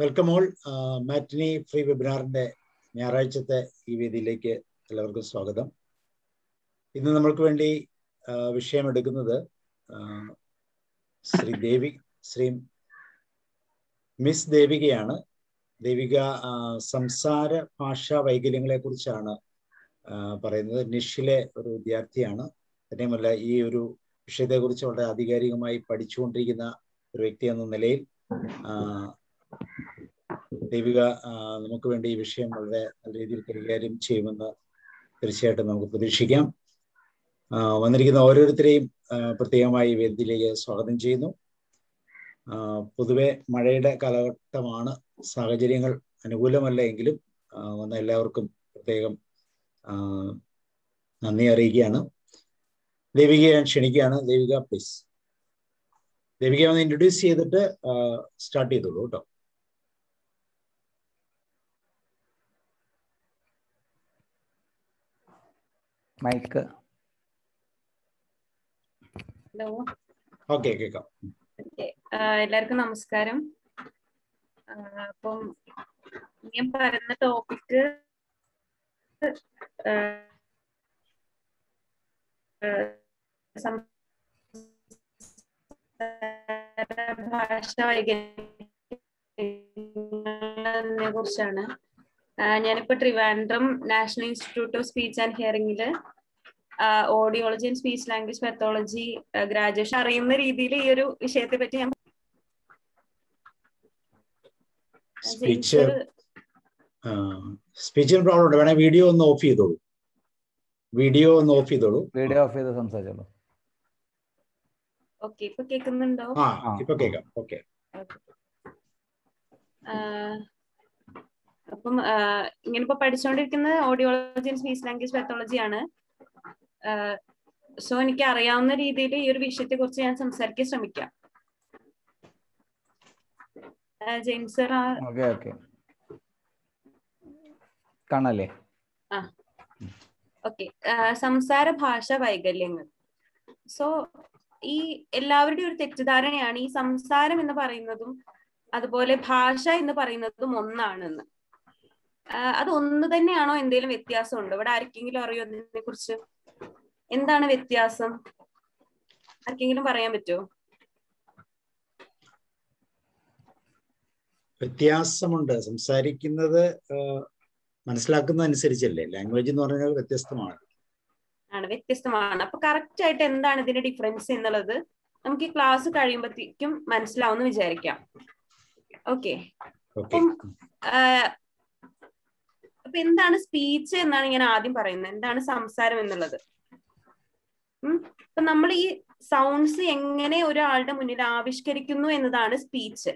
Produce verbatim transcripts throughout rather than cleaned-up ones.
Welcome all matinee free വെബിനാറിന്റെ ഞായറാഴ്ചത്തെ ഈ വേദിയിലേക്ക് എല്ലാവർക്കും സ്വാഗതം. ഇന്ന് നമ്മൾക്ക് വേണ്ടി വിഷയമെടുക്കുന്നത് ശ്രീ ദേവി ശ്രീ മിസ് ദേവികയാണ്. ദേവിക സംസാര ഭാഷാ വൈകല്യങ്ങളെ കുറിച്ചാണ് പറയുന്നത്. നിഷിലെ ഒരു വിദ്യാർത്ഥിയാണ്. തന്നെയുമല്ല ഈ ഒരു വിഷയത്തെക്കുറിച്ച് വളരെ ആധികാരികമായി പഠിച്ചുകൊണ്ടിരിക്കുന്ന ഒരു വ്യക്തി എന്ന നിലയിൽ ദേവിക നമുക്ക് വേണ്ടി ഈ വിഷയം വളരെ നല്ല രീതിയിൽ കൈകാര്യം ചെയ്യുമെന്ന് തീർച്ചയായിട്ടും നമുക്ക് പ്രതീക്ഷിക്കാം. വന്നിരിക്കുന്ന ഓരോരുത്തരെയും പ്രത്യേകമായി വേദിയിലേക്ക് സ്വാഗതം ചെയ്യുന്നു. പൊതുവെ മഴയുടെ കാലഘട്ടമാണ്, സാഹചര്യങ്ങൾ അനുകൂലമല്ല എങ്കിലും വന്ന എല്ലാവർക്കും പ്രത്യേകം നന്ദി അറിയിക്കുകയാണ്. ദേവികയെ ഞാൻ ക്ഷണിക്കുകയാണ്. ദേവിക പ്ലീസ്, ദേവികയെ ഒന്ന് ഇൻട്രൊഡ്യൂസ് ചെയ്തിട്ട് സ്റ്റാർട്ട് ചെയ്തോളൂ കേട്ടോ. മൈക്ക് ഹലോ, ഓക്കേ കേൾക്കാം. ഓക്കേ, എല്ലാവർക്കും നമസ്കാരം. അപ്പം ഞാൻ പറയുന്ന ടോപ്പിക് ഭാഷ വൈകല്യങ്ങളെ കുറിച്ചാണ്. ഞാനിപ്പോ Trivandrum national institute of speech and ഹിയറിംഗില് audiology and speech language pathology graduation അറിയുന്ന രീതിയിൽ ഈ ഒരു വിഷയത്തെ പറ്റി ഞാൻ സ്പീച്ചിൽ പ്രോബ്ലം ഉണ്ട്. വേണേ വീഡിയോ ഒന്ന് ഓഫ് ചെയ്തോളൂ. വീഡിയോ ഒന്ന് ഓഫ് ചെയ്തോളൂ. വീഡിയോ ഓഫ് ചെയ്ത് സംസാരിച്ചോളൂ. ഓക്കേ, ഇപ്പോ കേൾക്കുന്നുണ്ടോ? ആ, ഇപ്പോ കേൾക്കാം. ഓക്കേ. അപ്പം ഇങ്ങനിപ്പോ പഠിച്ചുകൊണ്ടിരിക്കുന്ന audiology and speech language pathology ആണ്. സോ എനിക്ക് അറിയാവുന്ന രീതിയിൽ ഈ ഒരു വിഷയത്തെ കുറിച്ച് ഞാൻ സംസാരിക്കാൻ ശ്രമിക്കാം. സംസാര ഭാഷ വൈകല്യങ്ങൾ. സോ ഈ എല്ലാവരുടെയും ഒരു തെറ്റിദ്ധാരണയാണ് ഈ സംസാരം എന്ന് പറയുന്നതും അതുപോലെ ഭാഷ എന്ന് പറയുന്നതും ഒന്നാണെന്ന്. അത് ഒന്ന് തന്നെയാണോ? എന്തെങ്കിലും വ്യത്യാസം ഉണ്ടോ? ഇവിടെ ആർക്കെങ്കിലും അറിയോ അതിനെ കുറിച്ച്? എന്താണ് വ്യത്യാസം? ആർക്കെങ്കിലും പറയാൻ പറ്റുമോ? വ്യത്യാസമുണ്ട്. സംസാരിക്കുന്നത് മനസ്സിലാക്കുന്നത് അനുസരിച്ചല്ലേ. ലാംഗ്വേജ് എന്ന് പറഞ്ഞാൽ വ്യത്യസ്തമാണ് ആണ് വ്യത്യസ്തമാണ്. അപ്പൊ കറക്റ്റ് ആയിട്ട് എന്താണ് ഇതിന്റെ ഡിഫറൻസ് എന്നുള്ളത് നമുക്ക് ഈ ക്ലാസ് കഴിയുമ്പോഴത്തേക്കും മനസ്സിലാവുമെന്ന് വിചാരിക്കാം. ഓക്കെ, അപ്പം അപ്പൊ എന്താണ് സ്പീച്ച് എന്നാണ് ഞാൻ ആദ്യം പറയുന്നത്. എന്താണ് സംസാരം എന്നുള്ളത്? ഉം അപ്പൊ നമ്മൾ ഈ സൗണ്ട്സ് എങ്ങനെ ഒരാളുടെ മുന്നിൽ ആവിഷ്കരിക്കുന്നു എന്നതാണ് സ്പീച്ച്.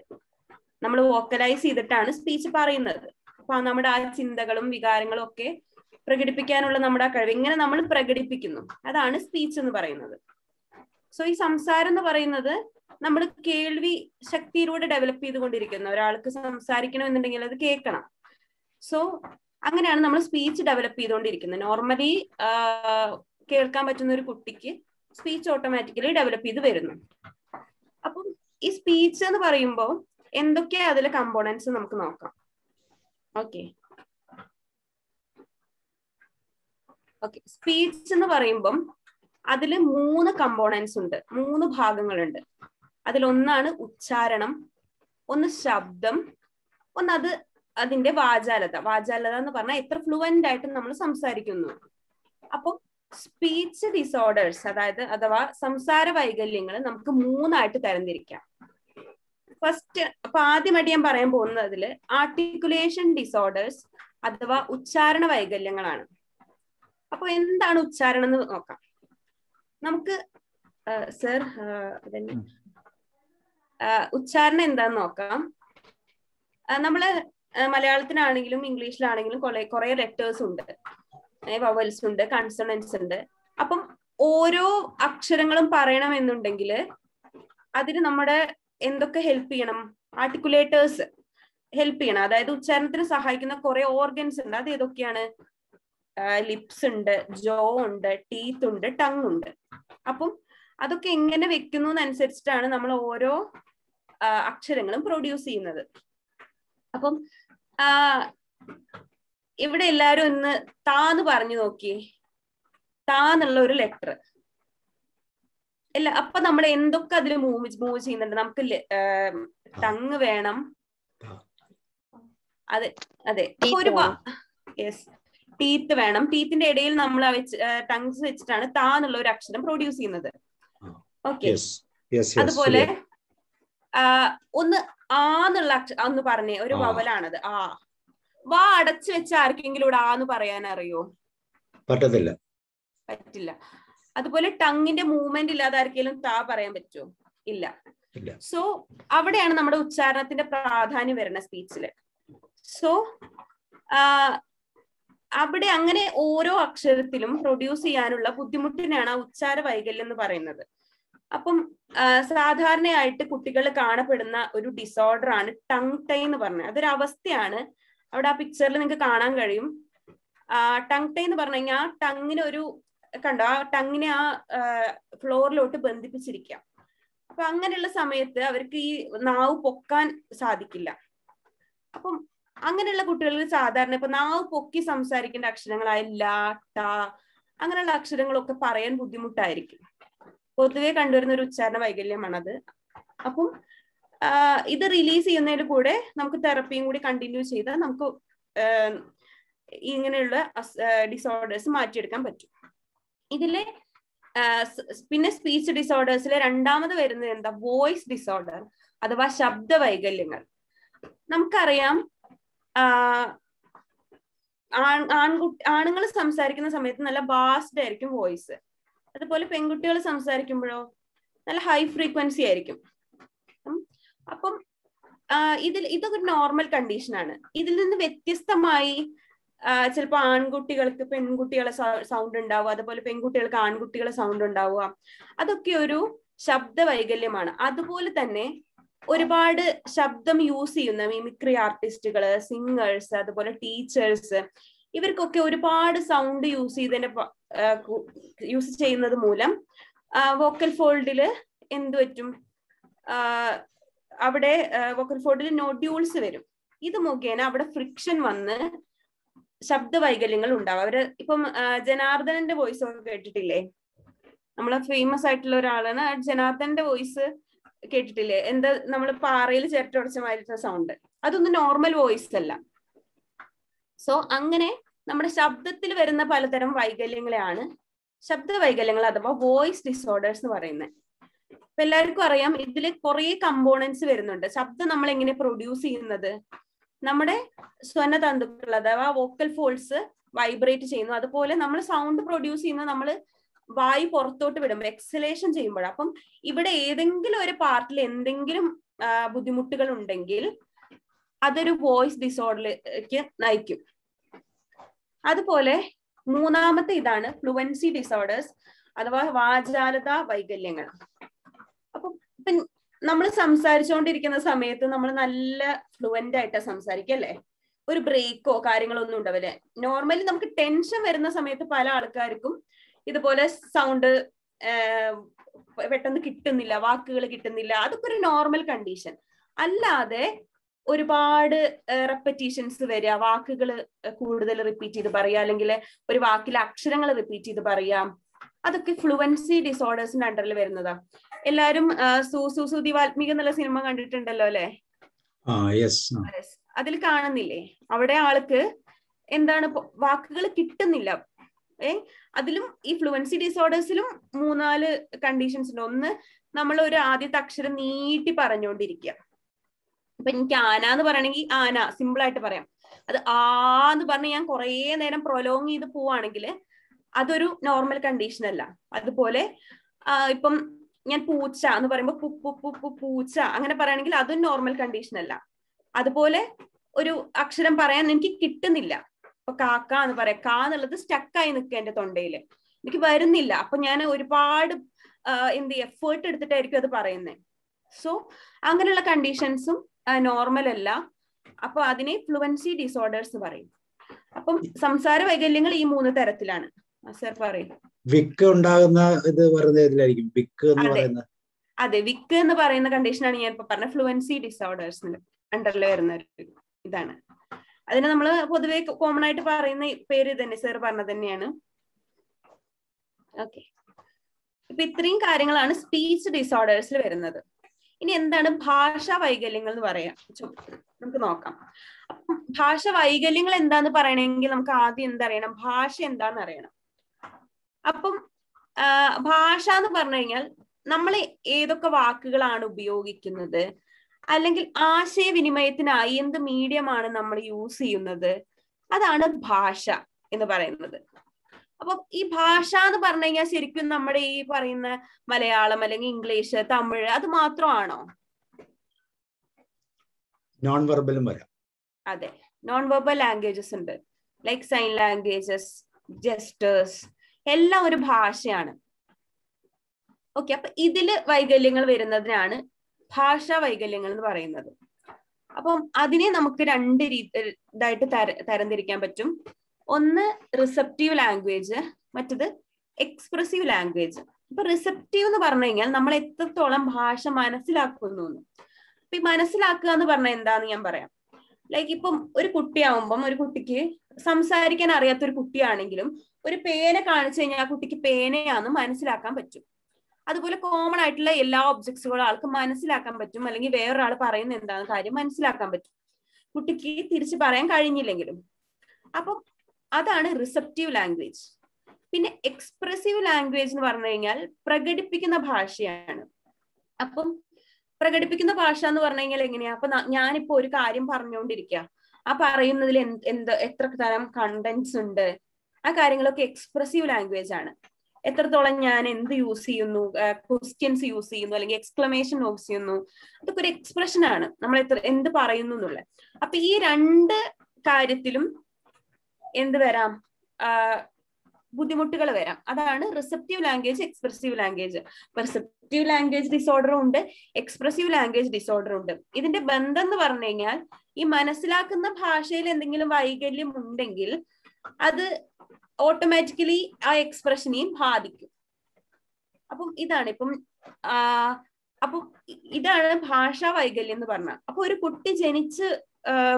നമ്മൾ വോക്കലൈസ് ചെയ്തിട്ടാണ് സ്പീച്ച് പറയുന്നത്. അപ്പൊ നമ്മുടെ ആ ചിന്തകളും വികാരങ്ങളും ഒക്കെ പ്രകടിപ്പിക്കാനുള്ള നമ്മുടെ ആ കഴിവ് എങ്ങനെ നമ്മൾ പ്രകടിപ്പിക്കുന്നു, അതാണ് സ്പീച്ച് എന്ന് പറയുന്നത്. സോ ഈ സംസാരം എന്ന് പറയുന്നത് നമ്മൾ കേൾവി ശക്തിയിലൂടെ ഡെവലപ്പ് ചെയ്തുകൊണ്ടിരിക്കുന്ന, ഒരാൾക്ക് സംസാരിക്കണം എന്നുണ്ടെങ്കിൽ അത് കേൾക്കണം. സോ അങ്ങനെയാണ് നമ്മൾ സ്പീച്ച് ഡെവലപ്പ് ചെയ്തുകൊണ്ടിരിക്കുന്നത്. നോർമലി കേൾക്കാൻ പറ്റുന്ന ഒരു കുട്ടിക്ക് സ്പീച്ച് ഓട്ടോമാറ്റിക്കലി ഡെവലപ്പ് ചെയ്ത് വരുന്നു. അപ്പം ഈ സ്പീച്ച് എന്ന് പറയുമ്പോൾ എന്തൊക്കെയാ അതിലെ കമ്പോണൻസ് നമുക്ക് നോക്കാം. ഓക്കെ ഓക്കെ സ്പീച്ച് എന്ന് പറയുമ്പം അതിൽ മൂന്ന് കമ്പോണൻസ് ഉണ്ട്, മൂന്ന് ഭാഗങ്ങളുണ്ട്. അതിലൊന്നാണ് ഉച്ചാരണം, ഒന്ന് ശബ്ദം, ഒന്നത് അതിന്റെ വാചാലത. വാചാലത എന്ന് പറഞ്ഞാൽ എത്ര ഫ്ലുവന്റ് ആയിട്ട് നമ്മൾ സംസാരിക്കുന്നു. അപ്പം സ്പീച്ച് ഡിസോർഡേഴ്സ്, അതായത് അഥവാ സംസാര വൈകല്യങ്ങൾ നമുക്ക് മൂന്നായിട്ട് തരംതിരിക്കാം. ഫസ്റ്റ്, അപ്പൊ ആദ്യമായിട്ട് ഞാൻ പറയാൻ പോകുന്നതിൽ ആർട്ടിക്കുലേഷൻ ഡിസോർഡേഴ്സ് അഥവാ ഉച്ചാരണ വൈകല്യങ്ങളാണ്. അപ്പൊ എന്താണ് ഉച്ചാരണം എന്ന് നോക്കാം. നമുക്ക് സർ ഉച്ചാരണം എന്താന്ന് നോക്കാം. നമ്മള് മലയാളത്തിനാണെങ്കിലും ഇംഗ്ലീഷിലാണെങ്കിലും കുറെ കുറെ ലെറ്റേഴ്സ് ഉണ്ട്, വവൽസ് ഉണ്ട്, കൺസണൻസ് ഉണ്ട്. അപ്പം ഓരോ അക്ഷരങ്ങളും പറയണമെന്നുണ്ടെങ്കിൽ അതിന് നമ്മുടെ എന്തൊക്കെ ഹെൽപ്പ് ചെയ്യണം? ആർട്ടിക്കുലേറ്റേഴ്സ് ഹെൽപ്പ് ചെയ്യണം. അതായത് ഉച്ചാരണത്തിന് സഹായിക്കുന്ന കുറെ ഓർഗൻസ് ഉണ്ട്. അത് ഏതൊക്കെയാണ്? ലിപ്സ് ഉണ്ട്, ജോ ഉണ്ട്, ടീത്ത് ഉണ്ട്, ടങ് ഉണ്ട്. അപ്പം അതൊക്കെ എങ്ങനെ വെക്കുന്നു എന്നനുസരിച്ചിട്ടാണ് നമ്മൾ ഓരോ അക്ഷരങ്ങളും പ്രൊഡ്യൂസ് ചെയ്യുന്നത്. അപ്പം ആ ഇവിടെ എല്ലാവരും ഒന്ന് താന്ന് പറഞ്ഞു നോക്കി. താന്നുള്ള ഒരു ലെറ്റർ അല്ല, അപ്പൊ നമ്മൾ എന്തൊക്കെ അതിൽ മൂവ് മൂവ് ചെയ്യുന്നുണ്ട്. നമുക്ക് ടങ് വേണം, അതെ അതെ ഒരു യെസ് ടീത്ത് വേണം. ടീത്തിന്റെ ഇടയിൽ നമ്മൾ ടങ്സ് വെച്ചിട്ടാണ് താന്നുള്ള ഒരു അക്ഷരം പ്രൊഡ്യൂസ് ചെയ്യുന്നത്. ഓക്കെ, അതുപോലെ ഒന്ന് ആന്നുള്ള അന്ന് പറഞ്ഞേ, ഒരു വവലാണത്. ആ വാ അടച്ചു വെച്ച ആർക്കെങ്കിലും ഇവിടെ ആന്ന് പറയാൻ അറിയോ? പറ്റത്തില്ല, പറ്റില്ല. അതുപോലെ ടങ്ങിന്റെ മൂവ്മെന്റ് ഇല്ലാതെ ആർക്കെങ്കിലും താ പറയാൻ പറ്റുമോ? ഇല്ല. സോ അവിടെയാണ് നമ്മുടെ ഉച്ചാരണത്തിന്റെ പ്രാധാന്യം വരുന്ന സ്പീച്ചില്. സോ അവിടെ അങ്ങനെ ഓരോ അക്ഷരത്തിലും പ്രൊഡ്യൂസ് ചെയ്യാനുള്ള ബുദ്ധിമുട്ടിനാണ് ആ ഉച്ചാര വൈകല്യം എന്ന് പറയുന്നത്. അപ്പം സാധാരണയായിട്ട് കുട്ടികൾ കാണപ്പെടുന്ന ഒരു ഡിസോർഡർ ആണ് ടങ് ടൈ എന്ന് പറഞ്ഞത്. അതൊരു അവസ്ഥയാണ്. അവിടെ ആ പിക്ചറിൽ നിങ്ങൾക്ക് കാണാൻ കഴിയും. ആ ടങ് ടൈ എന്ന് പറഞ്ഞു കഴിഞ്ഞാൽ ആ ടങ്ങിന് ഒരു കണ്ടോ, ആ ടങ്ങിനെ ആ ഫ്ലോറിലോട്ട് ബന്ധിപ്പിച്ചിരിക്കാം. അപ്പൊ അങ്ങനെയുള്ള സമയത്ത് അവർക്ക് ഈ നാവ് പൊക്കാൻ സാധിക്കില്ല. അപ്പം അങ്ങനെയുള്ള കുട്ടികൾക്ക് സാധാരണ ഇപ്പൊ നാവ് പൊക്കി സംസാരിക്കേണ്ട അക്ഷരങ്ങളായ ല, ട അങ്ങനെയുള്ള അക്ഷരങ്ങളൊക്കെ പറയാൻ ബുദ്ധിമുട്ടായിരിക്കും. പൊതുവെ കണ്ടുവരുന്ന ഒരു ഉച്ചാരണ വൈകല്യമാണത്. അപ്പം ഇത് റിലീസ് ചെയ്യുന്നതിന് കൂടെ നമുക്ക് തെറപ്പിയും കൂടി കണ്ടിന്യൂ ചെയ്താൽ നമുക്ക് ഇങ്ങനെയുള്ള ഡിസോർഡേഴ്സ് മാറ്റിയെടുക്കാൻ പറ്റും. ഇതിലെ പിന്നെ സ്പീച്ച് ഡിസോർഡേഴ്സിലെ രണ്ടാമത് വരുന്നത് എന്താ? വോയിസ് ഡിസോർഡർ അഥവാ ശബ്ദ വൈകല്യങ്ങൾ. നമുക്കറിയാം ആൺകുട്ടി ആണുങ്ങൾ സംസാരിക്കുന്ന സമയത്ത് നല്ല ബാസ്ഡ് ആയിരിക്കും വോയിസ്. അതുപോലെ പെൺകുട്ടികൾ സംസാരിക്കുമ്പോഴോ നല്ല ഹൈ ഫ്രീക്വൻസി ആയിരിക്കും. അപ്പം ഇതിൽ ഇതൊക്കെ നോർമൽ കണ്ടീഷനാണ്. ഇതിൽ നിന്ന് വ്യത്യസ്തമായി ചിലപ്പോൾ ആൺകുട്ടികൾക്ക് പെൺകുട്ടികളെ സൗണ്ട് ഉണ്ടാവുക, അതുപോലെ പെൺകുട്ടികൾക്ക് ആൺകുട്ടികളെ സൗണ്ട് ഉണ്ടാവുക. അതൊക്കെ ഒരു ശബ്ദ വൈകല്യമാണ്. അതുപോലെ തന്നെ ഒരുപാട് ശബ്ദം യൂസ് ചെയ്യുന്ന മിമിക്രി ആർട്ടിസ്റ്റുകള്, സിംഗേഴ്സ്, അതുപോലെ ടീച്ചേഴ്സ്, ഇവർക്കൊക്കെ ഒരുപാട് സൗണ്ട് യൂസ് ചെയ്തതിന്റെ യൂസ് ചെയ്യുന്നത് മൂലം വോക്കൽ ഫോൾഡില് എന്തു പറ്റും, അവിടെ വോക്കൽ ഫോൾഡിൽ നോഡ്യൂൾസ് വരും. ഇത് മുഖേന അവിടെ ഫ്രിക്ഷൻ വന്ന് ശബ്ദ വൈകല്യങ്ങൾ ഉണ്ടാവും. അവര് ഇപ്പം ജനാർദ്ദനന്റെ വോയിസ് ഒക്കെ കേട്ടിട്ടില്ലേ? നമ്മളെ ഫേമസ് ആയിട്ടുള്ള ഒരാളാണ് ജനാർദ്ദനന്റെ വോയിസ്. കേട്ടിട്ടില്ലേ? എന്താ നമ്മൾ പാറയിൽ ചിരട്ടടച്ച മാതിരി സൗണ്ട്. അതൊന്നും നോർമൽ വോയിസ് അല്ല. സോ അങ്ങനെ നമ്മുടെ ശബ്ദത്തിൽ വരുന്ന പലതരം വൈകല്യങ്ങളെയാണ് ശബ്ദ വൈകല്യങ്ങൾ അഥവാ വോയിസ് ഡിസോർഡേഴ്സ് എന്ന് പറയുന്നത്. ഇപ്പൊ എല്ലാവർക്കും അറിയാം ഇതിൽ കുറെ കമ്പോണൻസ് വരുന്നുണ്ട്. ശബ്ദം നമ്മൾ എങ്ങനെ പ്രൊഡ്യൂസ് ചെയ്യുന്നത്? നമ്മുടെ സ്വനതന്തുക്കൾ അഥവാ വോക്കൽ ഫോൾസ് വൈബ്രേറ്റ് ചെയ്യുന്നു. അതുപോലെ നമ്മൾ സൗണ്ട് പ്രൊഡ്യൂസ് ചെയ്യുന്നത് നമ്മൾ വായു പുറത്തോട്ട് വിടുമ്പോൾ, എക്സലേഷൻ ചെയ്യുമ്പോഴാണ്. അപ്പം ഇവിടെ ഏതെങ്കിലും ഒരു പാർട്ടിൽ എന്തെങ്കിലും ബുദ്ധിമുട്ടുകൾ ഉണ്ടെങ്കിൽ അതൊരു വോയിസ് ഡിസോർഡറിലേക്ക് നയിക്കും. അതുപോലെ മൂന്നാമത്തെ ഇതാണ് ഫ്ലുവൻസി ഡിസോർഡേഴ്സ് അഥവാ വാചാലത വൈകല്യങ്ങൾ. അപ്പം ഇപ്പം നമ്മൾ സംസാരിച്ചുകൊണ്ടിരിക്കുന്ന സമയത്ത് നമ്മൾ നല്ല ഫ്ലുവന്റ് ആയിട്ടാണ് സംസാരിക്കുക അല്ലേ? ഒരു ബ്രേക്കോ കാര്യങ്ങളോ ഒന്നും ഉണ്ടാവില്ലേ? നോർമലി നമുക്ക് ടെൻഷൻ വരുന്ന സമയത്ത് പല ആൾക്കാർക്കും ഇതുപോലെ സൗണ്ട് പെട്ടെന്ന് കിട്ടുന്നില്ല, വാക്കുകൾ കിട്ടുന്നില്ല. അതൊക്കെ ഒരു നോർമൽ കണ്ടീഷൻ. അല്ലാതെ ഒരുപാട് റെപ്പറ്റീഷൻസ് വരിക, വാക്കുകൾ കൂടുതൽ റിപ്പീറ്റ് ചെയ്ത് പറയുക, അല്ലെങ്കിൽ ഒരു വാക്കിലെ അക്ഷരങ്ങൾ റിപ്പീറ്റ് ചെയ്ത് പറയാം, അതൊക്കെ ഫ്ലുവൻസി ഡിസോർഡേഴ്സിന്റെ അണ്ടറിൽ വരുന്നതാ. എല്ലാവരും സൂസു ദിവാത്മിക എന്നുള്ള സിനിമ കണ്ടിട്ടുണ്ടല്ലോ അല്ലേ? അതിൽ കാണുന്നില്ലേ അവിടെ ആൾക്ക് എന്താണ് വാക്കുകൾ കിട്ടുന്നില്ല. ഏ അതിലും ഈ ഫ്ലുവൻസി ഡിസോർഡേഴ്സിലും മൂന്നാല് കണ്ടീഷൻസ് ഉണ്ട്. ഒന്ന്, നമ്മൾ ഒരു ആദ്യത്തെ അക്ഷരം നീട്ടി പറഞ്ഞുകൊണ്ടിരിക്കുക. ഇപ്പൊ എനിക്ക് ആന എന്ന് പറയണെങ്കിൽ ആന സിമ്പിൾ ആയിട്ട് പറയാം. അത് ആ എന്ന് പറഞ്ഞ് ഞാൻ കുറേ നേരം പ്രൊലോങ് ചെയ്ത് പോവാണെങ്കിൽ അതൊരു നോർമൽ കണ്ടീഷൻ അല്ല. അതുപോലെ ഇപ്പം ഞാൻ പൂച്ച എന്ന് പറയുമ്പോൾ പു പു പൂച്ച അങ്ങനെ പറയുകയാണെങ്കിൽ അതും നോർമൽ കണ്ടീഷൻ അല്ല. അതുപോലെ ഒരു അക്ഷരം പറയാൻ എനിക്ക് കിട്ടുന്നില്ല. ഇപ്പൊ കാക്ക എന്ന് പറയാം, കാ എന്നുള്ളത് സ്റ്റക്കായി നിൽക്കുക എന്റെ തൊണ്ടയില്, എനിക്ക് വരുന്നില്ല. അപ്പൊ ഞാൻ ഒരുപാട് എന്ത് എഫേർട്ട് എടുത്തിട്ടായിരിക്കും അത് പറയുന്നത്. സോ അങ്ങനെയുള്ള കണ്ടീഷൻസും നോർമൽ അല്ല. അപ്പൊ അതിനെ ഫ്ലുവൻസി ഡിസോർഡേഴ്സ് പറയും. അപ്പം സംസാര വൈകല്യങ്ങൾ ഈ മൂന്ന് തരത്തിലാണ്. സർ പറയും വിക്ക് ഉണ്ടാകുന്ന ഇത് പറയുന്നതിലായിരിക്കും വിക്ക് എന്ന് പറയുന്നത്. അതെ, വിക്ക് എന്ന് പറയുന്ന കണ്ടീഷനാണ് ഞാൻ ഇപ്പൊ പറഞ്ഞ ഫ്ലുവൻസി ഡിസോർഡേഴ്സിന് അണ്ടറിൽ വരുന്ന ഇതാണ്. അതിനെ നമ്മൾ പൊതുവെ കോമൺ ആയിട്ട് പറയുന്ന പേര് തന്നെ സർ പറഞ്ഞ തന്നെയാണ്. ഓക്കെ, ഇപ്പൊ ഇത്രയും കാര്യങ്ങളാണ് സ്പീച്ച് ഡിസോർഡേഴ്സിൽ വരുന്നത്. ഇനി എന്താണ് ഭാഷാ വൈകല്യങ്ങൾ എന്ന് പറയാം, നമുക്ക് നോക്കാം. അപ്പം ഭാഷ വൈകല്യങ്ങൾ എന്താന്ന് പറയണമെങ്കിൽ നമുക്ക് ആദ്യം എന്തറിയണം, ഭാഷ എന്താന്ന് അറിയണം. അപ്പം ഭാഷ എന്ന് പറഞ്ഞു കഴിഞ്ഞാൽ നമ്മൾ ഏതൊക്കെ വാക്കുകളാണ് ഉപയോഗിക്കുന്നത്, അല്ലെങ്കിൽ ആശയവിനിമയത്തിനായി എന്ത് മീഡിയമാണ് നമ്മൾ യൂസ് ചെയ്യുന്നത്, അതാണ് ഭാഷ എന്ന് പറയുന്നത്. അപ്പൊ ഈ ഭാഷ എന്ന് പറഞ്ഞു കഴിഞ്ഞാൽ ശരിക്കും നമ്മുടെ ഈ പറയുന്ന മലയാളം അല്ലെങ്കിൽ ഇംഗ്ലീഷ്, തമിഴ് അത് മാത്രമാണോ? നോൺ വെർബലും വരാം. അതെ, നോൺ വെർബൽ ലാംഗ്വേജസ് ഉണ്ട്, ലൈക്ക് സൈൻ ലാംഗ്വേജസ്, ജെസ്റ്റേഴ്സ്, എല്ലാം ഒരു ഭാഷയാണ്. ഓക്കെ, അപ്പൊ ഇതില് വൈകല്യങ്ങൾ വരുന്നതിനാണ് ഭാഷാ വൈകല്യങ്ങൾ എന്ന് പറയുന്നത്. അപ്പം അതിനെ നമുക്ക് രണ്ട് രീതി ഇതായിട്ട് തര തരംതിരിക്കാൻ പറ്റും. ഒന്ന് റിസപ്റ്റീവ് ലാംഗ്വേജ്, മറ്റത് എക്സ്പ്രസീവ് ലാംഗ്വേജ്. ഇപ്പൊ റിസപ്റ്റീവ് എന്ന് പറഞ്ഞു കഴിഞ്ഞാൽ നമ്മൾ എത്രത്തോളം ഭാഷ മനസ്സിലാക്കുന്നു. അപ്പൊ ഈ മനസ്സിലാക്കുക എന്ന് പറഞ്ഞാൽ എന്താന്ന് ഞാൻ പറയാം. ലൈക്ക് ഇപ്പം ഒരു കുട്ടിയാവുമ്പം ഒരു കുട്ടിക്ക് സംസാരിക്കാൻ അറിയാത്ത ഒരു കുട്ടിയാണെങ്കിലും ഒരു പേന കാണിച്ചു കഴിഞ്ഞാൽ ആ കുട്ടിക്ക് പേനയാണെന്ന് മനസ്സിലാക്കാൻ പറ്റും. അതുപോലെ കോമൺ ആയിട്ടുള്ള എല്ലാ ഒബ്ജക്ട്സുകളും ആൾക്ക് മനസ്സിലാക്കാൻ പറ്റും, അല്ലെങ്കിൽ വേറൊരാൾ പറയുന്ന എന്താണെന്ന് കാര്യം മനസ്സിലാക്കാൻ പറ്റും, കുട്ടിക്ക് തിരിച്ചു പറയാൻ കഴിഞ്ഞില്ലെങ്കിലും. അപ്പം അതാണ് റിസപ്റ്റീവ് ലാംഗ്വേജ്. പിന്നെ എക്സ്പ്രസീവ് ലാംഗ്വേജ് എന്ന് പറഞ്ഞു കഴിഞ്ഞാൽ പ്രകടിപ്പിക്കുന്ന ഭാഷയാണ്. അപ്പം പ്രകടിപ്പിക്കുന്ന ഭാഷ എന്ന് പറഞ്ഞു കഴിഞ്ഞാൽ എങ്ങനെയാ, അപ്പൊ ഞാനിപ്പോ ഒരു കാര്യം പറഞ്ഞുകൊണ്ടിരിക്കുക, ആ പറയുന്നതിൽ എന്ത് എത്ര തരം കണ്ടന്റ്സ് ഉണ്ട്, ആ കാര്യങ്ങളൊക്കെ എക്സ്പ്രസീവ് ലാംഗ്വേജ് ആണ്. എത്രത്തോളം ഞാൻ എന്ത് യൂസ് ചെയ്യുന്നു, ക്വസ്റ്റ്യൻസ് യൂസ് ചെയ്യുന്നു, അല്ലെങ്കിൽ എക്സ്ക്ലമേഷൻ യൂസ് ചെയ്യുന്നു, അതൊക്കെ ഒരു എക്സ്പ്രഷൻ ആണ്, നമ്മൾ എത്ര എന്ത് പറയുന്നു എന്നുള്ളത്. അപ്പൊ ഈ രണ്ട് കാര്യത്തിലും എന്ത് വരാം, ബുദ്ധിമുട്ടുകൾ വരാം. അതാണ് receptive language, expressive language. Receptive language ഡിസോർഡറും ഉണ്ട്, എക്സ്പ്രസീവ് ലാംഗ്വേജ് ഡിസോർഡറും ഉണ്ട്. ഇതിന്റെ ബന്ധം എന്ന് പറഞ്ഞു കഴിഞ്ഞാൽ ഈ മനസ്സിലാക്കുന്ന ഭാഷയിൽ എന്തെങ്കിലും വൈകല്യം ഉണ്ടെങ്കിൽ അത് ഓട്ടോമാറ്റിക്കലി ആ എക്സ്പ്രഷനെയും ബാധിക്കും. അപ്പം ഇതാണ് ഇപ്പം അപ്പം ഇതാണ് ഭാഷാ വൈകല്യം എന്ന് പറഞ്ഞാൽ. അപ്പൊ ഒരു കുട്ടി ജനിച്ച്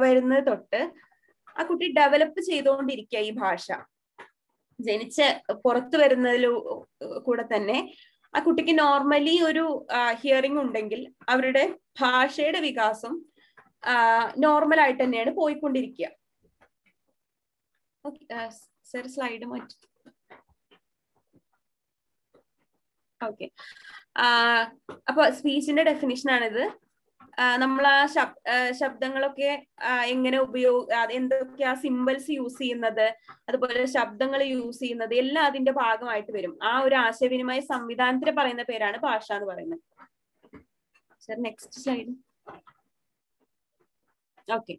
വരുന്നത് തൊട്ട് ആ കുട്ടി ഡെവലപ്പ് ചെയ്തുകൊണ്ടിരിക്കുക ഈ ഭാഷ. ജനിച്ച് പുറത്തു വരുന്നതിൽ കൂടെ തന്നെ ആ കുട്ടിക്ക് നോർമലി ഒരു ഹിയറിംഗ് ഉണ്ടെങ്കിൽ അവരുടെ ഭാഷയുടെ വികാസം നോർമൽ ആയിട്ട് തന്നെയാണ് പോയിക്കൊണ്ടിരിക്കുക. സർ സ്ലൈഡ് മാറ്റി. ഓക്കെ, അപ്പൊ സ്പീച്ചിന്റെ ഡെഫിനിഷൻ ആണിത്. നമ്മൾ ആ ശബ്ദങ്ങളൊക്കെ എങ്ങനെ ഉപയോഗ എന്തൊക്കെ ആ സിംബൽസ് യൂസ് ചെയ്യുന്നത്, അതുപോലെ ശബ്ദങ്ങൾ യൂസ് ചെയ്യുന്നത് എല്ലാം അതിന്റെ ഭാഗമായിട്ട് വരും. ആ ഒരു ആശയവിനിമയ സംവിധാനത്തിന് പറയുന്ന പേരാണ് ഭാഷ എന്ന് പറയുന്നത്. Sir next slide. ഓക്കെ,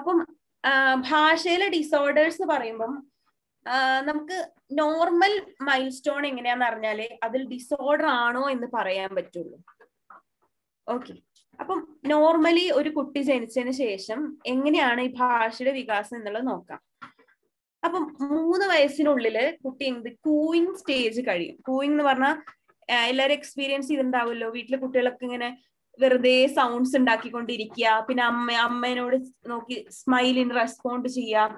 അപ്പം ഭാഷയിലെ ഡിസോർഡേഴ്സ് പറയുമ്പം നമുക്ക് നോർമൽ മൈൽ സ്റ്റോൺ എങ്ങനെയാന്ന് അറിഞ്ഞാലേ അതിൽ ഡിസോർഡർ ആണോ എന്ന് പറയാൻ പറ്റുള്ളൂ. ഓക്കെ, അപ്പം നോർമലി ഒരു കുട്ടി ജനിച്ചതിന് ശേഷം എങ്ങനെയാണ് ഈ ഭാഷയുടെ വികാസം എന്നുള്ളത് നോക്കാം. അപ്പം മൂന്ന് വയസ്സിനുള്ളില് കുട്ടി എന്ത് കൂയിങ് സ്റ്റേജ് കഴിയും. കൂയിങ് എന്ന് പറഞ്ഞാൽ എല്ലാവരും എക്സ്പീരിയൻസ് ചെയ്തിട്ടുണ്ടാവുമല്ലോ, വീട്ടിലെ കുട്ടികളൊക്കെ ഇങ്ങനെ വെറുതെ സൗണ്ട്സ് ഉണ്ടാക്കിക്കൊണ്ടിരിക്കുക, പിന്നെ അമ്മ അമ്മേനോട് നോക്കി സ്മൈലിന് റെസ്പോണ്ട് ചെയ്യാം,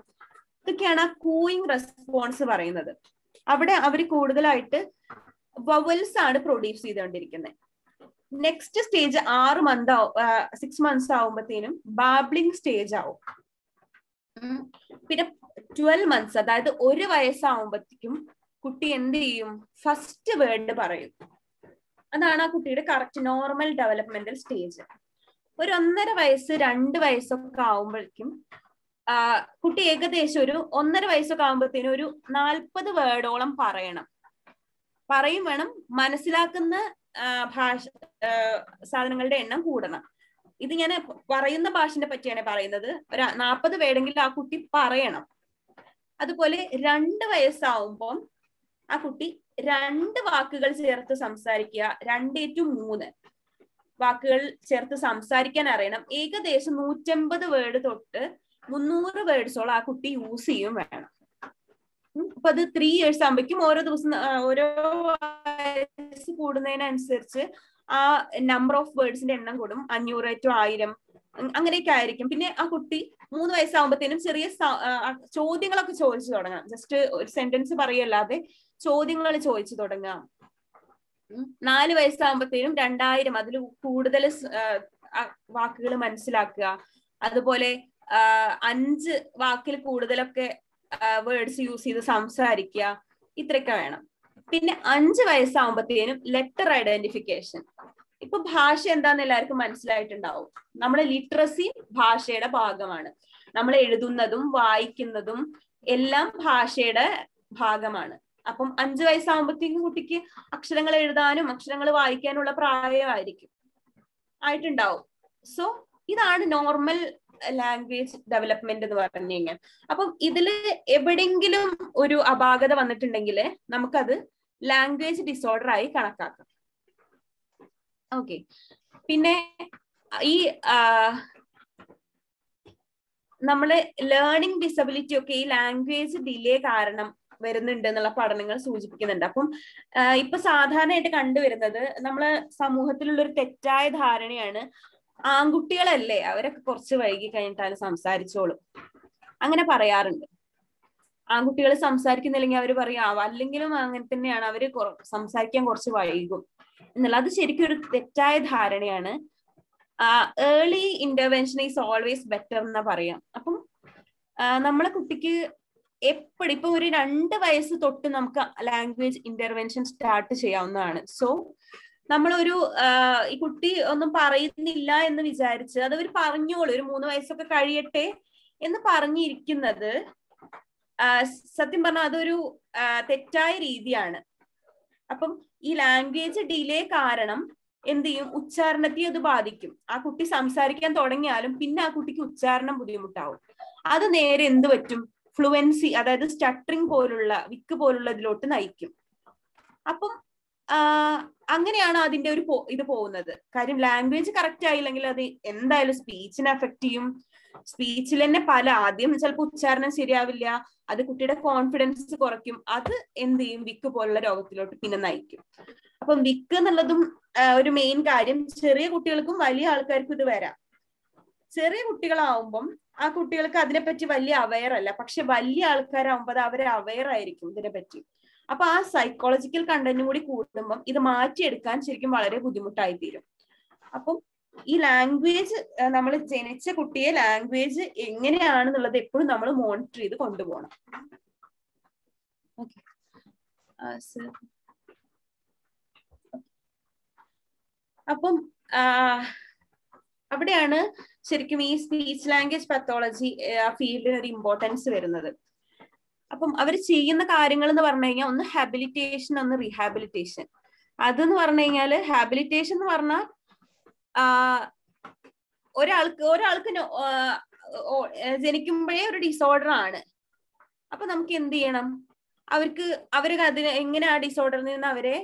ഇതൊക്കെയാണ് ആ കൂയിങ് റെസ്പോൺസ് പറയുന്നത്. അവിടെ അവർ കൂടുതലായിട്ട് വവൽസ് ആണ് പ്രൊഡ്യൂസ് ചെയ്തുകൊണ്ടിരിക്കുന്നത്. നെക്സ്റ്റ് സ്റ്റേജ് ആറ് മന്ത് സിക്സ് മന്ത്സ് ആവുമ്പോഴത്തേനും ബാബ്ലിംഗ് സ്റ്റേജ് ആവും. പിന്നെ ട്വൽവ് മന്ത്സ് അതായത് ഒരു വയസ്സാവുമ്പോഴത്തേക്കും കുട്ടി എന്ത് ചെയ്യും, ഫസ്റ്റ് വേർഡ് പറയും. അതാണ് ആ കുട്ടിയുടെ കറക്റ്റ് നോർമൽ ഡെവലപ്മെന്റൽ സ്റ്റേജ്. ഒരു ഒന്നര വയസ്സ് രണ്ട് വയസ്സൊക്കെ ആവുമ്പോഴേക്കും കുട്ടി ഏകദേശം ഒരു ഒന്നര വയസ്സൊക്കെ ആവുമ്പോഴത്തേനും ഒരു നാൽപ്പത് വേർഡോളം പറയണം പറയും വേണം. മനസ്സിലാക്കുന്ന ഭാഷ സാധനങ്ങളുടെ എണ്ണം കൂടണം. ഇത് ഞാൻ പറയുന്ന ഭാഷനെ പറ്റിയാണ് പറയുന്നത്. ഒരു നാൽപ്പത് വേർഡെങ്കിലും ആ കുട്ടി പറയണം. അതുപോലെ രണ്ട് വയസ്സാവുമ്പം ആ കുട്ടി രണ്ട് വാക്കുകൾ ചേർത്ത് സംസാരിക്കുക, രണ്ടേ ടു മൂന്ന് വാക്കുകൾ ചേർത്ത് സംസാരിക്കാൻ അറിയണം. ഏകദേശം നൂറ്റമ്പത് വേർഡ് തൊട്ട് മുന്നൂറ് വേർഡ്സോളം ആ കുട്ടി യൂസ് ചെയ്യും വേണം. അപ്പൊ അത് ത്രീ ഇയേഴ്സ് ആകുമ്പോഴേക്കും ഓരോ ദിവസം ഓരോ കൂടുന്നതിനനുസരിച്ച് ആ നമ്പർ ഓഫ് വേർഡ്സിന്റെ എണ്ണം കൂടും. അഞ്ഞൂറ് ടു ആയിരം അങ്ങനെയൊക്കെ ആയിരിക്കും. പിന്നെ ആ കുട്ടി മൂന്ന് വയസ്സാകുമ്പോഴത്തേനും ചെറിയ ചോദ്യങ്ങളൊക്കെ ചോദിച്ചു തുടങ്ങാം. ജസ്റ്റ് ഒരു സെന്റൻസ് പറയല്ലാതെ ചോദ്യങ്ങൾ ചോദിച്ചു തുടങ്ങാം. നാല് വയസ്സാകുമ്പോഴത്തേനും രണ്ടായിരം അതിൽ കൂടുതൽ വാക്കുകൾ മനസ്സിലാക്കുക. അതുപോലെ അഞ്ച് വാക്കിൽ കൂടുതലൊക്കെ വേർഡ്സ് യൂസ് ചെയ്ത് സംസാരിക്കുക. ഇത്രയൊക്കെ വേണം. പിന്നെ അഞ്ച് വയസ്സാകുമ്പോഴത്തേനും ലെറ്റർ ഐഡന്റിഫിക്കേഷൻ. ഇപ്പൊ ഭാഷ എന്താന്ന് എല്ലാവർക്കും മനസ്സിലായിട്ടുണ്ടാവും. നമ്മുടെ ലിറ്ററസി ഭാഷയുടെ ഭാഗമാണ്. നമ്മൾ എഴുതുന്നതും വായിക്കുന്നതും എല്ലാം ഭാഷയുടെ ഭാഗമാണ്. അപ്പം അഞ്ചു വയസ്സാകുമ്പോഴത്തേക്കും കുട്ടിക്ക് അക്ഷരങ്ങൾ എഴുതാനും അക്ഷരങ്ങൾ വായിക്കാനുള്ള പ്രായമായിരിക്കും ആയിട്ടുണ്ടാവും. സോ ഇതാണ് നോർമൽ ലാംഗ്വേജ് ഡെവലപ്മെന്റ് എന്ന് പറഞ്ഞു കഴിഞ്ഞാൽ. അപ്പം ഇതില് എവിടെങ്കിലും ഒരു അപാകത വന്നിട്ടുണ്ടെങ്കിൽ നമുക്കത് ലാംഗ്വേജ് ഡിസോർഡർ ആയി കണക്കാക്കാം. ഓക്കെ. പിന്നെ ഈ നമ്മള് ലേണിംഗ് ഡിസബിലിറ്റി ഒക്കെ ഈ ലാംഗ്വേജ് ഡിലേ കാരണം വരുന്നുണ്ട് എന്നുള്ള പഠനങ്ങൾ സൂചിപ്പിക്കുന്നുണ്ട്. അപ്പം ഇപ്പൊ സാധാരണയായിട്ട് കണ്ടുവരുന്നത് നമ്മള് സമൂഹത്തിലുള്ള ഒരു തെറ്റായ ധാരണയാണ്, ആൺകുട്ടികളല്ലേ അവരൊക്കെ കുറച്ച് വൈകി കഴിഞ്ഞിട്ടാണ് സംസാരിച്ചോളും, അങ്ങനെ പറയാറുണ്ട്. ആൺകുട്ടികൾ സംസാരിക്കുന്നില്ലെങ്കിൽ അവർ പറയാം അല്ലെങ്കിലും അങ്ങനെ തന്നെയാണ് അവര് സംസാരിക്കാൻ കുറച്ച് വൈകും എന്നുള്ള, അത് ശരിക്കും ഒരു തെറ്റായ ധാരണയാണ്. Early intervention is always better എന്നാ പറയാം. അപ്പം നമ്മളെ കുട്ടിക്ക് എപ്പോഴും ഇപ്പൊ ഒരു രണ്ട് വയസ്സ് തൊട്ട് നമുക്ക് ലാംഗ്വേജ് ഇന്റർവെൻഷൻ സ്റ്റാർട്ട് ചെയ്യാവുന്നതാണ്. സോ നമ്മളൊരു ഈ കുട്ടി ഒന്നും പറയുന്നില്ല എന്ന് വിചാരിച്ച് അതവർ പറഞ്ഞോളൂ, ഒരു മൂന്ന് വയസ്സൊക്കെ കഴിയട്ടെ എന്ന് പറഞ്ഞിരിക്കുന്നത് സത്യം പറഞ്ഞാൽ അതൊരു തെറ്റായ രീതിയാണ്. അപ്പം ഈ ലാംഗ്വേജ് ഡിലേ കാരണം എന്ത് ചെയ്യും, ഉച്ചാരണത്തെ അത് ബാധിക്കും. ആ കുട്ടി സംസാരിക്കാൻ തുടങ്ങിയാലും പിന്നെ ആ കുട്ടിക്ക് ഉച്ചാരണം ബുദ്ധിമുട്ടാവും. അത് നേരെ എന്ത് പറ്റും, ഫ്ലുവൻസി, അതായത് സ്റ്റട്ടറിങ് പോലുള്ള വിക്ക് പോലുള്ള ഇതിലോട്ട് നയിക്കും. അപ്പം അങ്ങനെയാണ് അതിന്റെ ഒരു ഇത് പോകുന്നത്. കാര്യം ലാംഗ്വേജ് കറക്റ്റ് ആയില്ലെങ്കിൽ അത് എന്തായാലും സ്പീച്ചിനെ അഫക്ട് ചെയ്യും. സ്പീച്ചിൽ തന്നെ പല ആദ്യം ചിലപ്പോൾ ഉച്ചാരണം ശരിയാവില്ല, അത് കുട്ടിയുടെ കോൺഫിഡൻസ് കുറയ്ക്കും, അത് എന്ത് ചെയ്യും, വിക്ക് പോലുള്ള രോഗത്തിലോട്ട് പിന്നെ നയിക്കും. അപ്പം വിക്ക് എന്നുള്ളതും ഒരു മെയിൻ കാര്യം. ചെറിയ കുട്ടികൾക്കും വലിയ ആൾക്കാർക്കും ഇത് വരാം. ചെറിയ കുട്ടികളാവുമ്പം ആ കുട്ടികൾക്ക് അതിനെപ്പറ്റി വലിയ അവെയർ അല്ല, പക്ഷെ വലിയ ആൾക്കാരാവുമ്പോൾ അത് അവരെ അവെയർ ആയിരിക്കും ഇതിനെപ്പറ്റി. അപ്പൊ ആ സൈക്കോളജിക്കൽ കണ്ടന്റും കൂടി കൂടുമ്പം ഇത് മാറ്റിയെടുക്കാൻ ശരിക്കും വളരെ ബുദ്ധിമുട്ടായി തീരും. അപ്പം ഈ ലാംഗ്വേജ്, നമ്മൾ ജനിച്ച കുട്ടിയെ ലാംഗ്വേജ് എങ്ങനെയാണെന്നുള്ളത് എപ്പോഴും നമ്മൾ മോണിറ്റർ ചെയ്ത് കൊണ്ടുപോകണം. അപ്പം അവിടെയാണ് ശരിക്കും ഈ സ്പീച്ച് ലാംഗ്വേജ് പത്തോളജി ഫീൽഡിന് ഒരു ഇമ്പോർട്ടൻസ് വരുന്നത്. അപ്പം അവർ ചെയ്യുന്ന കാര്യങ്ങൾ എന്ന് പറഞ്ഞു കഴിഞ്ഞാൽ ഒന്ന് ഹാബിലിറ്റേഷൻ, ഒന്ന് റീഹാബിലിറ്റേഷൻ. അതെന്ന് പറഞ്ഞു കഴിഞ്ഞാൽ ഹാബിലിറ്റേഷൻ എന്ന് പറഞ്ഞാൽ ഒരാൾക്ക് ഒരാൾക്ക് ജനിക്കുമ്പോഴേ ഒരു ഡിസോർഡർ ആണ്. അപ്പൊ നമുക്ക് എന്ത് ചെയ്യണം, അവർക്ക് അവർ അതിന് എങ്ങനെ ആ ഡിസോർഡറിൽ നിന്ന് അവരെ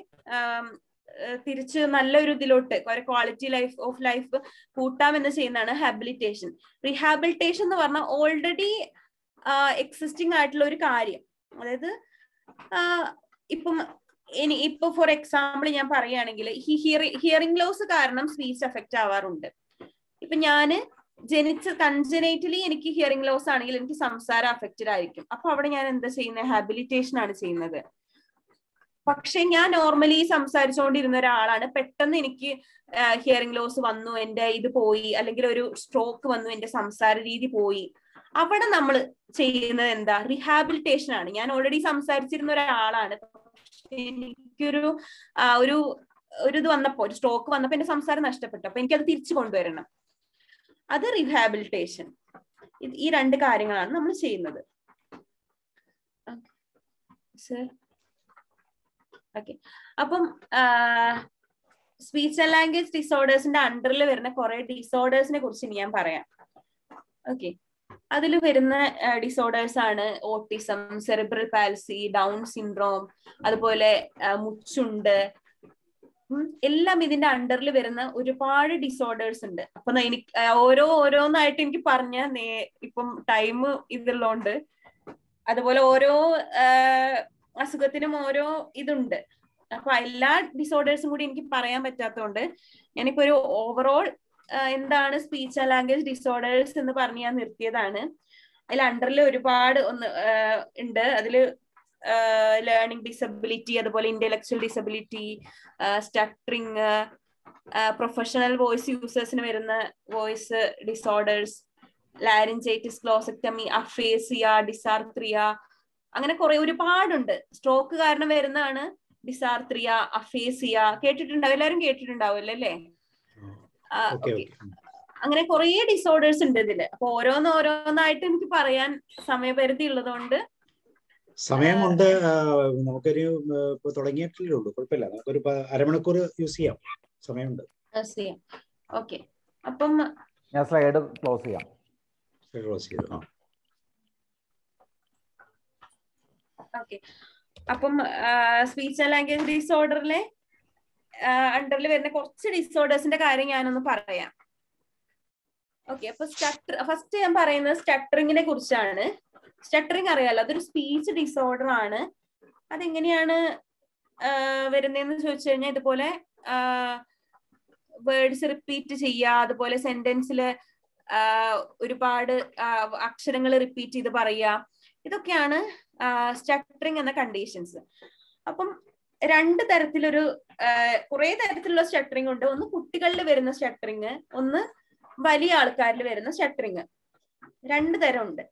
തിരിച്ച് നല്ലൊരു ഇതിലോട്ട് ക്വാളിറ്റി ലൈഫ് ഓഫ് ലൈഫ് കൂട്ടാമെന്ന് ചെയ്യുന്നതാണ് ഹാബിലിറ്റേഷൻ. റീഹാബിലിറ്റേഷൻ എന്ന് പറഞ്ഞാൽ ഓൾറെഡി എക്സിസ്റ്റിംഗ് ആയിട്ടുള്ള ഒരു കാര്യം, അതായത് ഇപ്പം ഇനി ഇപ്പൊ ഫോർ എക്സാമ്പിൾ ഞാൻ പറയുകയാണെങ്കിൽ ഹിയറിംഗ് ലോസ് കാരണം സ്പീച്ച് എഫക്റ്റ് ആവാറുണ്ട്. ഇപ്പൊ ഞാന് ജനിച്ച കൺജനേറ്റലി എനിക്ക് ഹിയറിംഗ് ലോസ് ആണെങ്കിൽ എനിക്ക് സംസാരം അഫക്റ്റഡ് ആയിരിക്കും. അപ്പൊ അവിടെ ഞാൻ എന്താ ചെയ്യുന്നത്, ഹാബിലിറ്റേഷൻ ആണ് ചെയ്യുന്നത്. പക്ഷെ ഞാൻ നോർമലി സംസാരിച്ചുകൊണ്ടിരുന്ന ഒരാളാണ്, പെട്ടെന്ന് എനിക്ക് ഹിയറിംഗ് ലോസ് വന്നു, എന്റെ ഇത് പോയി, അല്ലെങ്കിൽ ഒരു സ്ട്രോക്ക് വന്നു, എന്റെ സംസാര രീതി പോയി. അവിടെ നമ്മൾ ചെയ്യുന്നത് എന്താ, റീഹാബിലിറ്റേഷൻ ആണ്. ഞാൻ ഓൾറെഡി സംസാരിച്ചിരുന്ന ഒരാളാണ്, എനിക്കൊരു ഒരു ഒരു ഇത് വന്നപ്പോ ഒരു സ്ട്രോക്ക് വന്നപ്പോ എന്റെ സംസാരം നഷ്ടപ്പെട്ടു, അപ്പൊ എനിക്കത് തിരിച്ചു കൊണ്ടുവരണം, അത് റീഹാബിലിറ്റേഷൻ. ഈ രണ്ട് കാര്യങ്ങളാണ് നമ്മൾ ചെയ്യുന്നത്. ഓക്കെ. അപ്പം സ്പീച്ച് ആൻഡ് ലാംഗ്വേജ് ഡിസോർഡേഴ്സിന്റെ അണ്ടറിൽ വരുന്ന കുറെ ഡിസോർഡേഴ്സിനെ കുറിച്ച് ഇനി ഞാൻ പറയാം. ഓക്കെ. അതിൽ വരുന്ന ഡിസോർഡേഴ്സ് ആണ് autism, cerebral palsy, down syndrome, അതുപോലെ മുച്ചുണ്ട്, എല്ലാം ഇതിന്റെ അണ്ടറിൽ വരുന്ന ഒരുപാട് ഡിസോർഡേഴ്സ് ഉണ്ട്. അപ്പൊ എനിക്ക് ഓരോ ഓരോന്നായിട്ട് എനിക്ക് പറഞ്ഞ നേ ഇപ്പം ടൈം ഇതുള്ളോണ്ട്, അതുപോലെ ഓരോ അസുഖത്തിനും ഓരോ ഇതുണ്ട്, അപ്പൊ എല്ലാ ഡിസോർഡേഴ്സും കൂടി എനിക്ക് പറയാൻ പറ്റാത്തതുകൊണ്ട് ഞാനിപ്പോ ഒരു ഓവറോൾ എന്താണ് സ്പീച്ച് ആൻഡ് ലാംഗ്വേജ് ഡിസോർഡേഴ്സ് എന്ന് പറഞ്ഞ് ഞാൻ നിർത്തിയതാണ്. അതിൽ അണ്ടറിൽ ഒരുപാട് ഒന്ന് ഉണ്ട്. അതില് ലേണിംഗ് ഡിസബിലിറ്റി, അതുപോലെ intellectual disability, stuttering, professional voice യൂസേഴ്സിന് വരുന്ന voice disorders, laryngitis, glossectomy, aphasia, dysarthria, അങ്ങനെ കുറെ ഒരുപാടുണ്ട്. സ്ട്രോക്ക് കാരണം വരുന്നതാണ് ഡിസാർത്രിയ, അഫേസിയ. കേട്ടിട്ടുണ്ടാവും, എല്ലാവരും കേട്ടിട്ടുണ്ടാവുമല്ലോ അല്ലേ? അങ്ങനെ കുറെ ഡിസോർഡേഴ്സ് ഉണ്ട് ഇതില്. അപ്പൊ ഓരോന്ന് ഓരോന്നായിട്ട് എനിക്ക് പറയാൻ സമയപരിധി ഉള്ളത് കൊണ്ട് സമയമുണ്ട്. നമുക്കൊരു തുടങ്ങിയിട്ടില്ലേ ഉള്ളൂ, കുഴപ്പമില്ല, നമുക്കൊരു അരമണിക്കൂർ യൂസ് ചെയ്യാം, സമയമുണ്ട്. ഓക്കെ, അപ്പം ഞാൻ സ്ലൈഡ് ക്ലോസ് ചെയ്യാം. ഓക്കെ, അപ്പം സ്പീച്ച് ആൻഡ് ലാംഗ്വേജ് ഡിസോർഡറിലെ അണ്ടറിൽ വരുന്ന കുറച്ച് ഡിസോർഡേഴ്സിന്റെ കാര്യം ഞാനൊന്ന് പറയാം. ഓക്കെ, അപ്പൊ സ്റ്റട്ടർ ഫസ്റ്റ് ഞാൻ പറയുന്നത് സ്റ്റട്ടറിങ്ങിനെ കുറിച്ചാണ്. സ്റ്റട്ടറിങ് അറിയാലോ, അതൊരു സ്പീച്ച് ഡിസോർഡർ ആണ്. അതെങ്ങനെയാണ് വരുന്നതെന്ന് ചോദിച്ചു കഴിഞ്ഞാൽ ഇതുപോലെ വേർഡ്സ് റിപ്പീറ്റ് ചെയ്യുക, അതുപോലെ സെന്റൻസിൽ ഒരുപാട് അക്ഷരങ്ങൾ റിപ്പീറ്റ് ചെയ്ത് പറയുക, ഇതൊക്കെയാണ് സ്റ്റട്ടറിങ് എന്ന കണ്ടീഷൻസ്. അപ്പം രണ്ട് തരത്തിലൊരു കുറെ തരത്തിലുള്ള സ്റ്റട്ടറിങ് ഉണ്ട്. ഒന്ന് കുട്ടികളിൽ വരുന്ന സ്റ്റട്ടറിങ്, ഒന്ന് വലിയ ആൾക്കാരിൽ വരുന്ന സ്റ്റട്ടറിങ്, രണ്ട് തരം ഉണ്ട്.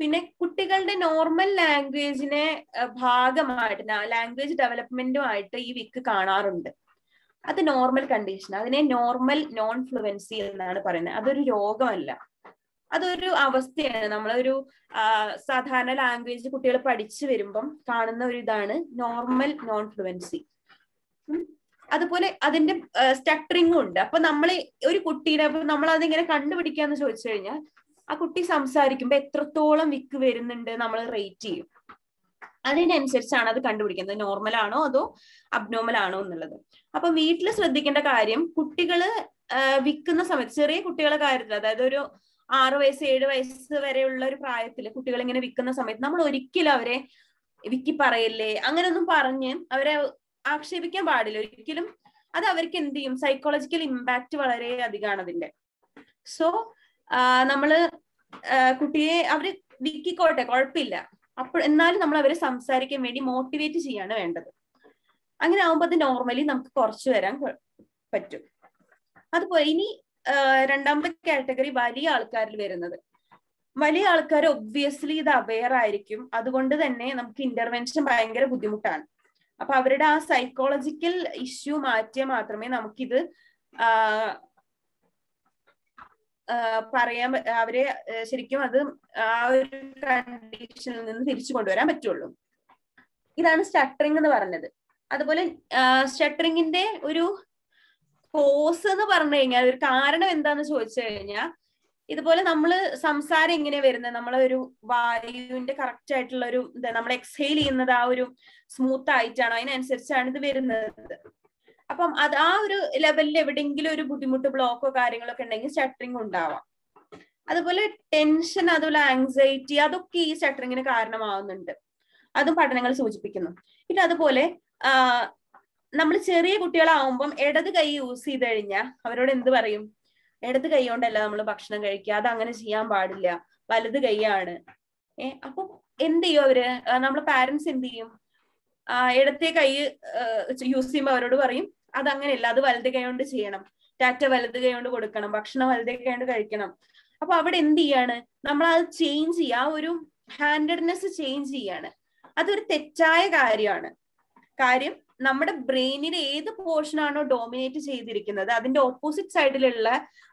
പിന്നെ കുട്ടികളുടെ നോർമൽ ലാംഗ്വേജിനെ ഭാഗമായിട്ട് ലാംഗ്വേജ് ഡെവലപ്മെന്റുമായിട്ട് ഈ വിക്ക് കാണാറുണ്ട്. അത് നോർമൽ കണ്ടീഷൻ, അതിനെ നോർമൽ നോൺ ഫ്ലുവൻസി എന്നാണ് പറയുന്നത്. അതൊരു രോഗമല്ല, അതൊരു അവസ്ഥയാണ്. നമ്മളൊരു സാധാരണ ലാംഗ്വേജ് കുട്ടികൾ പഠിച്ചു വരുമ്പം കാണുന്ന ഒരു ഇതാണ് നോർമൽ നോൺ ഫ്ലുവൻസി. അതുപോലെ അതിന്റെ സ്റ്റട്ടറിങ്ങും ഉണ്ട്. അപ്പൊ നമ്മൾ ഒരു കുട്ടീനെ നമ്മൾ അതിങ്ങനെ കണ്ടുപിടിക്കാന്ന് ചോദിച്ചു കഴിഞ്ഞാൽ ആ കുട്ടി സംസാരിക്കുമ്പോൾ എത്രത്തോളം വിക്ക് വരുന്നുണ്ട് നമ്മൾ റേറ്റ് ചെയ്യും. അതിനനുസരിച്ചാണ് അത് കണ്ടുപിടിക്കുന്നത്, നോർമൽ ആണോ അതോ അബ്നോർമൽ ആണോ എന്നുള്ളത്. അപ്പൊ വീട്ടിൽ ശ്രദ്ധിക്കേണ്ട കാര്യം, കുട്ടികള് വിൽക്കുന്ന സമയത്ത്, ചെറിയ കുട്ടികളെ കാര്യത്തിൽ, അതായത് ഒരു ആറു വയസ്സ് ഏഴ് വയസ്സ് വരെയുള്ള ഒരു പ്രായത്തിൽ കുട്ടികൾ ഇങ്ങനെ വിൽക്കുന്ന സമയത്ത് നമ്മൾ ഒരിക്കലും അവരെ വിക്കി പറയല്ലേ അങ്ങനെയൊന്നും പറഞ്ഞ് അവരെ ആക്ഷേപിക്കാൻ പാടില്ല ഒരിക്കലും. അത് അവർക്ക് എന്ത് ചെയ്യും, സൈക്കോളജിക്കൽ ഇമ്പാക്ട് വളരെ അധികമാണ് അതിന്റെ. സോ നമ്മള് കുട്ടിയെ അവര് വിക്കിക്കോട്ടെ, കുഴപ്പമില്ല, അപ്പോൾ എന്നാലും നമ്മൾ അവരെ സംസാരിക്കാൻ വേണ്ടി മോട്ടിവേറ്റ് ചെയ്യാണ് വേണ്ടത്. അങ്ങനെ ആവുമ്പോൾ അത് നോർമലി നമുക്ക് കുറച്ച് വരാൻ പറ്റും. അതുപോലെ ഇനി രണ്ടാമത്തെ കാറ്റഗറി വലിയ ആൾക്കാരിൽ വരുന്നത്. വലിയ ആൾക്കാർ ഒബ്വിയസ്ലി ഇത് അവെയർ ആയിരിക്കും, അതുകൊണ്ട് തന്നെ നമുക്ക് ഇന്റർവെൻഷൻ ഭയങ്കര ബുദ്ധിമുട്ടാണ്. അപ്പൊ അവരുടെ ആ സൈക്കോളജിക്കൽ ഇഷ്യൂ മാറ്റിയാൽ മാത്രമേ നമുക്കിത് പറയാൻ, അവരെ ശരിക്കും അത് ആ ഒരു കണ്ടീഷനിൽ നിന്ന് തിരിച്ചു കൊണ്ടുവരാൻ പറ്റുള്ളൂ. ഇതാണ് സ്റ്റട്ടറിങ് എന്ന് പറഞ്ഞത്. അതുപോലെ സ്റ്റട്ടറിങ്ങിന്റെ ഒരു കോസ് എന്ന് പറഞ്ഞു കഴിഞ്ഞാൽ, ഒരു കാരണം എന്താന്ന് ചോദിച്ചു കഴിഞ്ഞാൽ, ഇതുപോലെ നമ്മള് സംസാരം എങ്ങനെ വരുന്നത്, നമ്മളൊരു വായുവിന്റെ കറക്റ്റ് ആയിട്ടുള്ള ഒരു എന്താ നമ്മൾ എക്സെയിൽ ചെയ്യുന്നത് ആ ഒരു സ്മൂത്ത് ആയിട്ടാണോ, അതിനനുസരിച്ചാണ് ഇത് വരുന്നത്. അപ്പം അത് ആ ഒരു ലെവലിൽ എവിടെയെങ്കിലും ഒരു ബുദ്ധിമുട്ട്, ബ്ലോക്കോ കാര്യങ്ങളോ ഒക്കെ ഉണ്ടെങ്കിൽ സ്റ്റട്ടറിങ് ഉണ്ടാവാം. അതുപോലെ ടെൻഷൻ, അതുപോലെ ആങ്സൈറ്റി, അതൊക്കെ ഈ സ്റ്റട്ടറിങ്ങിന് കാരണമാവുന്നുണ്ട്, അതും പഠനങ്ങൾ സൂചിപ്പിക്കുന്നു. പിന്നെ അതുപോലെ നമ്മൾ ചെറിയ കുട്ടികളാവുമ്പം ഇടത് കൈ യൂസ് ചെയ്ത് കഴിഞ്ഞാൽ അവരോട് എന്ത് പറയും, ഇടത് കൈ കൊണ്ടല്ല നമ്മൾ ഭക്ഷണം കഴിക്കുക, അത് അങ്ങനെ ചെയ്യാൻ പാടില്ല, വലത് കൈയാണ്. ഏഹ് അപ്പൊ എന്ത് ചെയ്യും അവര്, നമ്മളെ പാരന്റ്സ് എന്ത് ചെയ്യും, ഇടത്തെ കൈ യൂസ് ചെയ്യുമ്പോൾ അവരോട് പറയും അതങ്ങനെയല്ല, അത് വലത് കൈ കൊണ്ട് ചെയ്യണം, ടാറ്റ വലത് കൈ കൊണ്ട് കൊടുക്കണം, ഭക്ഷണം വലത് കൈ കൊണ്ട് കഴിക്കണം. അപ്പൊ അവിടെ എന്ത് ചെയ്യാണ്, നമ്മൾ അത് ചേഞ്ച് ചെയ്യുക, ആ ഒരു ഹാൻഡഡ്നെസ് ചേഞ്ച് ചെയ്യാണ്. അതൊരു തെറ്റായ കാര്യമാണ്. കാര്യം നമ്മുടെ ബ്രെയിനിൽ ഏത് പോർഷനാണോ ഡോമിനേറ്റ് ചെയ്തിരിക്കുന്നത് അതിന്റെ ഓപ്പോസിറ്റ് സൈഡിലുള്ള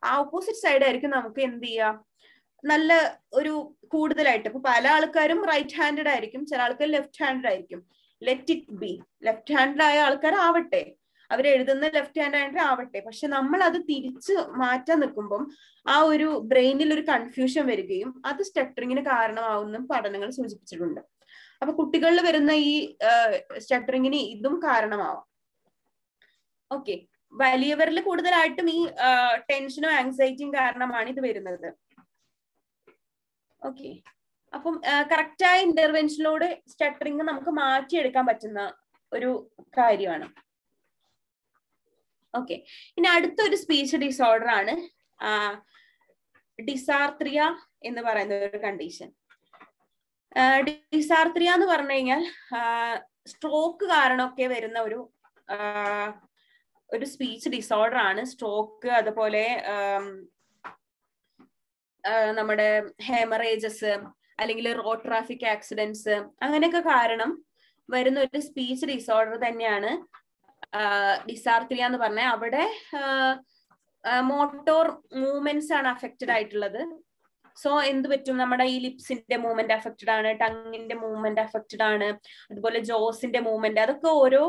ആ ഓപ്പോസിറ്റ് സൈഡായിരിക്കും നമുക്ക് എന്ത് ചെയ്യാം നല്ല ഒരു കൂടുതലായിട്ട്. ഇപ്പൊ പല ആൾക്കാരും റൈറ്റ് ഹാൻഡഡ് ആയിരിക്കും, ചില ആൾക്കാർ ലെഫ്റ്റ് ഹാൻഡഡ് ആയിരിക്കും. Let it be, left hand ആയ ആൾക്കാർ ആവട്ടെ, അവരെഴുതുന്ന ലെഫ്റ്റ് ഹാൻഡ് ആയിട്ട് ആവട്ടെ. പക്ഷെ നമ്മൾ അത് തിരിച്ച് മാറ്റാൻ നിൽക്കുമ്പം ആ ഒരു ബ്രെയിനിൽ ഒരു കൺഫ്യൂഷൻ വരികയും അത് സ്റ്റട്ടറിങ്ങിന് കാരണമാവുന്ന പഠനങ്ങൾ സൂചിപ്പിച്ചിട്ടുണ്ട്. അപ്പൊ കുട്ടികളിൽ വരുന്ന ഈ സ്റ്റട്ടറിങ്ങിന് ഇതും കാരണമാവാം. ഓക്കെ, വലിയവരിൽ കൂടുതലായിട്ടും ഈ ടെൻഷനും ആങ്സൈറ്റിയും കാരണമാണ് ഇത് വരുന്നത്. ഓക്കെ, അപ്പം കറക്റ്റായ ഇന്റർവെൻഷനിലൂടെ സ്റ്റട്ടറിങ് നമുക്ക് മാറ്റിയെടുക്കാൻ പറ്റുന്ന ഒരു കാര്യമാണ്. Okay. ഇനി അടുത്തൊരു സ്പീച്ച് ഡിസോർഡർ ആണ് ഡിസാർട്രിയ എന്ന് പറയുന്ന ഒരു കണ്ടീഷൻ. ഡിസാർട്രിയ എന്ന് പറഞ്ഞു കഴിഞ്ഞാൽ സ്ട്രോക്ക് കാരണമൊക്കെ വരുന്ന ഒരു ഒരു സ്പീച്ച് ഡിസോർഡർ ആണ്. സ്ട്രോക്ക്, അതുപോലെ നമ്മുടെ ഹെമറേജസ് അല്ലെങ്കിൽ റോഡ് ട്രാഫിക് ആക്സിഡൻസ് അങ്ങനെയൊക്കെ കാരണം വരുന്ന ഒരു സ്പീച്ച് ഡിസോർഡർ തന്നെയാണ് ഡിസാർട്രിയ എന്ന് പറഞ്ഞാൽ. അവിടെ മോട്ടോർ മൂവ്മെന്റ്സ് ആണ് അഫക്റ്റഡ് ആയിട്ടുള്ളത്. സോ എന്ത് പറ്റും, നമ്മുടെ ഈ ലിപ്സിന്റെ മൂവ്മെന്റ് അഫക്റ്റഡ് ആണ്, ടങ്ങിന്റെ മൂവ്മെന്റ് അഫക്റ്റഡ് ആണ്, അതുപോലെ ജോസിന്റെ മൂവ്മെന്റ്, അതൊക്കെ ഓരോ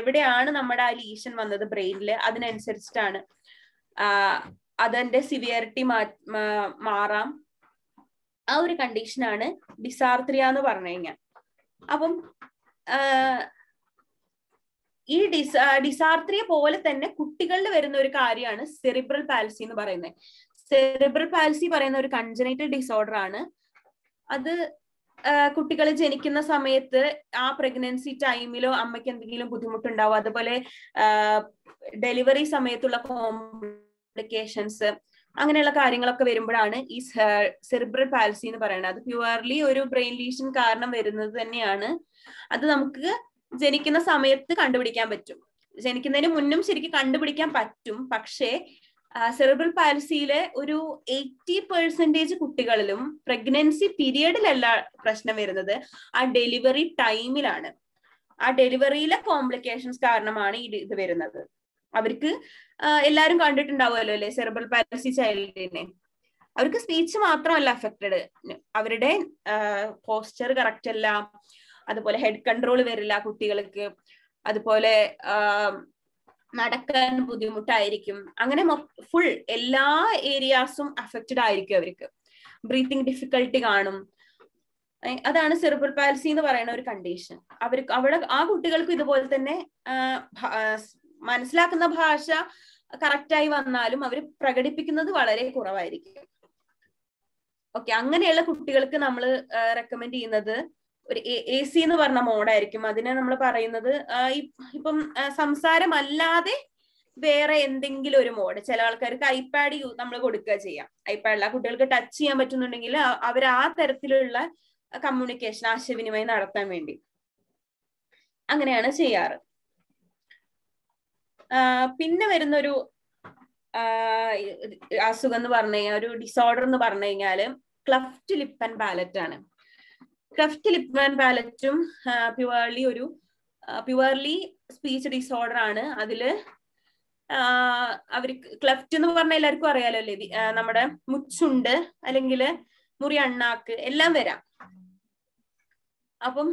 എവിടെയാണ് നമ്മുടെ ആ ലീഷൻ വന്നത് ബ്രെയിനില് അതിനനുസരിച്ചിട്ടാണ്. അതിന്റെ സിവിയറിറ്റി മാറാം. ആ ഒരു കണ്ടീഷനാണ് ഡിസാർട്രിയ എന്ന് പറഞ്ഞു കഴിഞ്ഞാൽ. അപ്പം ഈ ഡിസ ഡിസാർട്രിയ പോലെ തന്നെ കുട്ടികളിൽ വരുന്ന ഒരു കാര്യമാണ് സെറിബ്രൽ പാൽസി എന്ന് പറയുന്നത്. സെറിബ്രൽ പാൽസി പറയുന്ന ഒരു കൺജനൈറ്റൽ ഡിസോർഡർ ആണ്. അത് കുട്ടികൾ ജനിക്കുന്ന സമയത്ത് ആ പ്രഗ്നൻസി ടൈമിലോ അമ്മയ്ക്ക് എന്തെങ്കിലും ബുദ്ധിമുട്ടുണ്ടാവും, അതുപോലെ ഡെലിവറി സമയത്തുള്ള കോംപ്ലിക്കേഷൻസ് അങ്ങനെയുള്ള കാര്യങ്ങളൊക്കെ വരുമ്പോഴാണ് ഈ സെറിബ്രൽ പാൽസി എന്ന് പറയുന്നത്. അത് പ്യുവർലി ഒരു ബ്രെയിൻ ലീഷൻ കാരണം വരുന്നത് തന്നെയാണ്. അത് നമുക്ക് ജനിക്കുന്ന സമയത്ത് കണ്ടുപിടിക്കാൻ പറ്റും, ജനിക്കുന്നതിന് മുന്നും ശരിക്കും കണ്ടുപിടിക്കാൻ പറ്റും. പക്ഷേ സെറിബ്രൽ പാൽസിയിലെ ഒരു എയ്റ്റി പെർസെന്റേജ് കുട്ടികളിലും പ്രഗ്നൻസി പീരിയഡിലല്ല പ്രശ്നം വരുന്നത്, ആ ഡെലിവറി ടൈമിലാണ്. ആ ഡെലിവറിയിലെ കോംപ്ലിക്കേഷൻസ് കാരണമാണ് ഈ ഇത് വരുന്നത്. അവർക്ക് എല്ലാവരും കണ്ടിട്ടുണ്ടാവുമല്ലോ അല്ലെ സെറിബ്രൽ പാൽസി ചൈൽഡിനെ. അവർക്ക് സ്പീച്ച് മാത്രമല്ല അഫക്റ്റഡ്, അവരുടെ പോസ്ചർ കറക്റ്റ് അല്ല, അതുപോലെ ഹെഡ് കൺട്രോൾ വരില്ല കുട്ടികൾക്ക്, അതുപോലെ നടക്കാൻ ബുദ്ധിമുട്ടായിരിക്കും. അങ്ങനെ ഫുൾ എല്ലാ ഏരിയാസും അഫക്റ്റഡ് ആയിരിക്കും അവർക്ക്. ബ്രീത്തിങ് ഡിഫിക്കൽട്ടി കാണും. അതാണ് സെറിബ്രൽ പാൽസി എന്ന് പറയുന്ന ഒരു കണ്ടീഷൻ. അവർക്ക് അവിടെ ആ കുട്ടികൾക്ക് ഇതുപോലെ തന്നെ മനസ്സിലാക്കുന്ന ഭാഷ കറക്റ്റായി വന്നാലും അവർ പ്രകടിപ്പിക്കുന്നത് വളരെ കുറവായിരിക്കും. ഓക്കെ, അങ്ങനെയുള്ള കുട്ടികൾക്ക് നമ്മൾ റെക്കമെൻഡ് ചെയ്യുന്നത് ഒരു എ സി എന്ന് പറഞ്ഞ മോഡായിരിക്കും. അതിനെ നമ്മൾ പറയുന്നത് ഇപ്പം സംസാരമല്ലാതെ വേറെ എന്തെങ്കിലും ഒരു മോഡ്. ചില ആൾക്കാർക്ക് ഐപാഡ് നമ്മൾ കൊടുക്കുക ചെയ്യാം. ഐപാഡിൽ ആ കുട്ടികൾക്ക് ടച്ച് ചെയ്യാൻ പറ്റുന്നുണ്ടെങ്കിൽ അവർ ആ തരത്തിലുള്ള കമ്മ്യൂണിക്കേഷൻ, ആശയവിനിമയം നടത്താൻ വേണ്ടി അങ്ങനെയാണ് ചെയ്യാറ്. പിന്നെ വരുന്നൊരു അസുഖം എന്ന് പറഞ്ഞു കഴിഞ്ഞാൽ, ഒരു ഡിസോർഡർ എന്ന് പറഞ്ഞു കഴിഞ്ഞാല് ക്ലഫ്റ്റ് ലിപ്പ് ആൻഡ് പാലറ്റ് ആണ്. ക്ലഫ്റ്റ് ലിപ്പ് ആൻഡ് പാലറ്റും പ്യുവർലി ഒരു പ്യുവർലി സ്പീച്ച് ഡിസോർഡർ ആണ്. അതില് അവർക്ക് ക്ലഫ്റ്റ് എന്ന് പറഞ്ഞാൽ എല്ലാവർക്കും അറിയാലോ അല്ലേ, നമ്മുടെ മുച്ചുണ്ട് അല്ലെങ്കിൽ മുറി അണ്ണാക്ക് എല്ലാം വരാം. അപ്പം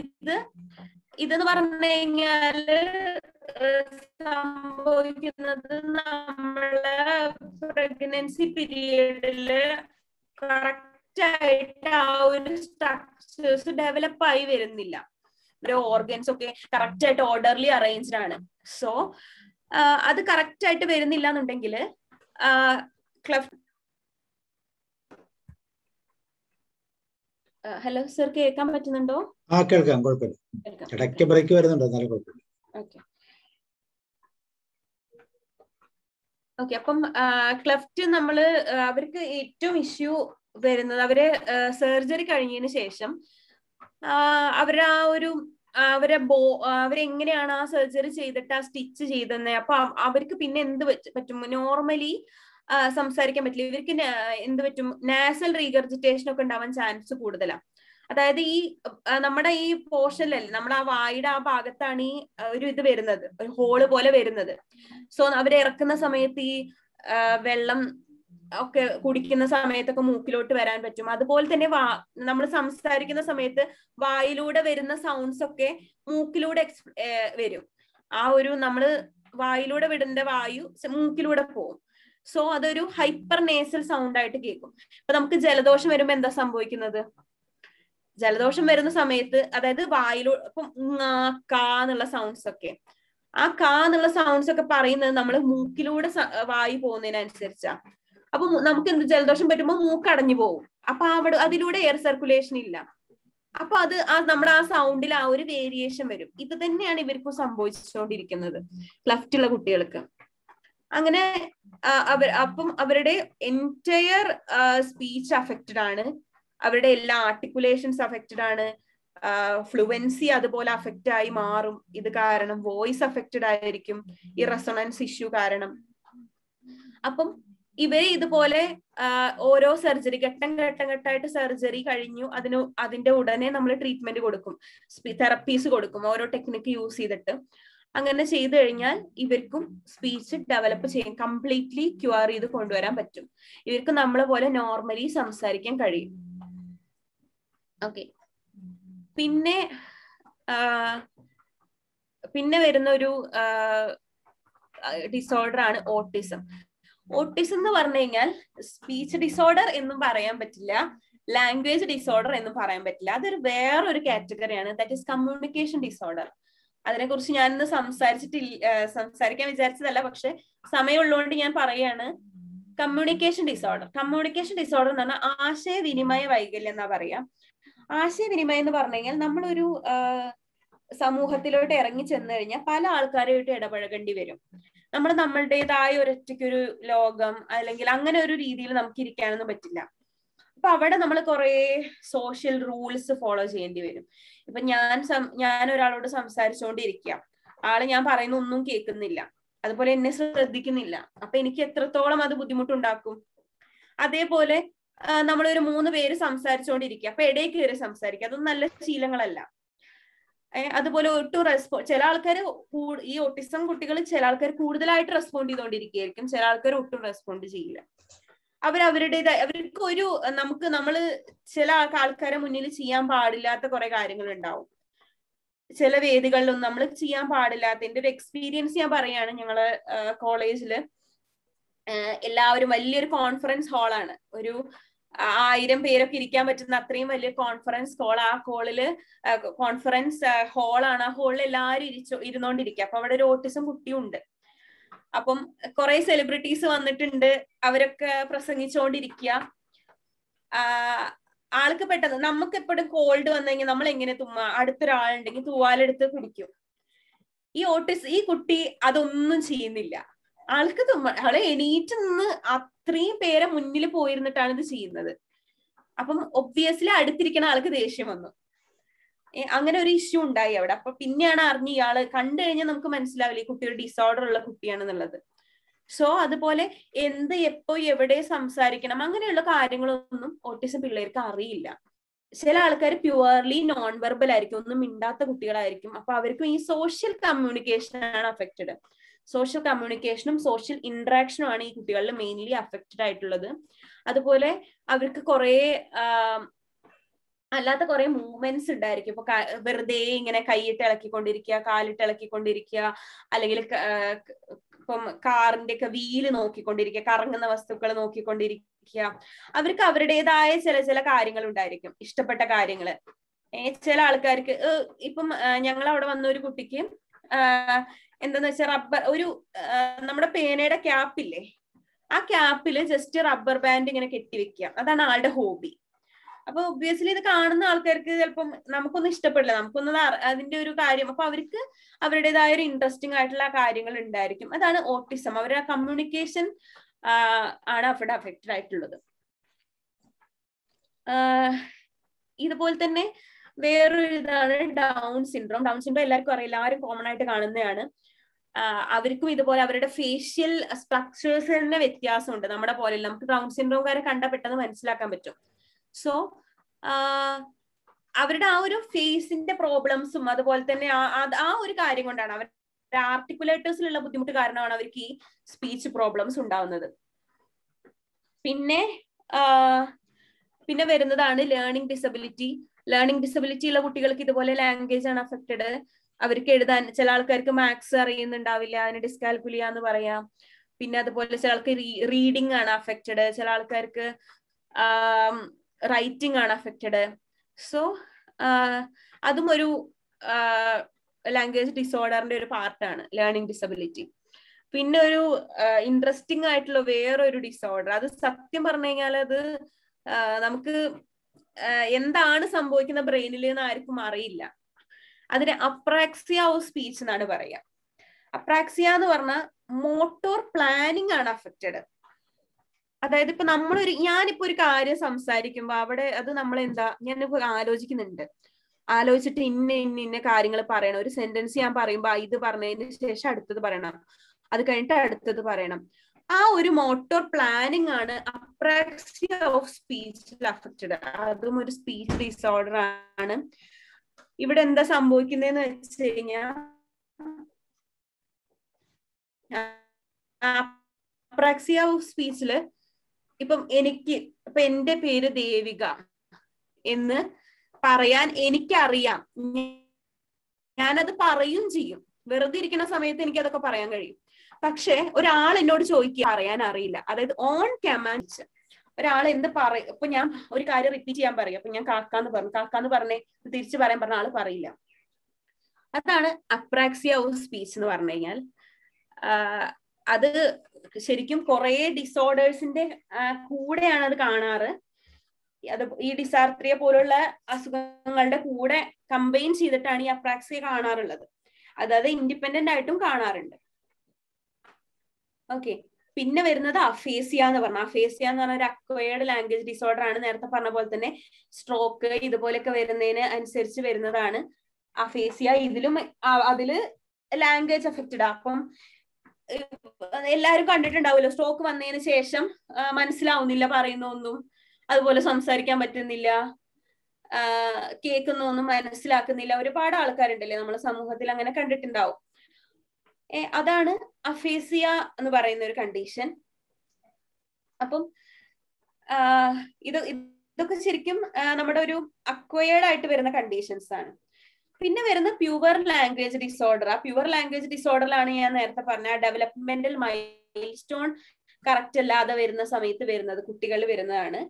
ഇത് ഇതെന്ന് പറഞ്ഞു കഴിഞ്ഞാല് സംഭവിക്കുന്നത് നമ്മള് പ്രഗ്നൻസി പീരീഡില് കറക്റ്റ് ആയിട്ട് ആ ഒരു സ്ട്രക്ചേഴ്സ് ഡെവലപ്പ് ആയി വരുന്നില്ല. ഓർഗൻസ് ഒക്കെ കറക്റ്റ് ആയിട്ട് ഓർഡർലി അറേഞ്ച്ഡ് ആണ്. സോ അത് കറക്റ്റ് ആയിട്ട് വരുന്നില്ല എന്നുണ്ടെങ്കിൽ ഹലോ സർ, കേൾക്കാൻ പറ്റുന്നുണ്ടോ? കേൾക്കാം, കുഴപ്പമില്ല. ഓക്കെ ഓക്കെ അപ്പം ക്ലഫ്റ്റ് നമ്മള് അവർക്ക് ഏറ്റവും ഇഷ്യൂ വരുന്നത് അവര് സർജറി കഴിഞ്ഞതിന് ശേഷം അവര് ആ ഒരു അവരെ ബോ അവരെങ്ങനെയാണ് ആ സർജറി ചെയ്തിട്ട് ആ സ്റ്റിച്ച് ചെയ്തെന്ന്. അപ്പൊ അവർക്ക് പിന്നെ എന്ത് പറ്റും, നോർമലി സംസാരിക്കാൻ പറ്റില്ല. ഇവർക്ക് എന്ത് പറ്റും, നാസൽ റീഗർജിറ്റേഷൻ ഒക്കെ ഉണ്ടാവാൻ ചാൻസ് കൂടുതലാണ്. അതായത് ഈ നമ്മുടെ ഈ പോർഷനിലല്ലേ, നമ്മുടെ ആ വായുടെ ആ ഭാഗത്താണ് ഈ ഒരു ഇത് വരുന്നത്, ഒരു ഹോള് പോലെ വരുന്നത്. സോ അവരെ ഇറക്കുന്ന സമയത്ത് ഈ വെള്ളം ഒക്കെ കുടിക്കുന്ന സമയത്തൊക്കെ മൂക്കിലോട്ട് വരാൻ പറ്റും. അതുപോലെ തന്നെ വാ നമ്മൾ സംസാരിക്കുന്ന സമയത്ത് വായിലൂടെ വരുന്ന സൗണ്ട്സ് ഒക്കെ മൂക്കിലൂടെ എക്സ് വരും. ആ ഒരു നമ്മൾ വായിലൂടെ വിടേണ്ട വായു മൂക്കിലൂടെ പോകും. സോ അതൊരു ഹൈപ്പർ നേസൽ സൗണ്ട് ആയിട്ട് കേൾക്കും. ഇപ്പൊ നമുക്ക് ജലദോഷം വരുമ്പോ എന്താ സംഭവിക്കുന്നത്, ജലദോഷം വരുന്ന സമയത്ത് അതായത് വായിലൂ ഇപ്പം കാ എന്നുള്ള സൗണ്ട്സ് ഒക്കെ, ആ കാ എന്നുള്ള സൗണ്ട്സ് ഒക്കെ പറയുന്നത് നമ്മൾ മൂക്കിലൂടെ വായു പോകുന്നതിനനുസരിച്ചാ. അപ്പൊ നമുക്ക് എന്ത്, ജലദോഷം പറ്റുമ്പോൾ മൂക്കടഞ്ഞു പോകും. അപ്പൊ അവിടെ അതിലൂടെ എയർ സർക്കുലേഷൻ ഇല്ല. അപ്പൊ അത് ആ നമ്മുടെ ആ സൗണ്ടിൽ ആ ഒരു വേരിയേഷൻ വരും. ഇത് തന്നെയാണ് ഇവർക്കും സംഭവിച്ചുകൊണ്ടിരിക്കുന്നത് ക്ലഫ്റ്റുള്ള കുട്ടികൾക്ക്. അങ്ങനെ അവർ അപ്പം അവരുടെ എൻറ്റയർ സ്പീച്ച് അഫക്റ്റഡ് ആണ്, അവരുടെ എല്ലാ ആർട്ടിക്കുലേഷൻസ് അഫക്റ്റഡ് ആണ്, ഫ്ലുവൻസി അതുപോലെ അഫക്റ്റ് ആയി മാറും. ഇത് കാരണം വോയിസ് അഫക്റ്റഡ് ആയിരിക്കും ഈ റെസൊണൻസ് ഇഷ്യൂ കാരണം. അപ്പം ഇവര് ഇതുപോലെ ഓരോ സർജറി ഘട്ടം ഘട്ടം ഘട്ടമായിട്ട് സർജറി കഴിഞ്ഞു അതിന് അതിന്റെ ഉടനെ നമ്മൾ ട്രീറ്റ്മെന്റ് കൊടുക്കും, തെറപ്പീസ് കൊടുക്കും ഓരോ ടെക്നിക്ക് യൂസ് ചെയ്തിട്ട്. അങ്ങനെ ചെയ്തു കഴിഞ്ഞാൽ ഇവർക്കും സ്പീച്ച് ഡെവലപ്പ് ചെയ്യാൻ കംപ്ലീറ്റ്ലി ക്യൂർ ചെയ്ത് കൊണ്ടുവരാൻ പറ്റും, ഇവർക്ക് നമ്മളെ പോലെ നോർമലി സംസാരിക്കാൻ കഴിയും. ഓക്കെ, പിന്നെ പിന്നെ വരുന്ന ഒരു ഡിസോർഡർ ആണ് ഓട്ടിസം. ഓട്ടിസം എന്ന് പറഞ്ഞു കഴിഞ്ഞാൽ സ്പീച്ച് ഡിസോർഡർ എന്നും പറയാൻ പറ്റില്ല, ലാംഗ്വേജ് ഡിസോർഡർ എന്നും പറയാൻ പറ്റില്ല, അതൊരു വേറൊരു കാറ്റഗറിയാണ്. That is communication disorder. അതിനെ കുറിച്ച് ഞാനിന്ന് സംസാരിച്ചിട്ടില്ല, സംസാരിക്കാൻ വിചാരിച്ചതല്ല, പക്ഷെ സമയമുള്ളതുകൊണ്ട് ഞാൻ പറയാണ്. കമ്മ്യൂണിക്കേഷൻ ഡിസോർഡർ കമ്മ്യൂണിക്കേഷൻ ഡിസോർഡർ എന്ന് പറഞ്ഞാൽ ആശയവിനിമയ വൈകല്യം എന്നാ പറയാ. ആശയവിനിമയം എന്ന് പറഞ്ഞു കഴിഞ്ഞാൽ നമ്മളൊരു സമൂഹത്തിലോട്ട് ഇറങ്ങി ചെന്ന് കഴിഞ്ഞാൽ പല ആൾക്കാരുമായിട്ട് ഇടപഴകേണ്ടി വരും. നമ്മൾ നമ്മളുടേതായ ഒരൊറ്റയ്ക്കൊരു ലോകം അല്ലെങ്കിൽ അങ്ങനെ ഒരു രീതിയിൽ നമുക്ക് ഇരിക്കാനൊന്നും പറ്റില്ല. അപ്പൊ അവിടെ നമ്മൾ കുറെ സോഷ്യൽ റൂൾസ് ഫോളോ ചെയ്യേണ്ടി വരും. ഇപ്പൊ ഞാൻ ഞാൻ ഒരാളോട് സംസാരിച്ചുകൊണ്ടിരിക്കുക, ആള് ഞാൻ പറയുന്ന ഒന്നും കേൾക്കുന്നില്ല, അതുപോലെ എന്നെ ശ്രദ്ധിക്കുന്നില്ല, അപ്പൊ എനിക്ക് എത്രത്തോളം അത് ബുദ്ധിമുട്ടുണ്ടാക്കും. അതേപോലെ നമ്മളൊരു മൂന്ന് പേര് സംസാരിച്ചുകൊണ്ടിരിക്കുക, അപ്പൊ ഇടയിൽ കയറി സംസാരിക്കുക, അതൊന്നും നല്ല ശീലങ്ങളല്ല. അതുപോലെ ഒട്ടും റെസ്പോ ചില ആൾക്കാർ ഈ ഓട്ടിസം കുട്ടികൾ ചില ആൾക്കാർ കൂടുതലായിട്ട് റെസ്പോണ്ട് ചെയ്തുകൊണ്ടിരിക്കുകയായിരിക്കും, ചില ആൾക്കാർ ഒട്ടും റെസ്പോണ്ട് ചെയ്യില്ല. അവരവരുടേതായ അവർക്ക് ഒരു നമുക്ക് നമ്മള് ചില ആൾക്കാരെ മുന്നിൽ ചെയ്യാൻ പാടില്ലാത്ത കുറെ കാര്യങ്ങൾ ഉണ്ടാവും, ചില വേദികളിലൊന്നും നമ്മൾ ചെയ്യാൻ പാടില്ലാത്ത. എൻ്റെ ഒരു എക്സ്പീരിയൻസ് ഞാൻ പറയാണ്. ഞങ്ങള് കോളേജില് എല്ലാവരും വലിയൊരു കോൺഫറൻസ് ഹാളാണ്, ഒരു ആയിരം പേരൊക്കെ ഇരിക്കാൻ പറ്റുന്ന അത്രയും വലിയ കോൺഫറൻസ് ഹോൾ. ആ ഹോളില് കോൺഫറൻസ് ഹാളാണ്, ആ ഹോളിൽ എല്ലാവരും ഇരിച്ചു ഇരുന്നോണ്ടിരിക്കുക. അപ്പൊ അവിടെ ഒരു ഓട്ടിസം കുട്ടിയുണ്ട്. അപ്പം കുറെ സെലിബ്രിറ്റീസ് വന്നിട്ടുണ്ട്, അവരൊക്കെ പ്രസംഗിച്ചോണ്ടിരിക്കുക. ആൾക്ക് പെട്ടെന്ന് നമുക്ക് എപ്പോഴും കോൾഡ് വന്നു കഴിഞ്ഞാൽ നമ്മൾ എങ്ങനെ തുമ്മ, അടുത്തൊരാളുണ്ടെങ്കിൽ തൂവാലെടുത്ത് കുടിക്കും. ഈ ഓട്ടിസ് ഈ കുട്ടി അതൊന്നും ചെയ്യുന്നില്ല. ആൾക്ക് തുമ്മ ആളെ എണീറ്റ് നിന്ന് അത്രയും പേരെ മുന്നിൽ പോയിരുന്നിട്ടാണ് ഇത് ചെയ്യുന്നത്. അപ്പം ഒബ്വിയസ്ലി അടുത്തിരിക്കണ ആൾക്ക് ദേഷ്യം വന്നു. അങ്ങനെ ഒരു ഇഷ്യൂ ഉണ്ടായി അവിടെ. അപ്പൊ പിന്നെയാണ് അറിഞ്ഞ് ഇയാള് കണ്ടു കഴിഞ്ഞാൽ നമുക്ക് മനസ്സിലാവില്ല ഈ കുട്ടി ഒരു ഡിസോർഡർ ഉള്ള കുട്ടിയാണെന്നുള്ളത്. സോ അതുപോലെ എന്ത് എപ്പോ എവിടെ സംസാരിക്കണം അങ്ങനെയുള്ള കാര്യങ്ങളൊന്നും ഓട്ടിസം പിള്ളേർക്ക് അറിയില്ല. ചില ആൾക്കാർ പ്യുവർലി നോൺ വെർബൽ ആയിരിക്കും, ഒന്നും മിണ്ടാത്ത കുട്ടികളായിരിക്കും. അപ്പൊ അവർക്കും ഈ സോഷ്യൽ കമ്മ്യൂണിക്കേഷനാണ് അഫക്റ്റഡ്. സോഷ്യൽ കമ്മ്യൂണിക്കേഷനും സോഷ്യൽ ഇന്ററാക്ഷനും ആണ് ഈ കുട്ടികളിൽ മെയിൻലി അഫക്റ്റഡ് ആയിട്ടുള്ളത്. അതുപോലെ അവർക്ക് കുറെ അല്ലാത്ത കുറെ മൂവ്മെന്റ്സ് ഉണ്ടായിരിക്കും. ഇപ്പൊ വെറുതെ ഇങ്ങനെ കൈയിട്ട് ഇളക്കിക്കൊണ്ടിരിക്കുക, കാലിട്ട് ഇളക്കിക്കൊണ്ടിരിക്കുക, അല്ലെങ്കിൽ ഇപ്പം കാറിന്റെ ഒക്കെ വീല് നോക്കിക്കൊണ്ടിരിക്കുക, കറങ്ങുന്ന വസ്തുക്കൾ നോക്കിക്കൊണ്ടിരിക്കുക. അവർക്ക് അവരുടേതായ ചില ചില കാര്യങ്ങൾ ഉണ്ടായിരിക്കും, ഇഷ്ടപ്പെട്ട കാര്യങ്ങള്. ചില ആൾക്കാർക്ക് ഇപ്പം ഞങ്ങൾ അവിടെ വന്ന ഒരു കുട്ടിക്ക് എന്താന്ന് വെച്ചാൽ റബ്ബർ ഒരു നമ്മുടെ പേനയുടെ ക്യാപ്പില്ലേ, ആ ക്യാപ്പില് ജസ്റ്റ് റബ്ബർ ബാൻഡ് ഇങ്ങനെ കെട്ടിവെക്കുക, അതാണ് ആളുടെ ഹോബി. അപ്പൊ ഒബ്വിയസ്ലി ഇത് കാണുന്ന ആൾക്കാർക്ക് ചിലപ്പം നമുക്കൊന്നും ഇഷ്ടപ്പെടില്ല, നമുക്കൊന്നും അതിന്റെ ഒരു കാര്യം. അപ്പൊ അവർക്ക് അവരുടേതായ ഒരു ഇൻട്രസ്റ്റിംഗ് ആയിട്ടുള്ള കാര്യങ്ങൾ ഉണ്ടായിരിക്കും. അതാണ് ഓട്ടിസം. അവരുടെ കമ്മ്യൂണിക്കേഷൻ ആണ് അവരുടെ അഫക്റ്റഡ് ആയിട്ടുള്ളത്. ഇതുപോലെ തന്നെ വേറൊരു ഇതാണ് ഡൗൺ സിൻഡ്രോം. ഡൗൺ സിൻഡ്രോം എല്ലാവർക്കും അറിയാം, എല്ലാവരും കോമൺ ആയിട്ട് കാണുന്നതാണ്. അവർക്കും ഇതുപോലെ അവരുടെ ഫേഷ്യൽ സ്ട്രക്ചേഴ്സ് തന്നെ വ്യത്യാസമുണ്ട് നമ്മുടെ പോലെ. നമുക്ക് ഡൗൺ സിൻഡ്രോംകാരെ കണ്ടാൽ പെട്ടെന്ന് മനസ്സിലാക്കാൻ പറ്റും. സോ അവരുടെ ആ ഒരു ഫേസിന്റെ പ്രോബ്ലംസും അതുപോലെ തന്നെ ആ ഒരു കാര്യം കൊണ്ടാണ്, അവരുടെ ആർട്ടിക്കുലേറ്റേഴ്സിലുള്ള ബുദ്ധിമുട്ട് കാരണമാണ് അവർക്ക് ഈ സ്പീച്ച് പ്രോബ്ലംസ് ഉണ്ടാവുന്നത്. പിന്നെ പിന്നെ വരുന്നതാണ് ലേണിംഗ് ഡിസബിലിറ്റി. ലേണിംഗ് ഡിസബിലിറ്റി ഉള്ള കുട്ടികൾക്ക് ഇതുപോലെ ലാംഗ്വേജ് ആണ് അഫക്റ്റഡ്. അവർക്ക് എഴുതാൻ ചില ആൾക്കാർക്ക് മാത്സ് അറിയുന്നുണ്ടാവില്ല, അതിന് ഡിസ്കാൽക്കുലിയ എന്ന് പറയാം. പിന്നെ അതുപോലെ ചില ആൾക്ക് റീഡിംഗ് ആണ് അഫക്റ്റഡ്, ചില ആൾക്കാർക്ക് റൈറ്റിംഗ് ആണ് അഫക്റ്റഡ്. സോ അതും ഒരു ലാംഗ്വേജ് ഡിസോർഡറിന്റെ ഒരു പാർട്ടാണ് ലേണിംഗ് ഡിസബിലിറ്റി. പിന്നെ ഒരു ഇൻട്രസ്റ്റിംഗ് ആയിട്ടുള്ള വേറൊരു ഡിസോർഡർ, അത് സത്യം പറഞ്ഞു കഴിഞ്ഞാൽ അത് നമുക്ക് എന്താണ് സംഭവിക്കുന്ന ബ്രെയിനിൽ എന്ന് ആർക്കും അറിയില്ല. അതിന് അപ്രാക്സിയ ഓഫ് സ്പീച്ച് എന്നാണ് പറയാ. അപ്രാക്സിയ എന്ന് പറഞ്ഞാൽ മോട്ടോർ പ്ലാനിങ് ആണ് അഫക്റ്റഡ്. അതായത് ഇപ്പൊ നമ്മളൊരു ഞാനിപ്പോ ഒരു കാര്യം സംസാരിക്കുമ്പോ അവിടെ അത് നമ്മൾ എന്താ ഞാനിപ്പോ ആലോചിക്കുന്നുണ്ട്, ആലോചിച്ചിട്ട് ഇന്ന ഇന്ന ഇന്ന കാര്യങ്ങൾ പറയണം. ഒരു സെന്റൻസ് ഞാൻ പറയുമ്പോ ഇത് പറഞ്ഞതിന് ശേഷം അടുത്തത് പറയണം, അത് കഴിഞ്ഞിട്ട് അടുത്തത് പറയണം. ആ ഒരു മോട്ടോർ പ്ലാനിങ് ആണ് അപ്രാക്സിയ ഓഫ് സ്പീച്ചിൽ അഫക്റ്റഡ്. അതും ഒരു സ്പീച്ച് ഡിസോർഡർ ആണ്. ഇവിടെ എന്താ സംഭവിക്കുന്നതെന്ന് വെച്ച് കഴിഞ്ഞാൽ അപ്രാക്സിയ ഓഫ് സ്പീച്ചില് ഇപ്പം എനിക്ക് ഇപ്പൊ എന്റെ പേര് ദേവിക എന്ന് പറയാൻ എനിക്കറിയാം, ഞാനത് പറയും ചെയ്യും. വെറുതെ ഇരിക്കുന്ന സമയത്ത് എനിക്ക് അതൊക്കെ പറയാൻ കഴിയും. പക്ഷെ ഒരാൾ എന്നോട് ചോദിക്കുക പറയാൻ അറിയില്ല, അതായത് ഓൺ കമാൻഡ് ഒരാൾ എന്ത് പറയും. ഇപ്പൊ ഞാൻ ഒരു കാര്യം റിപ്പീറ്റ് ചെയ്യാൻ പറയും, അപ്പൊ ഞാൻ കാക്കാന്ന് പറഞ്ഞു, കാക്കാന്ന് പറഞ്ഞേ തിരിച്ചു പറയാൻ പറഞ്ഞ ആള് പറയില്ല. അതാണ് അപ്രാക്സിയ ഓഫ് സ്പീച്ച് എന്ന് പറഞ്ഞു കഴിഞ്ഞാൽ. അത് ശരിക്കും കുറെ ഡിസോർഡേഴ്സിന്റെ കൂടെയാണ് അത് കാണാറ്. അത് ഈ ഡിസാർട്രിയ പോലുള്ള അസുഖങ്ങളുടെ കൂടെ കമ്പൈൻ ചെയ്തിട്ടാണ് ഈ അപ്രാക്സിയ കാണാറുള്ളത്. അതായത് ഇൻഡിപെൻഡന്റ് ആയിട്ടും കാണാറുണ്ട്. ഓക്കെ, പിന്നെ വരുന്നത് അഫേസിയ എന്ന് പറഞ്ഞ അഫേസിയ എന്ന് പറഞ്ഞ ഒരു അക്വയർഡ് ലാംഗ്വേജ് ഡിസോർഡർ ആണ്. നേരത്തെ പറഞ്ഞ പോലെ തന്നെ സ്ട്രോക്ക് ഇതുപോലെയൊക്കെ വരുന്നതിന് അനുസരിച്ച് വരുന്നതാണ് അഫേസിയ. ഇതിലും അതില് ലാംഗ്വേജ് അഫക്റ്റഡ്. അപ്പം എല്ലാരും കണ്ടിട്ടുണ്ടാവുമല്ലോ, സ്ട്രോക്ക് വന്നതിന് ശേഷം മനസ്സിലാവുന്നില്ല പറയുന്ന ഒന്നും, അതുപോലെ സംസാരിക്കാൻ പറ്റുന്നില്ല, കേൾക്കുന്ന ഒന്നും മനസ്സിലാക്കുന്നില്ല. ഒരുപാട് ആൾക്കാരുണ്ടല്ലേ നമ്മുടെ സമൂഹത്തിൽ, അങ്ങനെ കണ്ടിട്ടുണ്ടാവും. അതാണ് അഫേസിയ എന്ന് പറയുന്ന ഒരു കണ്ടീഷൻ. അപ്പം ഇത് ഇതൊക്കെ ശരിക്കും നമ്മുടെ ഒരു അക്വയേർഡ് ആയിട്ട് വരുന്ന കണ്ടീഷൻസ് ആണ്. പിന്നെ വരുന്ന പ്യുവർ ലാംഗ്വേജ് ഡിസോർഡർ. ആ പ്യുവർ ലാംഗ്വേജ് ഡിസോർഡറിലാണ് ഞാൻ നേരത്തെ പറഞ്ഞ ഡെവലപ്മെന്റൽ മൈൽ സ്റ്റോൺ കറക്റ്റ് അല്ലാതെ വരുന്ന സമയത്ത് വരുന്നത് കുട്ടികൾ വരുന്നതാണ്.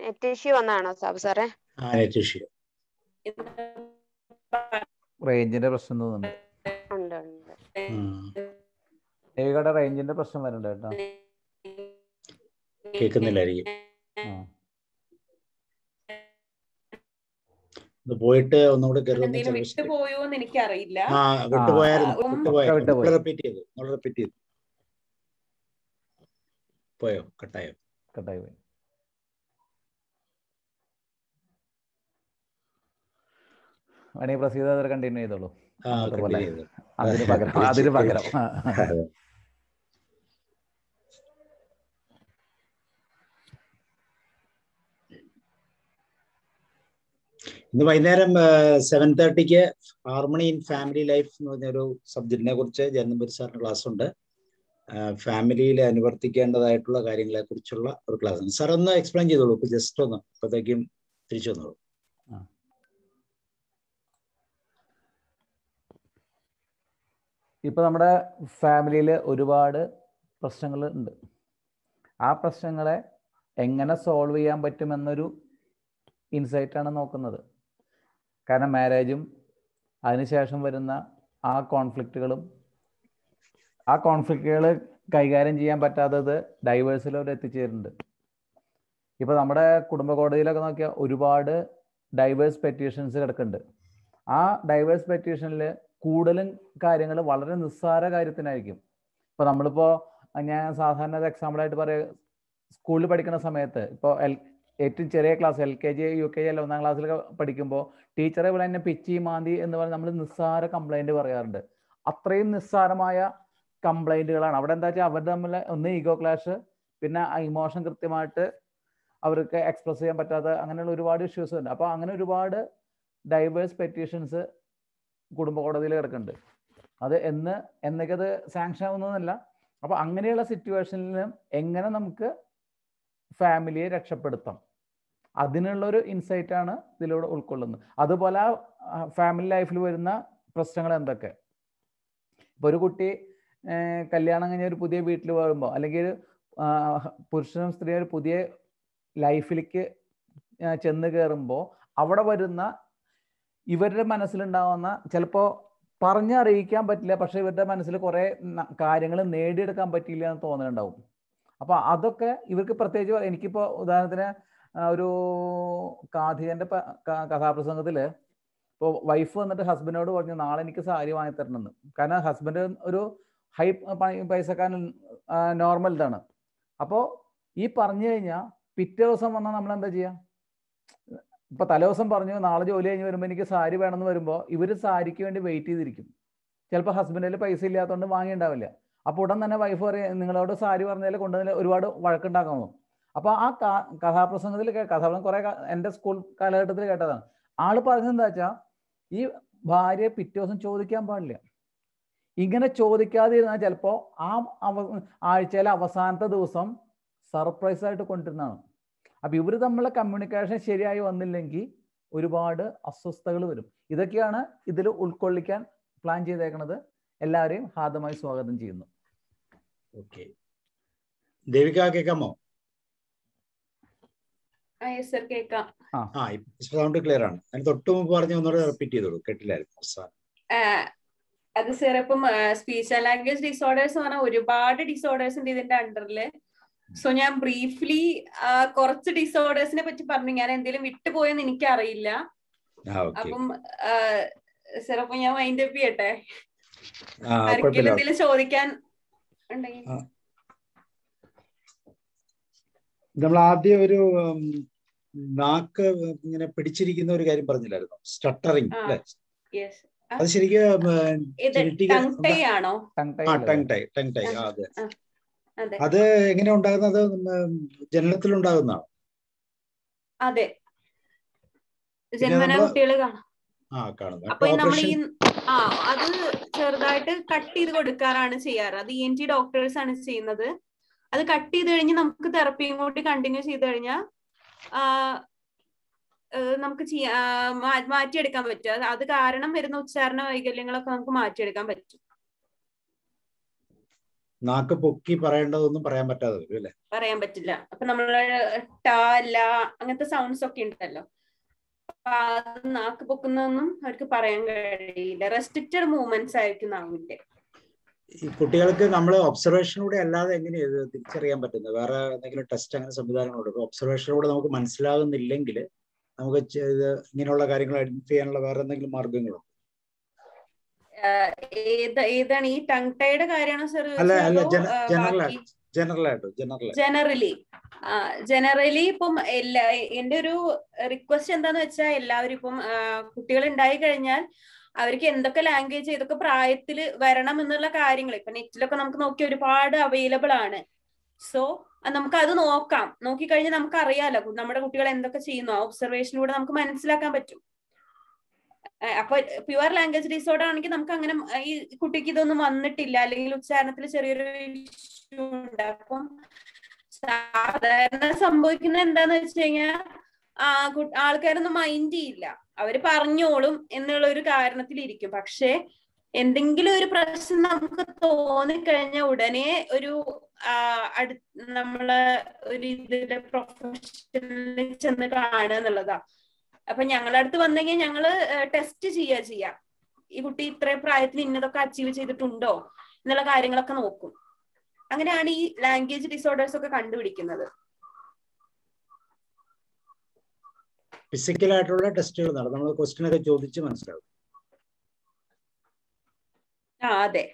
നെറ്റ് ഇഷ്യൂ വന്നാണോ സാബ് സാറേ? ആ നെറ്റ് ഇഷ്യൂ, റേഞ്ചിന്റെ പ്രശ്നം തോന്നുന്നു. ഉണ്ട് ഉണ്ട്. ദേവികയുടെ റേഞ്ചിന്റെ പ്രശ്നം വരുന്നുണ്ട് കേട്ടോ, കേൾക്കുന്നില്ലായിരിക്കും. പോയിട്ട് ഒന്നുകൂടെ വിട്ടുപോയോന്ന് എനിക്കറിയില്ല. ആ വിട്ടുപോയായിരുന്നു, റിപ്പീറ്റ് ചെയ്തു റിപ്പീറ്റ് ചെയ്തു പോയോ? കട്ടായോ? കട്ടായി പോയി. വേണമെങ്കിൽ പ്രസീത കണ്ടിന്യൂ ചെയ്തോളൂ. അതിന് പകരം അതിന് പകരം ഇന്ന് വൈകുന്നേരം സെവൻ തേർട്ടിക്ക് ഹാർമണി ഇൻ ഫാമിലി ലൈഫ് എന്ന് പറഞ്ഞൊരു സബ്ജക്റ്റിനെ കുറിച്ച് ജനമ്പരി സാറിന് ക്ലാസ് ഉണ്ട്. ഫാമിലിയിൽ അനുവർത്തിക്കേണ്ടതായിട്ടുള്ള കാര്യങ്ങളെ കുറിച്ചുള്ള ഒരു ക്ലാസ് ആണ്. സാർ ഒന്ന് എക്സ്പ്ലെയിൻ ചെയ്തോളൂ, ജസ്റ്റ് ഒന്ന് അപ്പോഴത്തേക്കും തിരിച്ചു വന്നോളൂ. ഇപ്പോൾ നമ്മുടെ ഫാമിലിയിൽ ഒരുപാട് പ്രശ്നങ്ങൾ ഉണ്ട്. ആ പ്രശ്നങ്ങളെ എങ്ങനെ സോൾവ് ചെയ്യാൻ പറ്റുമെന്നൊരു ഇൻസൈറ്റാണ് നോക്കുന്നത്. കാരണം മാരേജും അതിനുശേഷം വരുന്ന ആ കോൺഫ്ലിക്റ്റുകളും ആ കോൺഫ്ലിക്റ്റുകൾ കൈകാര്യം ചെയ്യാൻ പറ്റാത്തത് ഡൈവേഴ്സിലവർ എത്തിച്ചേരുന്നുണ്ട്. ഇപ്പോൾ നമ്മുടെ കുടുംബ കോടതിയിലൊക്കെ നോക്കിയാൽ ഒരുപാട് ഡൈവേഴ്സ് പെറ്റീഷൻസ് കിടക്കുന്നുണ്ട്. ആ ഡൈവേഴ്സ് പെറ്റീഷനിൽ കൂടുതലും കാര്യങ്ങൾ വളരെ നിസ്സാര കാര്യത്തിനായിരിക്കും. ഇപ്പോൾ നമ്മളിപ്പോൾ ഞാൻ സാധാരണ ഒരു എക്സാമ്പിളായിട്ട് പറയുക, സ്കൂളിൽ പഠിക്കുന്ന സമയത്ത് ഇപ്പോൾ എൽ ഏറ്റവും ചെറിയ class L K G U K G അല്ല ഒന്നാം ക്ലാസ്സിലൊക്കെ പഠിക്കുമ്പോൾ ടീച്ചറെ ഇവിടെ എന്നെ പിച്ചി മാന്തി എന്ന് പറഞ്ഞ് നമ്മൾ നിസ്സാര കംപ്ലൈൻറ്റ് പറയാറുണ്ട്. അത്രയും നിസ്സാരമായ കംപ്ലൈൻറ്റുകളാണ് അവിടെ. എന്താ വെച്ചാൽ അവർ തമ്മിൽ ഒന്ന് ഈഗോ ക്ലാഷ്, പിന്നെ ഇമോഷൻ കൃത്യമായിട്ട് അവർക്ക് എക്സ്പ്രസ് ചെയ്യാൻ പറ്റാത്ത അങ്ങനെയുള്ള ഒരുപാട് ഇഷ്യൂസ് ഉണ്ട്. അപ്പോൾ അങ്ങനെ ഒരുപാട് ഡൈവേഴ്സ് പെറ്റീഷൻസ് കുടുംബ കോടതിയിൽ കിടക്കുന്നുണ്ട്. അത് എന്ന് എന്നൊക്കെയത് സാങ്ഷൻ ആവുന്നതല്ല. അപ്പോൾ അങ്ങനെയുള്ള സിറ്റുവേഷനിലും എങ്ങനെ നമുക്ക് ഫാമിലിയെ രക്ഷപ്പെടുത്താം, അതിനുള്ളൊരു ഇൻസൈറ്റാണ് ഇതിലൂടെ ഉൾക്കൊള്ളുന്നത്. അതുപോലെ ഫാമിലി ലൈഫിൽ വരുന്ന പ്രശ്നങ്ങൾ എന്തൊക്കെ, ഇപ്പോൾ ഒരു കുട്ടി കല്യാണം കഴിഞ്ഞ ഒരു പുതിയ വീട്ടിൽ വരുമ്പോൾ, അല്ലെങ്കിൽ പുരുഷനും സ്ത്രീയും ഒരു പുതിയ ലൈഫിലേക്ക് ചെന്ന് കയറുമ്പോൾ അവിടെ വരുന്ന ഇവരുടെ മനസ്സിലുണ്ടാവുന്ന, ചിലപ്പോൾ പറഞ്ഞറിയിക്കാൻ പറ്റില്ല, പക്ഷെ ഇവരുടെ മനസ്സിൽ കുറേ കാര്യങ്ങൾ നേടിയെടുക്കാൻ പറ്റിയില്ല എന്ന് തോന്നുന്നുണ്ടാവും. അപ്പോൾ അതൊക്കെ ഇവർക്ക് പ്രത്യേകിച്ച്, എനിക്കിപ്പോൾ ഉദാഹരണത്തിന് ഒരു കാഥികൻ്റെ കഥാപ്രസംഗത്തിൽ ഇപ്പോൾ വൈഫ് വന്നിട്ട് ഹസ്ബൻഡിനോട് പറഞ്ഞു നാളെ എനിക്ക് സാരി വാങ്ങി തരണമെന്ന്. കാരണം ഹസ്ബൻഡ് ഒരു ഹൈ പൈസക്കാരൻ, നോർമൽ ഇതാണ്. അപ്പോൾ ഈ പറഞ്ഞു കഴിഞ്ഞാൽ പിറ്റേ ദിവസം വന്നാൽ നമ്മൾ എന്താ ചെയ്യുക? ഇപ്പോൾ തലേ ദിവസം പറഞ്ഞു നാളെ ജോലി കഴിഞ്ഞ് വരുമ്പോൾ എനിക്ക് സാരി വേണമെന്ന് വരുമ്പോൾ ഇവർ സാരിക്ക് വേണ്ടി വെയിറ്റ് ചെയ്തിരിക്കും. ചിലപ്പോൾ ഹസ്ബൻഡിൽ പൈസ ഇല്ലാത്തതുകൊണ്ട് വാങ്ങിയുണ്ടാവില്ല. അപ്പോൾ ഉടൻ തന്നെ വൈഫ് പറയും നിങ്ങളോട് സാരി പറഞ്ഞാൽ കൊണ്ടുവന്നില്ല, ഒരുപാട് വഴക്കുണ്ടാക്കാൻ പോകും. അപ്പോൾ ആ കഥാപ്രസംഗത്തിൽ കഥാപ്രസംഗം കുറേ എൻ്റെ സ്കൂൾ കാലഘട്ടത്തിൽ കേട്ടതാണ്. ആൾ പറഞ്ഞത് എന്താ വെച്ചാൽ ഈ ഭാര്യ പിറ്റേ ദിവസം ചോദിക്കാൻ പാടില്ല. ഇങ്ങനെ ചോദിക്കാതെ ഇരുന്നാൽ ചിലപ്പോൾ ആ ആഴ്ചയിലെ അവസാനത്തെ ദിവസം സർപ്രൈസായിട്ട് കൊണ്ടിരുന്നതാണ്. അപ്പോൾ ഇവർ തമ്മിലുള്ള കമ്മ്യൂണിക്കേഷൻ ശരിയായി വന്നില്ലെങ്കിൽ ഒരുപാട് അസ്വസ്ഥതകൾ വരും. ഇതൊക്കെയാണ് ഇതിൽ ഉൾക്കൊള്ളിക്കാൻ പ്ലാൻ ചെയ്തേക്കുന്നത്. എല്ലാവരെയും ഹാർദമായി സ്വാഗതം ചെയ്യുന്നു. ഓക്കെ, ദേവിക കേൾക്കാമോ? സൗണ്ട് ക്ലിയർ ആണ്. തൊട്ട് മുമ്പ് പറഞ്ഞു ഒന്നുകൂടെ റിപ്പീറ്റ് ചെയ്തോളൂ, കേട്ടില്ലായിരുന്നു. അത് സാർ, ഇപ്പം സ്പീച്ച് ആൻഡ് ലാംഗ്വേജ് ഡിസോർഡേഴ്സ് എന്ന് പറഞ്ഞാൽ ഒരുപാട് ഡിസോർഡേഴ്സ് ഉണ്ട് ഇതിന്റെ അണ്ടറില്. സോ ഞാൻ ബ്രീഫ്ലി കുറച്ച് ഡിസോർഡേഴ്സിനെ പറ്റി പറഞ്ഞു. ഞാൻ എന്തെങ്കിലും വിട്ടുപോയെന്ന് എനിക്കറിയില്ല. അപ്പം സാർ, അപ്പൊ ഞാൻ മൈൻഡ് അപ്പ് ചെയ്യട്ടെ. ആർക്കെങ്കിലും എന്തെങ്കിലും ചോദിക്കാൻ ഉണ്ടെങ്കിൽ നമ്മൾ ആദ്യം ഒരു നാക്ക് ഇങ്ങനെ പിടിച്ചിരിക്കുന്ന ഒരു കാര്യം പറഞ്ഞില്ലായിരുന്നു, സ്റ്റട്ടറിങ് അല്ലേ? അത് ശരിക്കും അത് എങ്ങനെ ഉണ്ടാകുന്നത്? ജനനത്തിൽ ഉണ്ടാകുന്നതാണ്. അതെ, ജന്മനാ കുട്ടികൾ കാണുന്നത്. അപ്പൊ നമ്മൾ ഈ ആ അത് ചെറുതായിട്ട് കട്ട് ചെയ്ത് കൊടുക്കാറാണ് ചെയ്യാറ്. അത് ഇ എൻ ടി ഡോക്ടേഴ്സ് ആണ് ചെയ്യുന്നത്. അത് കട്ട് ചെയ്ത് കഴിഞ്ഞ് നമുക്ക് തെറപ്പിയും കൂടി കണ്ടിന്യൂ ചെയ്ത് കഴിഞ്ഞാൽ നമുക്ക് മാറ്റിയെടുക്കാൻ പറ്റും. അത് കാരണം വരുന്ന ഉച്ചാരണ വൈകല്യങ്ങളൊക്കെ നമുക്ക് മാറ്റിയെടുക്കാൻ പറ്റും. നാക്ക് പൊക്കി പറയേണ്ടതൊന്നും പറയാൻ പറ്റാതെ വരും അല്ലേ? പറയാൻ പറ്റില്ല. അപ്പൊ നമ്മള് ട ല അങ്ങനത്തെ സൗണ്ട്സ് ഒക്കെ ഉണ്ടല്ലോ, നാക്ക് പൊക്കുന്നതൊന്നും അവർക്ക് പറയാൻ കഴിയില്ല. റെസ്ട്രിക്റ്റഡ് മൂവ്മെന്റ്സ് ആയിരിക്കും നാവിന്റെ. ഈ കുട്ടികൾക്ക് നമ്മൾ ഒബ്സർവേഷനിലൂടെ അല്ലാതെ എങ്ങനെയാണ് തിരിച്ചറിയാൻ പറ്റുന്നത്? വേറെ എന്തെങ്കിലും ടെസ്റ്റ് അങ്ങനെ സംവിധാനങ്ങളുണ്ട്? ഒബ്സർവേഷനിലൂടെ നമുക്ക് മനസ്സിലാകുന്നില്ലെങ്കിൽ നമുക്ക് ഇങ്ങനെയുള്ള കാര്യങ്ങൾ ഐഡന്റിഫൈ ചെയ്യാനുള്ള വേറെ എന്തെങ്കിലും മാർഗങ്ങളുണ്ട്? ഏതാണ് ഈ ടങ് ടൈയുടെ കാര്യമാണോ സാർ? അല്ല അല്ല, ജനറലായിട്ട് ജനറലായിട്ട് ജനറൽ ജനറലി ജനറലി ഇപ്പം എല്ലാ എന്റെ ഒരു റിക്വസ്റ്റ് എന്താന്ന് വെച്ചാൽ എല്ലാവരും ഇപ്പം കുട്ടികൾ ഉണ്ടായി കഴിഞ്ഞാൽ അവർക്ക് എന്തൊക്കെ ലാംഗ്വേജ് ഏതൊക്കെ പ്രായത്തിൽ വരണം എന്നുള്ള കാര്യങ്ങൾ ഇപ്പൊ നെറ്റിലൊക്കെ നമുക്ക് നോക്കി ഒരുപാട് അവൈലബിൾ ആണ്. സോ നമുക്ക് അത് നോക്കാം. നോക്കിക്കഴിഞ്ഞാൽ നമുക്ക് അറിയാലോ നമ്മുടെ കുട്ടികൾ എന്തൊക്കെ ചെയ്യുന്നു. ഒബ്സർവേഷനിലൂടെ നമുക്ക് മനസ്സിലാക്കാൻ പറ്റും. അപ്പൊ പ്യുവർ ലാംഗ്വേജ് ഡിസോർഡർ ആണെങ്കിൽ നമുക്ക് അങ്ങനെ ഈ കുട്ടിക്ക് ഇതൊന്നും വന്നിട്ടില്ല, അല്ലെങ്കിൽ ഉച്ചാരണത്തിൽ ചെറിയൊരു ഇഷ്യൂ ഉണ്ട്. അപ്പം സാധാരണ സംഭവിക്കുന്നത് എന്താന്ന് വെച്ച് കഴിഞ്ഞാൽ ആ ആൾക്കാരൊന്നും മൈൻഡ് ചെയ്യില്ല, അവര് പറഞ്ഞോളും എന്നുള്ള ഒരു കാരണത്തിലിരിക്കും. പക്ഷെ എന്തെങ്കിലും ഒരു പ്രശ്നം നമുക്ക് തോന്നിക്കഴിഞ്ഞാൽ ഉടനെ ഒരു അടു നമ്മള് ഒരു ഇതിലെ പ്രൊഫഷണലിൽ ചെന്ന് കാണുക എന്നുള്ളതാ. അപ്പൊ ഞങ്ങളുടെ അടുത്ത് വന്നെങ്കിൽ ഞങ്ങള് ടെസ്റ്റ് ചെയ്യുക ചെയ്യാം. ഈ കുട്ടി ഇത്ര പ്രായത്തിൽ ഇന്നതൊക്കെ അച്ചീവ് ചെയ്തിട്ടുണ്ടോ എന്നുള്ള കാര്യങ്ങളൊക്കെ നോക്കും. അങ്ങനെയാണ് ഈ ലാംഗ്വേജ് ഡിസോർഡേഴ്സ് ഒക്കെ കണ്ടുപിടിക്കുന്നത്. ഫിസിക്കലായിട്ടുള്ള ടെസ്റ്റുകൾ നടത്തും, നമ്മൾ ക്വസ്റ്റ്യൻ ഒക്കെ ചോദിച്ച് മനസ്സിലാവും. ആ അതെ,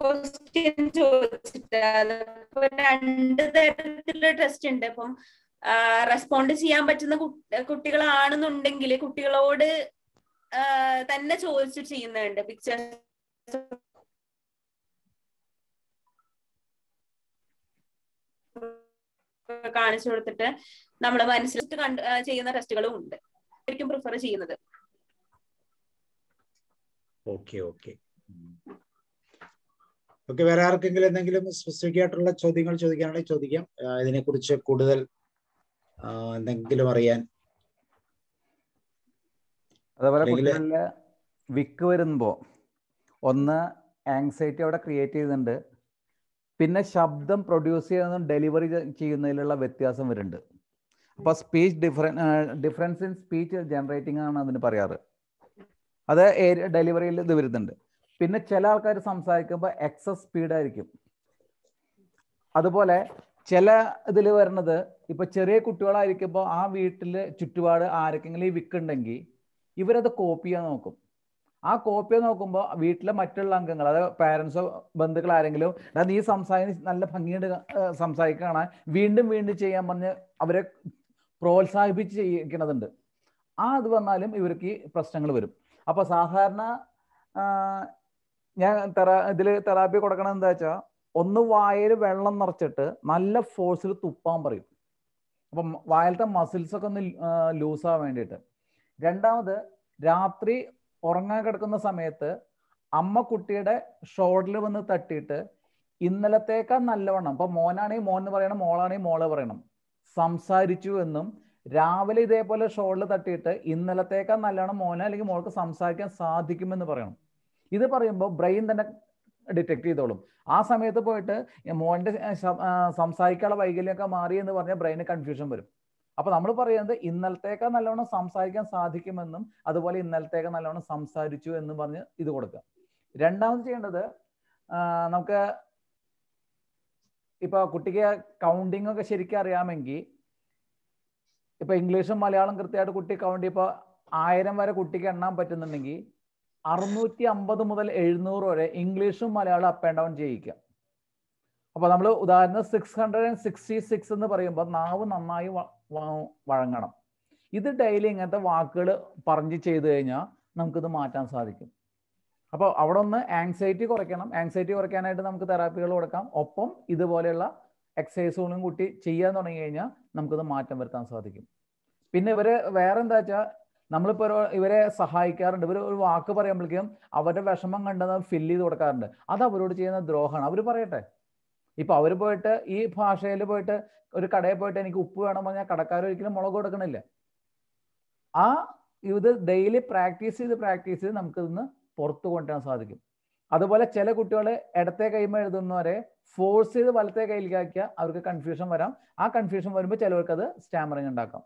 ക്വസ്റ്റ്യൻ ചോദിച്ചിട്ട് രണ്ട് തരത്തിലുള്ള ടെസ്റ്റ് ഉണ്ട്. അപ്പം റെസ്പോണ്ട് ചെയ്യാൻ പറ്റുന്ന കുട്ടികളാണെന്നുണ്ടെങ്കിൽ കുട്ടികളോട് തന്നെ ചോദിച്ചു ചെയ്യുന്നുണ്ട്. പിക്ചർ കാണിച്ചു കൊടുത്തിട്ട് നമ്മുടെ മനസ്സിലിട്ട് ചെയ്യുന്ന ടെസ്റ്റുകളും ഉണ്ട്. ശരിക്കും പ്രിഫർ ചെയ്യുന്നത്. ഓക്കേ ഓക്കേ ഓക്കേ വേറെ ആർക്കെങ്കിലും എന്തെങ്കിലും സ്പെസിഫിക് ആയിട്ടുള്ള ചോദ്യങ്ങൾ ചോദിക്കാനാണെങ്കിൽ ചോദിക്കാം. ഇതിനെക്കുറിച്ച് കൂടുതൽ എന്തെങ്കിലും അറിയാൻ അതേപോലെ കുട്ടികളിലെ വിക്ക് വരുമ്പോൾ ഒന്ന് ആങ്സൈറ്റി അവിടെ ക്രിയേറ്റ് ചെയ്യുന്നുണ്ട്, പിന്നെ ശബ്ദം പ്രൊഡ്യൂസ് ചെയ്യുന്നതും ഡെലിവറി ചെയ്യുന്നതിലുള്ള വ്യത്യാസം വരുന്നുണ്ട്. അപ്പോൾ speech difference difference in speech generating ആണ് അതിന് പറയാറ്. അത് ഡെലിവറിയിൽ ഇത് വരുന്നുണ്ട്. പിന്നെ ചില ആൾക്കാർ സംസാരിക്കുമ്പോൾ എക്സസ് സ്പീഡായിരിക്കും. അതുപോലെ ചില ഇതിൽ വരുന്നത് ഇപ്പോൾ ചെറിയ കുട്ടികളായിരിക്കുമ്പോൾ ആ വീട്ടിൽ ചുറ്റുപാട് ആരെങ്കിലും ഈ വിൽക്കുന്നുണ്ടെങ്കിൽ ഇവരത് കോപ്പി ചെയ്യാൻ നോക്കും. ആ കോപ്പി നോക്കുമ്പോൾ വീട്ടിലെ മറ്റുള്ള അംഗങ്ങൾ, അതായത് പാരൻസോ ബന്ധുക്കൾ ആരെങ്കിലും അത് ഈ സംസാരിക്കുന്ന നല്ല ഭംഗിയുടെ സംസാരിക്കുകയാണ് വീണ്ടും വീണ്ടും ചെയ്യാൻ പറഞ്ഞ് അവരെ പ്രോത്സാഹിപ്പിച്ച് ചെയ്യിക്കണതുണ്ട്. ആ അത് വന്നാലും ഇവർക്ക് ഈ പ്രശ്നങ്ങൾ വരും. അപ്പോൾ സാധാരണ ഞാൻ തെറാ ഇതിൽ തെറാപ്പി കൊടുക്കണം എന്താ വെച്ചാൽ, ഒന്ന് വായയിൽ വെള്ളം നിറച്ചിട്ട് നല്ല ഫോഴ്സിൽ തുപ്പാൻ പറയും, അപ്പം വായലത്തെ മസിൽസൊക്കെ ഒന്ന് ലൂസാകാൻ വേണ്ടിയിട്ട്. രണ്ടാമത്, രാത്രി ഉറങ്ങാൻ കിടക്കുന്ന സമയത്ത് അമ്മ കുട്ടിയുടെ ഷോൾഡറിൽ വന്ന് തട്ടിയിട്ട് ഇന്നലത്തേക്കാൾ നല്ലവണ്ണം, ഇപ്പം മോനാണെങ്കിൽ മോൻ എന്ന് പറയണം, മോളാണെങ്കിൽ മോളെ പറയണം, സംസാരിച്ചു എന്നും രാവിലെ ഇതേപോലെ ഷോളിൽ തട്ടിയിട്ട് ഇന്നലത്തേക്കാൾ നല്ലവണ്ണം മോനെ അല്ലെങ്കിൽ മോൾക്ക് സംസാരിക്കാൻ സാധിക്കുമെന്ന് പറയണം. ഇത് പറയുമ്പോൾ ബ്രെയിൻ തന്നെ ഡിറ്റക്ട് ചെയ്തോളും. ആ സമയത്ത് പോയിട്ട് മോൻ്റെ സംസാരിക്കാനുള്ള വൈകല്യമൊക്കെ മാറി എന്ന് പറഞ്ഞാൽ ബ്രെയിന് കൺഫ്യൂഷൻ വരും. അപ്പൊ നമ്മൾ പറയുന്നത് ഇന്നലത്തേക്കാൾ നല്ലവണ്ണം സംസാരിക്കാൻ സാധിക്കുമെന്നും അതുപോലെ ഇന്നലത്തേക്കാൾ നല്ലവണ്ണം സംസാരിച്ചു എന്നും പറഞ്ഞ് ഇത് കൊടുക്കുക. രണ്ടാമത് ചെയ്യേണ്ടത്, നമുക്ക് ഇപ്പൊ കുട്ടിക്ക് കൗണ്ടിങ് ഒക്കെ ശരിക്കും അറിയാമെങ്കിൽ ഇപ്പൊ ഇംഗ്ലീഷും മലയാളം കൃത്യമായിട്ട് കുട്ടി കൗണ്ട് ഇപ്പൊ ആയിരം വരെ കുട്ടിക്ക് എണ്ണാൻ പറ്റുന്നുണ്ടെങ്കിൽ അറുന്നൂറ്റി അമ്പത് മുതൽ എഴുന്നൂറ് വരെ ഇംഗ്ലീഷും മലയാളം അപ്പ് ആൻഡ് ഡൗൺ ചെയ്യിക്കുക. അപ്പോൾ നമ്മൾ ഉദാഹരണം six hundred and sixty six എന്ന് പറയുമ്പോൾ നാവ് നന്നായി വഴങ്ങണം. ഇത് ഡെയിലി ഇങ്ങനത്തെ വാക്കുകൾ പറഞ്ഞ് ചെയ്തു കഴിഞ്ഞാൽ നമുക്കിത് മാറ്റാൻ സാധിക്കും. അപ്പോൾ അവിടെ ഒന്ന് ആങ്സൈറ്റി കുറയ്ക്കണം. ആങ്സൈറ്റി കുറയ്ക്കാനായിട്ട് നമുക്ക് തെറാപ്പികൾ കൊടുക്കാം. ഒപ്പം ഇതുപോലെയുള്ള എക്സസൈസുകളും കൂട്ടി ചെയ്യാൻ തുടങ്ങി കഴിഞ്ഞാൽ നമുക്കിത് മാറ്റം വരുത്താൻ സാധിക്കും. പിന്നെ ഇവർ വേറെ എന്താ വെച്ചാൽ, നമ്മളിപ്പോൾ ഇവരെ സഹായിക്കാറുണ്ട്. ഇവർ ഒരു വാക്ക് പറയുമ്പോഴേക്കും അവരുടെ വിഷമം കണ്ടെന്ന് ഫില്ല് ചെയ്ത് കൊടുക്കാറുണ്ട്. അത് അവരോട് ചെയ്യുന്ന ദ്രോഹമാണ്. അവർ പറയട്ടെ, ഇപ്പൊ അവര് പോയിട്ട് ഈ ഭാഷയിൽ പോയിട്ട് ഒരു കടയിൽ പോയിട്ട് എനിക്ക് ഉപ്പ് വേണം പറഞ്ഞാൽ കടക്കാരൊരിക്കലും മുളക് കൊടുക്കണില്ല. ആ ഇത് ഡെയിലി പ്രാക്ടീസ് ചെയ്ത് പ്രാക്ടീസ് ചെയ്ത് നമുക്ക് ഇന്ന് പുറത്തു കൊണ്ടുവരാൻ സാധിക്കും. അതുപോലെ ചില കുട്ടികൾ ഇടത്തെ കൈമ എഴുതുന്നവരെ ഫോഴ്സ് ചെയ്ത് വലത്തെ കയ്യിലേക്കാക്കിയാൽ അവർക്ക് കൺഫ്യൂഷൻ വരാം. ആ കൺഫ്യൂഷൻ വരുമ്പോൾ ചിലവർക്കത് സ്റ്റാമറിങ് ഉണ്ടാക്കാം.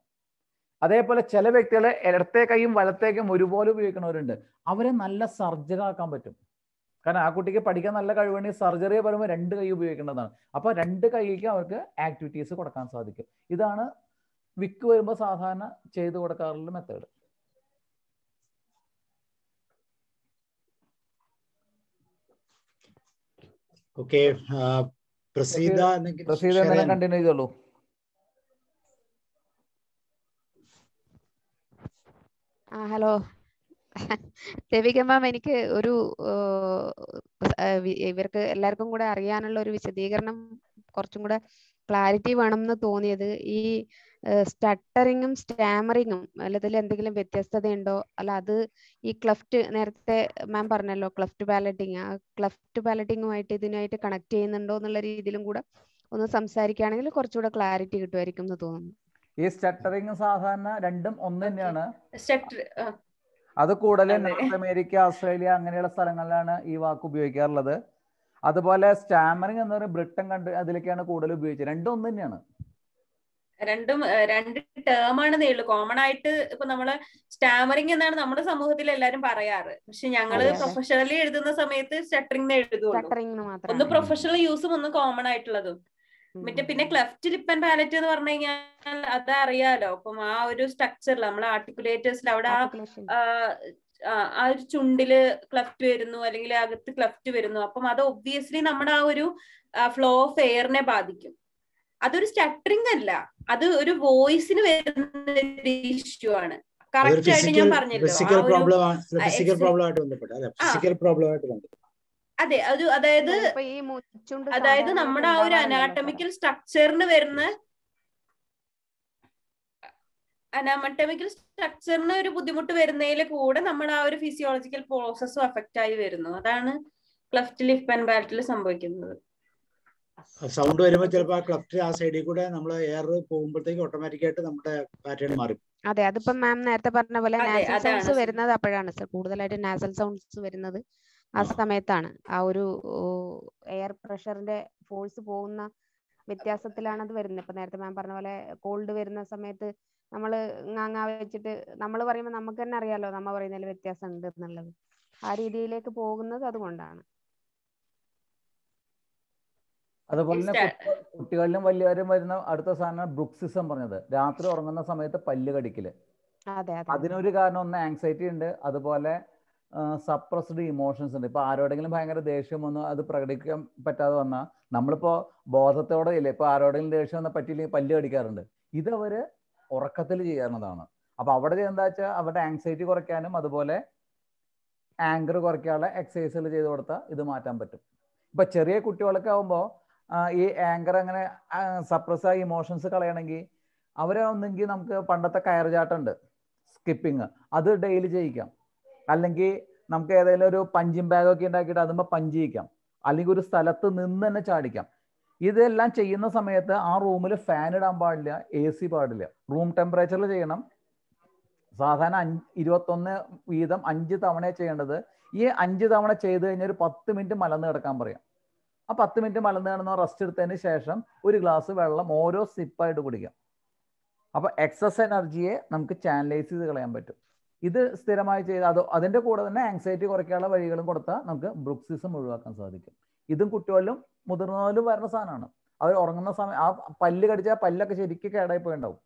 അതേപോലെ ചില വ്യക്തികൾ ഇടത്തെ കൈയും വലത്തെ കൈയും ഒരുപോലെ ഉപയോഗിക്കുന്നവരുണ്ട്. അവരെ നല്ല സർജറാക്കാൻ പറ്റും. കാരണം ആ കുട്ടിക്ക് പഠിക്കാൻ നല്ല കഴിവുണ്ടെങ്കിൽ സർജറി പറയുമ്പോൾ രണ്ട് കൈ ഉപയോഗിക്കേണ്ടതാണ്. അപ്പോൾ രണ്ട് കൈയ്ക്ക് അവർക്ക് ആക്ടിവിറ്റീസ് കൊടുക്കാൻ സാധിക്കും. ഇതാണ് വിക്ക് വരുമ്പോൾ സാധാരണ ചെയ്തു കൊടുക്കാറുള്ള method. Okay, Praseetha Praseetha continue ചെയ്തോളൂ. ആ ഹലോ ദേവിക മാം, എനിക്ക് ഒരു ഇവർക്ക് എല്ലാവർക്കും കൂടെ അറിയാനുള്ള ഒരു വിശദീകരണം കുറച്ചും കൂടെ ക്ലാരിറ്റി വേണം എന്ന് തോന്നിയത്. ഈ സ്റ്റട്ടറിങ്ങും സ്റ്റാമറിങ്ങും അല്ലെങ്കിൽ എന്തെങ്കിലും വ്യത്യസ്തതയുണ്ടോ? അല്ല, അത് ഈ ക്ലഫ്റ്റ് നേരത്തെ മാം പറഞ്ഞല്ലോ, ക്ലഫ്റ്റ് പാലറ്റിങ്, ആ ക്ലഫ്റ്റ് പാലറ്റിങ്ങുമായിട്ട് ഇതിനായിട്ട് കണക്ട് ചെയ്യുന്നുണ്ടോ എന്നുള്ള രീതിയിലും കൂടെ ഒന്ന് സംസാരിക്കുകയാണെങ്കിൽ കുറച്ചുകൂടെ ക്ലാരിറ്റി കിട്ടുമായിരിക്കും എന്ന് തോന്നുന്നു. ഈ സ്റ്റട്ടറിങ്ങും സാധാരണ രണ്ടും ഒന്ന് തന്നെയാണ്. അത് കൂടുതലും നോർത്ത് അമേരിക്ക, ഓസ്ട്രേലിയ അങ്ങനെയുള്ള സ്ഥലങ്ങളിലാണ് ഈ വാക്ക് ഉപയോഗിക്കാറുള്ളത്. അതുപോലെ സ്റ്റാമറിങ് എന്ന് പറയുന്നത് ബ്രിട്ടൻ കണ്ട് അതിലേക്കാണ് കൂടുതൽ ഉപയോഗിച്ചത്. രണ്ടും ഒന്ന് തന്നെയാണ്. രണ്ടും രണ്ട് ടേം ആണെന്നേ ഉള്ളൂ. കോമൺ ആയിട്ട് ഇപ്പൊ നമ്മള് സ്റ്റാമറിങ് എന്നാണ് നമ്മുടെ സമൂഹത്തിൽ എല്ലാരും പറയാറ്. പക്ഷെ ഞങ്ങള് പ്രൊഫഷണലി എഴുതുന്ന സമയത്ത് സ്റ്റട്ടറിംഗ് എഴുതുള്ളൂ. ഒന്ന് പ്രൊഫഷണൽ യൂസും ഒന്ന് കോമൺ ആയിട്ടുള്ളതും. മറ്റേ പിന്നെ ക്ലെഫ്റ്റ് ലിപ്പ് ആൻഡ് പാലറ്റ് എന്ന് പറഞ്ഞു കഴിഞ്ഞാൽ അത് അറിയാലോ. അപ്പം ആ ഒരു സ്ട്രക്ചറിൽ നമ്മൾ ആർട്ടിക്കുലേറ്റേഴ്സിൽ അവിടെ ആ ഒരു ചുണ്ടില് ക്ലെഫ്റ്റ് വരുന്നു അല്ലെങ്കിൽ അകത്ത് ക്ലെഫ്റ്റ് വരുന്നു. അപ്പം അത് ഒബ്വിയസ്ലി നമ്മുടെ ആ ഒരു ഫ്ലോ ഓഫ് എയറിനെ ബാധിക്കും. അതൊരു സ്റ്റാറ്ററിങ് അല്ല, അത് ഒരു വോയിസിന് വരുന്ന ഇഷ്യൂ ആണ്. കറക്റ്റ് ആയിട്ട് ഞാൻ പറഞ്ഞല്ലോ, അതെ, അത് അതായത് അതായത് നമ്മുടെ ആ ഒരു അനാട്ടമിക്കൽ സ്ട്രക്ചറിന് വരുന്ന anatomical structure ने एक बुद्धिमुट्ट वेरने इले कोड़ा नम्मना एक physiological process वो affect आयी वेरनो अदान cleft lip and palate संभव किन्हों sound वेरे में चलपा cleft आ side कोड़ा नम्मला air पोम पर तेरी automatic ऐट नम्मला pattern मारे अदे अदे पर मैम ने ऐता परना वाले nasal sounds वेरना द अपड़ा ना सर कोड़ा लाइटे nasal sounds वेरना द आसमेतान आउरू air pressure ले force पोवना വ്യത്യാസത്തിലാണ് അത് വരുന്നത്. ഇപ്പോ നേരത്തെ മാം പറഞ്ഞ പോലെ കോൾഡ് വരുന്ന സമയത്ത് നമ്മൾ അങ്ങാങ്ങാ വെച്ചിട്ട് നമ്മൾ പറയുമ്പോൾ നമുക്ക് തന്നെ അറിയാലോ നമ്മൾ പറയുന്നതിൽ വ്യത്യാസം ഉണ്ട് എന്നുള്ളത്. ആ രീതിയിലേക്ക് പോകുന്നത് അതുകൊണ്ടാണ്. അതുപോലെ തന്നെ കുട്ടികളിലും വലിയവരും വരുന്ന അടുത്ത സാധനം ബ്രൂക്സിസം പറഞ്ഞത് രാത്രി ഉറങ്ങുന്ന സമയത്ത് പല്ല് കടിക്കല്. അതെ അതെ. അതിനൊരു കാരണം ഒന്ന് ആൻസൈറ്റി ഉണ്ട്, അതുപോലെ സപ്രസ്ഡ് ഇമോഷൻസ് ഉണ്ട്. ഇപ്പൊ ആരോടെങ്കിലും ഭയങ്കര ദേഷ്യം വന്നു അത് പ്രകടിപ്പിക്കാൻ പറ്റാതെ വന്നാൽ നമ്മളിപ്പോ ബോധത്തോടെ ഇല്ല, ഇപ്പൊ ആരോടെങ്കിലും ദേഷ്യം വന്നാൽ പറ്റിയില്ലെങ്കിൽ പല്ല് കടിക്കാറുണ്ട്. ഇതവര് ഉറക്കത്തിൽ ചെയ്യുന്നതാണ്. അപ്പൊ അവിടെ എന്താ വെച്ചാൽ അവരുടെ ആൻസൈറ്റി കുറയ്ക്കാനും അതുപോലെ ആങ്കർ കുറയ്ക്കാനുള്ള എക്സസൈസുകൾ ചെയ്ത് കൊടുത്താൽ ഇത് മാറ്റാൻ പറ്റും. ഇപ്പൊ ചെറിയ കുട്ടികളൊക്കെ ആവുമ്പോൾ ഈ ആങ്കർ അങ്ങനെ സപ്രസ്സായ ഇമോഷൻസ് കളയണമെങ്കിൽ അവരെ ഒന്നെങ്കിൽ നമുക്ക് പണ്ടത്തെ കയറുചാട്ടുണ്ട് സ്കിപ്പിങ്, അത് ഡെയിലി ചെയ്യിക്കാം. അല്ലെങ്കിൽ നമുക്ക് ഏതെങ്കിലും ഒരു പഞ്ചിങ് ബാഗൊക്കെ ഉണ്ടാക്കിയിട്ട് അതുമ്പോൾ പഞ്ച് ചെയ്യിക്കാം, അല്ലെങ്കിൽ ഒരു സ്ഥലത്ത് നിന്ന് തന്നെ ചാടിക്കാം. ഇതെല്ലാം ചെയ്യുന്ന സമയത്ത് ആ റൂമിൽ ഫാൻ ഇടാൻ പാടില്ല, എ സി പാടില്ല, റൂം ടെമ്പറേച്ചറിൽ ചെയ്യണം. സാധാരണ അഞ്ച് ഇരുപത്തൊന്ന് വീതം അഞ്ച് തവണ ചെയ്യേണ്ടത്. ഈ അഞ്ച് തവണ ചെയ്ത് കഴിഞ്ഞാൽ ഒരു പത്ത് മിനിറ്റ് മലന്ന് കിടക്കാൻ പറയാം. ആ പത്ത് മിനിറ്റ് മലന്ന് കിടന്ന് റെസ്റ്റ് എടുത്തതിന് ശേഷം ഒരു ഗ്ലാസ് വെള്ളം ഓരോ സിപ്പായിട്ട് കുടിക്കാം. അപ്പോൾ എക്സസ് എനർജിയെ നമുക്ക് ചാനലൈസ് ചെയ്ത് കളയാൻ പറ്റും. ഇത് സ്ഥിരമായി ചെയ്ത് അത് അതിൻ്റെ കൂടെ തന്നെ ആൻസൈറ്റി കുറയ്ക്കാനുള്ള വഴികളും കൊടുത്താൽ നമുക്ക് ബ്രൂക്സിസം ഒഴിവാക്കാൻ സാധിക്കും. ഇതും കുട്ടികളിലും മുതിർന്നവരിലും വരുന്ന സാധനമാണ്. അവർ ഉറങ്ങുന്ന സമയം ആ പല്ല് കടിച്ചാൽ പല്ലൊക്കെ ശരിക്കും കേടായി പോയിണ്ടാവും,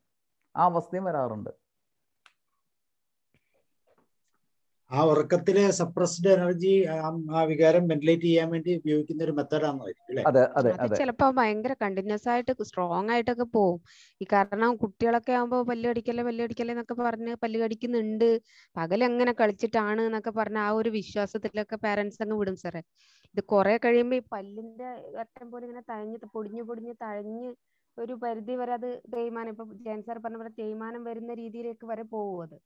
ആ അവസ്ഥയും വരാറുണ്ട്. ആ ഉറക്കത്തിലെ സപ്രസ്ഡ് എനർജി ആ വികാരം വെന്റിലേറ്റ് ചെയ്യാൻ വേണ്ടി ഉപയോഗിക്കുന്ന ഒരു മെത്തേഡാണ്. അതെ അതെ അതെ. ചിലപ്പോൾ ഭയങ്കര കണ്ടിന്യൂസ് ആയിട്ട് സ്ട്രോങ് ആയിട്ടൊക്കെ പോകും. ഈ കാരണം കുട്ടികളൊക്കെ ആകുമ്പോൾ പല്ല് കടിക്കല്ലേ പല്ല് കടിക്കല്ലേ എന്നൊക്കെ പറഞ്ഞ് പല്ല് കടിക്കുന്നുണ്ട്, പകലെങ്ങനെ കളിച്ചിട്ടാണ് എന്നൊക്കെ പറഞ്ഞ ആ ഒരു വിശ്വാസത്തിലൊക്കെ പാരന്റ്സ് അങ്ങ് വിടും സാറേ. ഇത് കുറെ കഴിയുമ്പോൾ ഈ പല്ലിന്റെ അറ്റം പോലെ ഇങ്ങനെ തഴഞ്ഞ് പൊടിഞ്ഞു പൊടിഞ്ഞ് തഴഞ്ഞ് ഒരു പരിധി വരെ അത് തേയ്മാനം, ഇപ്പൊ ജയൻ സാർ പറഞ്ഞ പോലെ തേയ്മാനം വരുന്ന രീതിയിലേക്ക് വരെ പോകും. അത്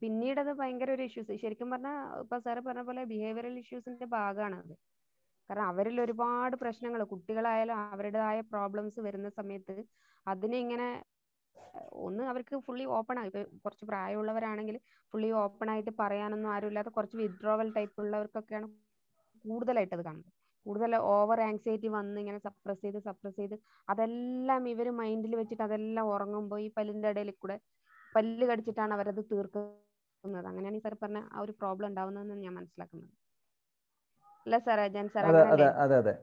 പിന്നീട് അത് ഭയങ്കര ഒരു ഇഷ്യൂസ്, ശരിക്കും പറഞ്ഞാൽ ഇപ്പൊ സാറ് പറഞ്ഞ പോലെ ബിഹേവിയറൽ ഇഷ്യൂസിന്റെ ഭാഗമാണ് അത്. കാരണം അവരിൽ ഒരുപാട് പ്രശ്നങ്ങൾ കുട്ടികളായാലും അവരുടേതായ പ്രോബ്ലംസ് വരുന്ന സമയത്ത് അതിനെ ഇങ്ങനെ ഒന്ന് അവർക്ക് ഫുള്ളി ഓപ്പൺ ആയി, ഇപ്പൊ കുറച്ച് പ്രായമുള്ളവരാണെങ്കിൽ ഫുള്ളി ഓപ്പൺ ആയിട്ട് പറയാനൊന്നും ആരുമില്ലാതെ കുറച്ച് വിത്ഡ്രോവൽ ടൈപ്പ് ഉള്ളവർക്കൊക്കെയാണ് കൂടുതലായിട്ട് അത് കാണുന്നത്. കൂടുതൽ ഓവർ ആൻസൈറ്റി വന്ന് ഇങ്ങനെ സപ്രസ് ചെയ്ത് സപ്രസ് ചെയ്ത് അതെല്ലാം ഇവര് മൈൻഡിൽ വെച്ചിട്ട് അതെല്ലാം ഉറങ്ങുമ്പോൾ ഈ പല്ലിന്റെ ഇടയിൽ കൂടെ പല്ല് കടിച്ചിട്ടാണ് അവരത് തീർക്കുന്നത്. അങ്ങനെയാണ് ഈ സാർ പറഞ്ഞ ആ ഒരു പ്രോബ്ലം ഉണ്ടാവുന്നതെന്ന് ഞാൻ മനസ്സിലാക്കുന്നത്. അല്ല സാറേ ജയൻ സാർ? അതെ അതെ അതെ.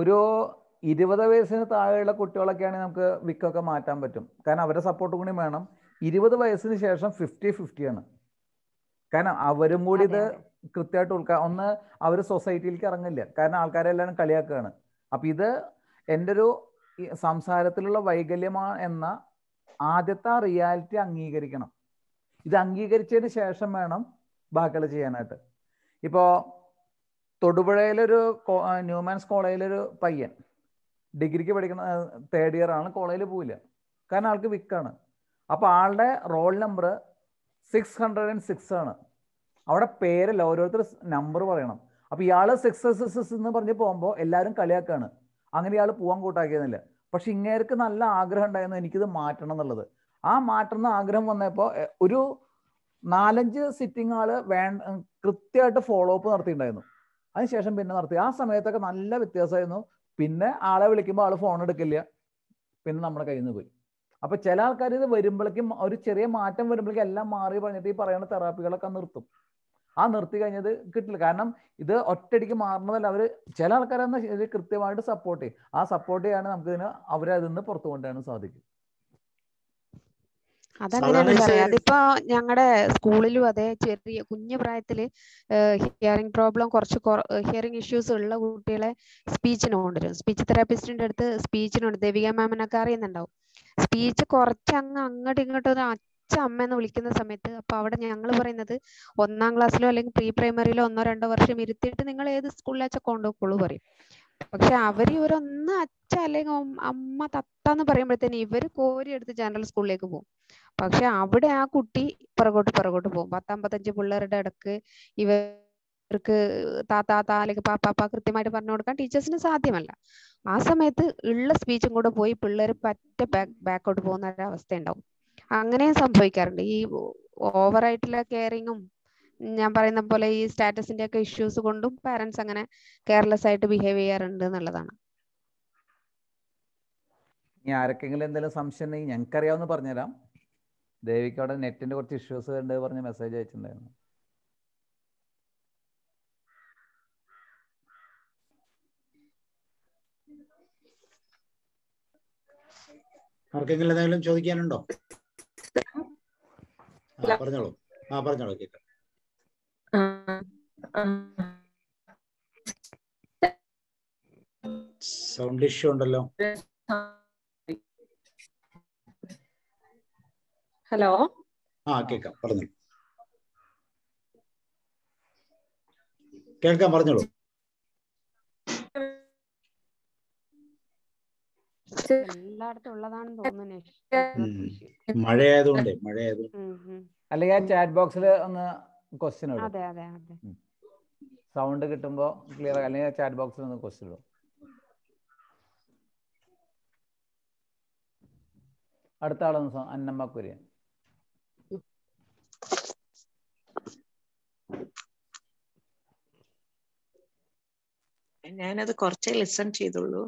ഒരു ഇരുപത് വയസ്സിന് താഴെയുള്ള കുട്ടികളൊക്കെയാണെങ്കിൽ നമുക്ക് വിക്കൊക്കെ മാറ്റാൻ പറ്റും, കാരണം അവരുടെ സപ്പോർട്ട് കൂടി വേണം. ഇരുപത് വയസ്സിന് ശേഷം ഫിഫ്റ്റി ഫിഫ്റ്റി ആണ്, കാരണം അവരും കൂടി ഇത് കൃത്യമായിട്ട് ഉൾക്കാ ഒന്ന് അവർ സൊസൈറ്റിയിലേക്ക് ഇറങ്ങില്ല, കാരണം ആൾക്കാരെല്ലാവരും കളിയാക്കുകയാണ്. അപ്പൊ ഇത് എൻ്റെ ഒരു സംസാരത്തിലുള്ള വൈകല്യമാണ് എന്ന ആദ്യത്തെ റിയാലിറ്റി അംഗീകരിക്കണം. ഇത് അംഗീകരിച്ചതിന് ശേഷം വേണം ബാക്കിയുള്ള ചെയ്യാനായിട്ട്. ഇപ്പോൾ തൊടുപുഴയിലൊരു ന്യൂമാൻസ് കോളേജിലൊരു പയ്യൻ ഡിഗ്രിക്ക് പഠിക്കുന്ന തേർഡ് ഇയർ ആണ്, കോളേജിൽ പോവില്ല കാരണം ആൾക്ക് വിക്കാണ്. അപ്പോൾ ആളുടെ roll number six hundred and six ആണ്, അവിടെ പേരല്ല ഓരോരുത്തർ നമ്പർ പറയണം. അപ്പോൾ ഇയാൾ സിക്സ് സിക്സ് സിക്സ് എന്ന് പറഞ്ഞ് പോകുമ്പോൾ എല്ലാവരും കളിയാക്കാണ്, അങ്ങനെ ഇയാൾ പോകാൻ കൂട്ടാക്കിയതെന്നില്ല. പക്ഷെ ഇങ്ങേർക്ക് നല്ല ആഗ്രഹം ഉണ്ടായിരുന്നു എനിക്കിത് മാറ്റണം എന്നുള്ളത്. ആ മാറ്റുന്ന ആഗ്രഹം വന്നപ്പോൾ ഒരു നാലഞ്ച് സിറ്റിംഗ് ആള് വേണ്ട കൃത്യമായിട്ട് ഫോളോ അപ്പ് നടത്തിയിട്ടുണ്ടായിരുന്നു, അതിനുശേഷം പിന്നെ നടത്തി. ആ സമയത്തൊക്കെ നല്ല വ്യത്യാസമായിരുന്നു. പിന്നെ ആളെ വിളിക്കുമ്പോൾ ആള് ഫോൺ എടുക്കില്ല, പിന്നെ നമ്മുടെ കയ്യിൽ നിന്ന് പോയി. അപ്പൊ ചില ആൾക്കാർ ഇത് വരുമ്പോഴേക്കും ഒരു ചെറിയ മാറ്റം വരുമ്പോഴേക്കും എല്ലാം മാറി പറഞ്ഞിട്ട് ഈ പറയുന്ന തെറാപ്പികളൊക്കെ നിർത്തും. ആ നിർത്തി കഴിഞ്ഞത് കിട്ടില്ല, കാരണം ഇത് ഒറ്റയടിക്ക് മാറുന്നതല്ല. അവർ ചില ആൾക്കാരെന്ന് ഇത് കൃത്യമായിട്ട് സപ്പോർട്ട് ചെയ്യും, ആ സപ്പോർട്ട് ചെയ്യാണ് നമുക്ക് ഇതിന് അവരെ അതിൽ നിന്ന് പുറത്തു കൊണ്ടുവരാൻ സാധിക്കും. അതങ്ങനെയാണ് പറയാം. അതിപ്പോ ഞങ്ങളുടെ സ്കൂളിലും അതെ, ചെറിയ കുഞ്ഞു പ്രായത്തില് ഹിയറിംഗ് പ്രോബ്ലം കുറച്ച് ഹിയറിംഗ് ഇഷ്യൂസ് ഉള്ള കുട്ടികളെ സ്പീച്ചിന് കൊണ്ടുവരും. സ്പീച്ച് തെറാപ്പിസ്റ്റിന്റെ അടുത്ത് സ്പീച്ചിനുണ്ട്, ദേവിക മാമിനൊക്കെ അറിയുന്നുണ്ടാവും. സ്പീച്ച് കുറച്ച് അങ്ങ് അങ്ങോട്ടും ഇങ്ങോട്ടും അച്ഛ അമ്മ എന്ന് വിളിക്കുന്ന സമയത്ത് അപ്പൊ അവിടെ ഞങ്ങൾ പറയുന്നത് ഒന്നാം ക്ലാസ്സിലോ അല്ലെങ്കിൽ പ്രീ പ്രൈമറിയിലോ ഒന്നോ രണ്ടോ വർഷം ഇരുത്തിയിട്ട് നിങ്ങൾ ഏത് സ്കൂളിലാച്ചാൽ കൊണ്ടുപോയിക്കോളൂ പറയും. പക്ഷെ അവർ ഇവരൊന്ന് അച്ഛ അല്ലെങ്കിൽ അമ്മ തത്ത എന്ന് പറയുമ്പോഴത്തേന് ഇവര് കോരിയെടുത്ത് ജനറൽ സ്കൂളിലേക്ക് പോകും. പക്ഷെ അവിടെ ആ കുട്ടി പുറകോട്ട് പുറകോട്ട് പോകും. പത്തമ്പത്തഞ്ച് പിള്ളേരുടെ ഇടക്ക് ഇവർക്ക് താത്താ താലേക്ക് പാപ്പാപ്പ കൃത്യമായിട്ട് പറഞ്ഞു കൊടുക്കാൻ ടീച്ചേഴ്സിന് സാധ്യമല്ല. ആ സമയത്ത് ഉള്ള സ്പീച്ചും കൂടെ പോയി പിള്ളേർ പറ്റ ബാക്ക് ബാക്കോട്ട് പോകുന്ന ഒരവസ്ഥ ഉണ്ടാവും. അങ്ങനെയും സംഭവിക്കാറുണ്ട്. ഈ ഓവറായിട്ടുള്ള കെയറിങ്ങും ഞാൻ പറയുന്ന പോലെ ഈ സ്റ്റാറ്റസിന്റെ ഒക്കെ ഇഷ്യൂസ് കൊണ്ടും പാരന്റ്സ് അങ്ങനെ കെയർലെസ് ആയിട്ട് ബിഹേവ് ചെയ്യാറുണ്ട് എന്നുള്ളതാണ്. ഇനി ആർക്കെങ്കിലും എന്തെങ്കിലും സംശയം ഉണ്ടെങ്കിൽ ഞങ്ങൾക്ക് അറിയാവുന്ന പറഞ്ഞുതരാം. ദേവിക്ക് അവിടെ നെറ്റിന്റെ കുറച്ച് ഇഷ്യൂസ് ഉണ്ട് പറഞ്ഞ മെസ്സേജ് അയച്ചിട്ടുണ്ടായിരുന്നു. ആർക്കെങ്കിലും എന്തെങ്കിലും ചോദിക്കാനുണ്ടോ? പറഞ്ഞോളൂ, ആ പറഞ്ഞോളൂ, കേട്ടോ. സൗണ്ട് ഇഷ്യൂ ഉണ്ടല്ലോ. ഹലോ, ആ കേൾക്കാം, പറഞ്ഞോളൂ, കേൾക്കാം, പറഞ്ഞോളൂ. എല്ലായിടത്തും ഉള്ളതാണെന്ന് തോന്നുന്നു, മഴയായതുകൊണ്ട് മഴയായതുകൊണ്ട് അല്ലെങ്കിൽ ആ ചാറ്റ് ബോക്സിൽ ഒന്ന് ക്വസ്റ്റ്യൻ ഇടും, സൗണ്ട് കിട്ടുമ്പോ ക്ലിയർ, അല്ലെങ്കിൽ ചാറ്റ് ബോക്സിൽ ഒന്ന് ക്വസ്റ്റ്യൻ ഇടും. അടുത്ത ആളൊന്ന് അന്നമ്മ കുര്യൻ. ഞാനത് കുറച്ചേ ലിസൺ ചെയ്തുള്ളൂ.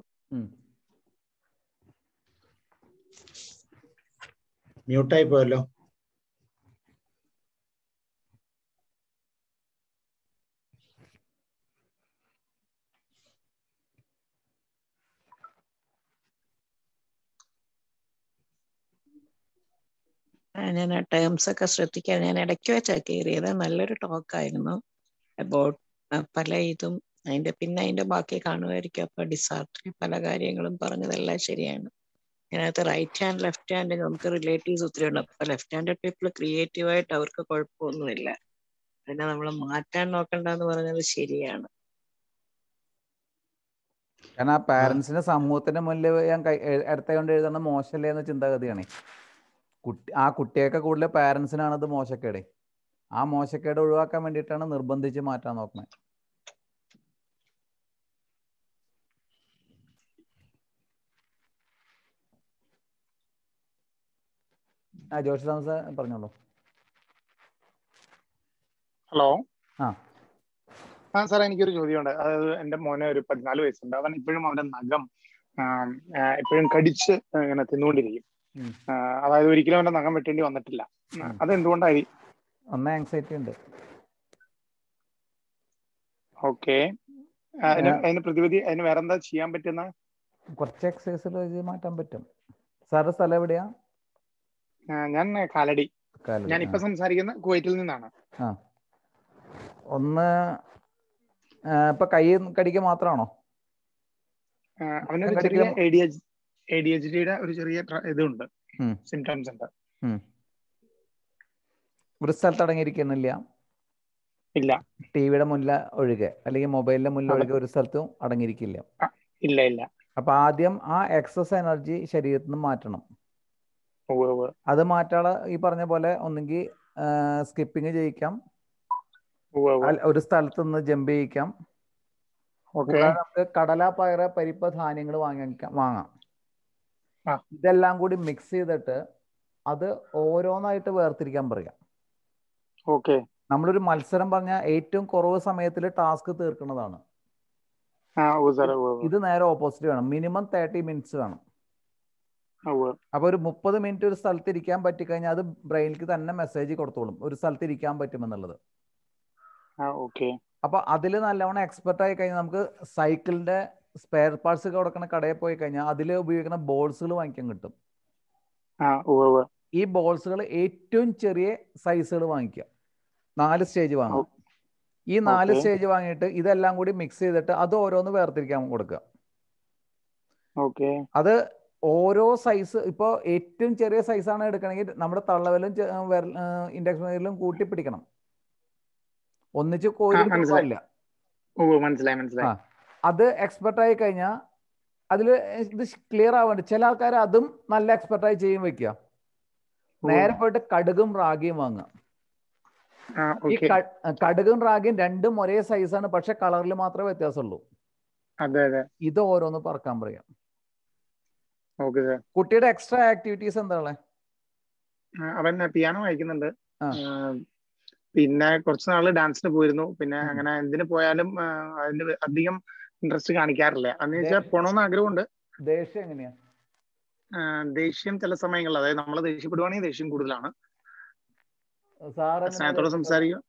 മ്യൂട്ടായി പോയല്ലോ. ഞാൻ ആ ടേംസ് ഒക്കെ ശ്രദ്ധിക്കാൻ ഞാൻ ഇടയ്ക്ക് വെച്ചാൽ കയറിയത്. നല്ലൊരു ടോക്കായിരുന്നു അബൌട്ട് പല ഇതും. അതിൻ്റെ പിന്നെ അതിൻ്റെ ബാക്കി കാണുമായിരിക്കും. അപ്പം ഡിസാർട്ടറി പല കാര്യങ്ങളും പറഞ്ഞതെല്ലാം ശരിയാണ്. അതിനകത്ത് റൈറ്റ് ഹാൻഡ് ലെഫ്റ്റ് ഹാൻഡ് നമുക്ക് റിലേറ്റീവ്സ് ഒത്തിരി ഉണ്ട്. അപ്പം ലെഫ്റ്റ് ഹാൻഡഡ് പീപ്പിൾ ക്രിയേറ്റീവായിട്ട് അവർക്ക് കുഴപ്പമൊന്നുമില്ല. പിന്നെ നമ്മൾ മാറ്റാൻ നോക്കണ്ടെന്ന് പറഞ്ഞത് ശരിയാണ്. കാരണം ആ പാരൻസിന് സമൂഹത്തിന്റെ മുന്നിൽ ഇടത്തുകൊണ്ട് എഴുതുന്ന മോശമല്ലേ എന്ന ചിന്താഗതിയാണ്. കുട്ടി ആ കുട്ടിയൊക്കെ കൂടുതൽ പാരൻസിനാണത് മോശക്കേട്. ആ മോശക്കേട് ഒഴിവാക്കാൻ വേണ്ടിയിട്ടാണ് നിർബന്ധിച്ച് മാറ്റാൻ നോക്കുന്നത്. ആ ജോഷി താമസ പറഞ്ഞോളൂ. ഹലോ, ആ ആ സാറേ, എനിക്കൊരു ചോദ്യമുണ്ട്. അതായത് എൻ്റെ മോനെ ഒരു പതിനാല് വയസ്സുണ്ട്. അവൻ ഇപ്പോഴും അവൻ്റെ നഖം എപ്പോഴും കടിച്ച് ഇങ്ങനെ തിന്നുകൊണ്ടിരിക്കും. അതായത് ഒരിക്കലും അവന്റെ നഖം വെട്ടേണ്ടി വന്നിട്ടില്ല. അതെന്തുകൊണ്ടായി? ഒന്ന് ആങ്സൈറ്റി ഉണ്ട്. ഓക്കെ, അതിന് പ്രതിവിധി അതിന് വേറെ എന്താ ചെയ്യാൻ പറ്റുന്ന? കുറച്ച് എക്സസൈസ് മാറ്റാൻ പറ്റും. സാറ് സ്ഥലം എവിടെയാ? ഞാൻ കാലടി. ഞാൻ ഇപ്പൊ സംസാരിക്കുന്ന കുവൈറ്റിൽ നിന്നാണ്. ഒന്ന് ഇപ്പൊ കൈ കടിക്കുക മാത്രമാണോ? അവനൊരു ചെറിയ എ ഡി എച്ച് ഡിയുടെ ഒരു ചെറിയ ഇതുണ്ട്, സിംറ്റംസ് ഉണ്ട്. ഒരു സ്ഥലത്ത് അടങ്ങിയിരിക്കുന്നില്ല, ഇല്ല. ടിവിയുടെ മുന്നിൽ ഒഴികെ അല്ലെങ്കിൽ മൊബൈലിന്റെ മുന്നിൽ ഒഴികെ ഒരു സ്ഥലത്തും അടങ്ങിയിരിക്കില്ല, ഇല്ല ഇല്ല. അപ്പൊ ആദ്യം ആ എക്സസ് എനർജി ശരീരത്തിൽ നിന്ന് മാറ്റണം. അത് മാറ്റാതെ ഈ പറഞ്ഞ പോലെ ഒന്നെങ്കിൽ സ്കിപ്പിങ് ചെയ്യിക്കാം, ഒരു സ്ഥലത്ത് നിന്ന് ജമ്പ് ചെയ്യിക്കാം. നമുക്ക് കടല, പയർ, പരിപ്പ്, ധാന്യങ്ങൾ വാങ്ങിക്കാം, വാങ്ങാം. ഇതെല്ലാം കൂടി മിക്സ് ചെയ്തിട്ട് അത് ഓരോന്നായിട്ട് വേർതിരിക്കാൻ പറയാം. ഓക്കെ, നമ്മളൊരു മത്സരം പറഞ്ഞാൽ ഏറ്റവും കുറവ് സമയത്തിൽ ടാസ്ക് തീർക്കുന്നതാണ്. ഇത് നേരെ ഓപ്പോസിറ്റ് വേണം. മിനിമം തേർട്ടി മിനിറ്റ്സ് വേണം. അപ്പൊ ഒരു മുപ്പത് മിനിറ്റ് ഒരു സ്ഥലത്ത് ഇരിക്കാൻ പറ്റിക്കഴിഞ്ഞാൽ അത് ബ്രെയിനിലേക്ക് തന്നെ മെസ്സേജ് കൊടുത്തോളും ഒരു സ്ഥലത്ത് ഇരിക്കാൻ പറ്റുമെന്നുള്ളത്. അപ്പൊ അതിൽ നല്ലവണ്ണം എക്സ്പെർട്ട് ആയി കഴിഞ്ഞാൽ നമുക്ക് സൈക്കിളിന്റെ സ്പെയർ പാർട്സ് ഒക്കെ കൊടുക്കുന്ന കടയിൽ പോയി കഴിഞ്ഞാൽ അതിൽ ഉപയോഗിക്കുന്ന ബോൾസുകൾ വാങ്ങിക്കാൻ കിട്ടും. ഈ ബോൾസുകൾ ഏറ്റവും ചെറിയ സൈസുകൾ വാങ്ങിക്കാം. നാല് സ്റ്റേജ് വാങ്ങും. ഈ നാല് സ്റ്റേജ് വാങ്ങിയിട്ട് ഇതെല്ലാം കൂടി മിക്സ് ചെയ്തിട്ട് അത് ഓരോന്ന് വേർതിരിക്കാൻ കൊടുക്കുക. അത് ഓരോ സൈസ്, ഇപ്പോൾ ഏറ്റവും ചെറിയ സൈസാണ് എടുക്കണമെങ്കിൽ നമ്മുടെ തള്ളവലും ഇൻഡെക്സ് വിരലും കൂട്ടി പിടിക്കണം, ഒന്നിച്ച് കോരി. മനസ്സിലായി മനസ്സിലായി. അത് എക്സ്പെർട്ടായി കഴിഞ്ഞാൽ അതിൽ ഇത് ക്ലിയർ ആവാണ്ട് ചില ആൾക്കാർ അതും നല്ല എക്സ്പെർട്ടായി ചെയ്യും വെക്കുക. നേരെ പോയിട്ട് കടുകും റാഗിയും വാങ്ങുക. ഈ കടുകും റാഗിയും രണ്ടും ഒരേ സൈസാണ്, പക്ഷെ കളറിൽ മാത്രമേ വ്യത്യാസമുള്ളൂ. ഇത് ഓരോന്ന് പറക്കാൻ പറയാം. കുട്ടിയുടെ എക്സ്ട്രാ ആക്ടിവിറ്റീസ് എന്താ? അവൻ പിയാനോ വായിക്കുന്നുണ്ട്, പിന്നെ കുറച്ച് നാള് ഡാൻസിന് പോയിരുന്നു. പിന്നെ അങ്ങനെ എന്തിനു പോയാലും അതിന് അധികം ഇൻട്രസ്റ്റ് കാണിക്കാറില്ല. എന്ന് വെച്ചാൽ പോണമെന്ന് ആഗ്രഹമുണ്ട്. ദേഷ്യം എങ്ങനെയാ? ദേഷ്യം ചില സമയങ്ങളിൽ, അതായത് നമ്മളെ ദേഷ്യപ്പെടുവാണെങ്കിൽ ദേഷ്യം കൂടുതലാണ്. സ്നേഹത്തോടെ സംസാരിക്കും.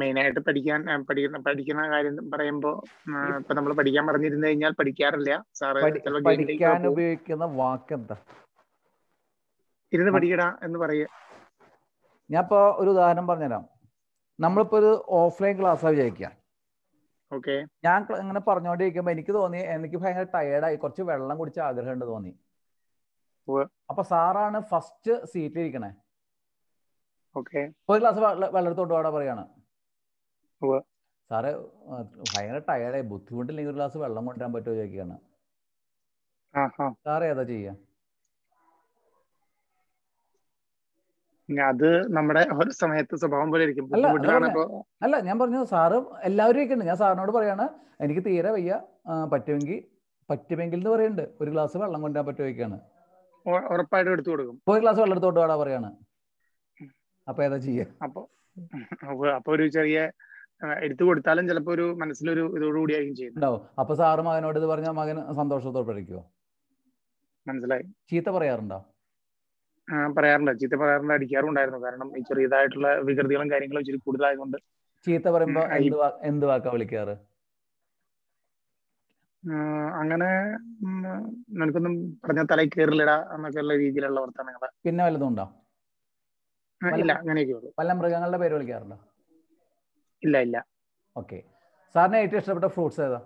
മെയിൻ ആയിട്ട് പഠിക്കാൻ പഠിക്കുന്ന പഠിക്കുന്ന കാര്യം പറയുമ്പോ ഇപ്പൊ നമ്മള് പഠിക്കാൻ പറഞ്ഞിരുന്നു കഴിഞ്ഞാൽ പഠിക്കാറില്ല സാറ്. ഉപയോഗിക്കുന്ന വാക്ക് എന്താ? ഇരുന്ന് പഠിക്കടാ എന്ന് പറയുക. ഞാൻ ഇപ്പൊ ഒരു ഉദാഹരണം പറഞ്ഞുതരാം. നമ്മളിപ്പോ ഒരു ഓഫ്ലൈൻ ക്ലാസ്സാണ് വിചാരിക്കുക. ഓക്കെ, ഞാൻ ഇങ്ങനെ പറഞ്ഞോണ്ടിരിക്കുമ്പോ എനിക്ക് തോന്നി എനിക്ക് ഭയങ്കര ടയേർഡായി, കുറച്ച് വെള്ളം കുടിച്ച ആഗ്രഹം ഉണ്ട് തോന്നി. അപ്പൊ സാറാണ് ഫസ്റ്റ് സീറ്റിൽ ഇരിക്കണേ. ഒരു ഗ്ലാസ് വെള്ളത്തോട്ട് വേണം പറയാണ്. സാറ് ഭയങ്കര ടയേർഡായി, ബുദ്ധിമുട്ടില്ലെങ്കിൽ ഒരു ഗ്ലാസ് വെള്ളം കൊണ്ടുവരാൻ പറ്റുമോ ചോദിക്കുകയാണ്. സാറ് ഏതാ ചെയ്യാ? അത് നമ്മുടെ സമയത്ത് സ്വഭാവം പോലെ ഇരിക്കും. അല്ല, ഞാൻ പറഞ്ഞു സാറ് എല്ലാവരും ഇരിക്കുന്നുണ്ട്. ഞാൻ സാറിനോട് പറയാണ് എനിക്ക് തീരെ വയ്യ, പറ്റുമെങ്കിൽ പറ്റുമെങ്കിൽ എന്ന് പറയുന്നുണ്ട്. ഒരു ഗ്ലാസ് വെള്ളം കൊണ്ടുവരാൻ പറ്റുമൊക്കെയാണ്. ഉറപ്പായിട്ടും എടുത്തു കൊടുക്കും. ഒരു ഗ്ലാസ് വെള്ളം എടുത്തോട്ട് വേടാ പറയാണ്. അപ്പൊ ഏതാ ചെയ്യാ? അപ്പൊ അപ്പൊ ഒരു ചെറിയ എടുത്തു കൊടുത്താലും ചിലപ്പോ ഒരു മനസ്സിലൊരു ഇതോടുകൂടിയായിരിക്കും ചെയ്യുന്നുണ്ടാവും. അപ്പൊ സാറ് മകനോട് ഇത് പറഞ്ഞാൽ മകൻ സന്തോഷത്തോടെ പഠിക്കുവോ? മനസ്സിലായി. ചീത്ത പറയാറുണ്ടോ? പറയാറുണ്ട്, ചീത്ത പറയാറുണ്ട്, അടിക്കാറുണ്ടായിരുന്നു. കാരണം ഈ ചെറിയതായിട്ടുള്ള വികൃതികളും കാര്യങ്ങളും ഇച്ചിരി കൂടുതലായതുകൊണ്ട്. ചീത്ത പറയുമ്പോ എന്ത് വാക്കാ വിളിക്കാറ്? അങ്ങനെ നിനക്കൊന്നും പറഞ്ഞ തലയിൽ കയറില്ലടാ എന്നൊക്കെയുള്ള രീതിയിലുള്ള വർത്തമാനങ്ങളാ. പിന്നെ വല്ലതും ഉണ്ടോ? ഇല്ല, അങ്ങനെയൊക്കെ ഉള്ളൂ. പല മൃഗങ്ങളുടെ പേര് വിളിക്കാറുണ്ടോ? ഇല്ല ഇല്ല. ഓക്കെ, സാറിന് ഏറ്റവും ഇഷ്ടപ്പെട്ട ഫ്രൂട്ട്സ് ഏതാ?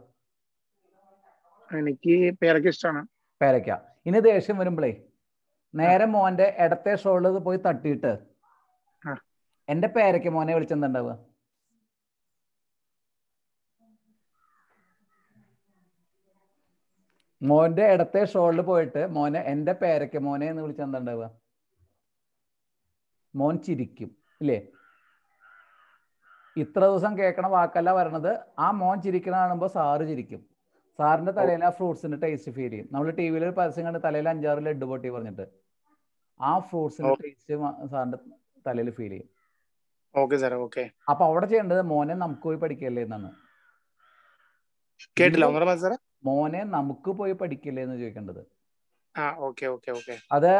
എനിക്ക് പേരയ്ക്ക ഇഷ്ടമാണ്. പേരയ്ക്ക. ഇനി ദേഷ്യം വരുമ്പോഴേ നേരെ മോന്റെ ഇടത്തെ ഷോളിൽ പോയി തട്ടിയിട്ട് എന്റെ പേരയ്ക്ക് മോനെ വിളിച്ചെന്താണ്ടാവുക? മോന്റെ ഇടത്തെ ഷോളിൽ പോയിട്ട് മോനെ എന്റെ പേരയ്ക്ക് മോനെ എന്ന് വിളിച്ചെന്താണ്ടാവുക? മോൻ ചിരിക്കും ഇല്ലേ? ഇത്ര ദിവസം കേൾക്കണ വാക്കല്ല വരണത്. ആ മോൻ ചിരിക്കണ കാണുമ്പോ സാറ് ചിരിക്കും. സാറിന്റെ തലയിൽ ആ ഫ്രൂട്ട്സിന്റെ ടേസ്റ്റ് ഫീൽ ചെയ്യും. നമ്മൾ ടി വിയിൽ ഒരു പരസ്യം കണ്ട് തലയിൽ അഞ്ചാറ് ലഡ്ഡു പൊട്ടി പറഞ്ഞിട്ട് ആ ഫ്രൂട്ട്സിന്റെ ടേസ്റ്റ് സാറിന്റെ തലയിൽ ഫീൽ ചെയ്യും. അപ്പൊ അവിടെ ചെയ്യേണ്ടത് മോനെ നമുക്ക് പോയി പഠിക്കല്ലേ എന്നാണ്. കേട്ടില്ല? മോനെ നമുക്ക് പോയി പഠിക്കല്ലേ എന്ന് ചോദിക്കേണ്ടത്. അത്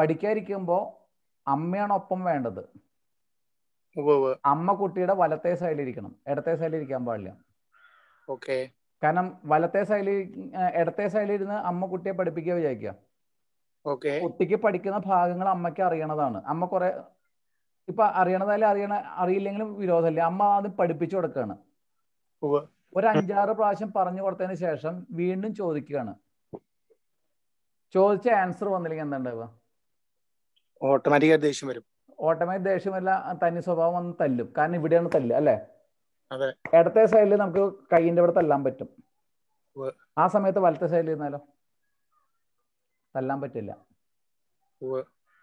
പഠിക്കാതിരിക്കുമ്പോ അമ്മയാണ് ഒപ്പം വേണ്ടത്. അമ്മ കുട്ടിയുടെ വലത്തെ സൈഡിലിരിക്കണം, ഇടത്തെ സൈഡിലിരിക്കാൻ പാടില്ല. കാരണം വലത്തെ സൈഡിൽ ഇടത്തെ സൈഡിലിരുന്ന് അമ്മ കുട്ടിയെ പഠിപ്പിക്കുക വിചാരിക്കുക. കുട്ടിക്ക് പഠിക്കുന്ന ഭാഗങ്ങൾ അമ്മയ്ക്ക് അറിയണതാണ്. അമ്മ കുറെ ഇപ്പൊ അറിയണതായാലും അറിയണ അറിയില്ലെങ്കിലും വിരോധമല്ലേ. അമ്മ അത് പഠിപ്പിച്ചു കൊടുക്കുകയാണ്. ഒരു അഞ്ചാറ് പ്രാവശ്യം പറഞ്ഞു കൊടുത്തതിന് ശേഷം വീണ്ടും ചോദിക്കുകയാണ്. ചോദിച്ച ആൻസർ വന്നില്ലെങ്കിൽ എന്താണ്ടാവുക? ഓട്ടോമാറ്റിക്കായിട്ട് ദേഷ്യം വരും. ഓട്ടോമാറ്റിക് ദേഷ്യമല്ല, തനി സ്വഭാവം വന്ന് തല്ലും. കാരണം ഇവിടെയാണ് തല്ല് അല്ലേ? ഇടത്തെ സൈഡിൽ നമുക്ക് കൈയിന്റെ ഇവിടെ തല്ലാൻ പറ്റും. ആ സമയത്ത് വലത്തെ സൈഡിൽ ഇരുന്നാലോ തല്ലാൻ പറ്റില്ല.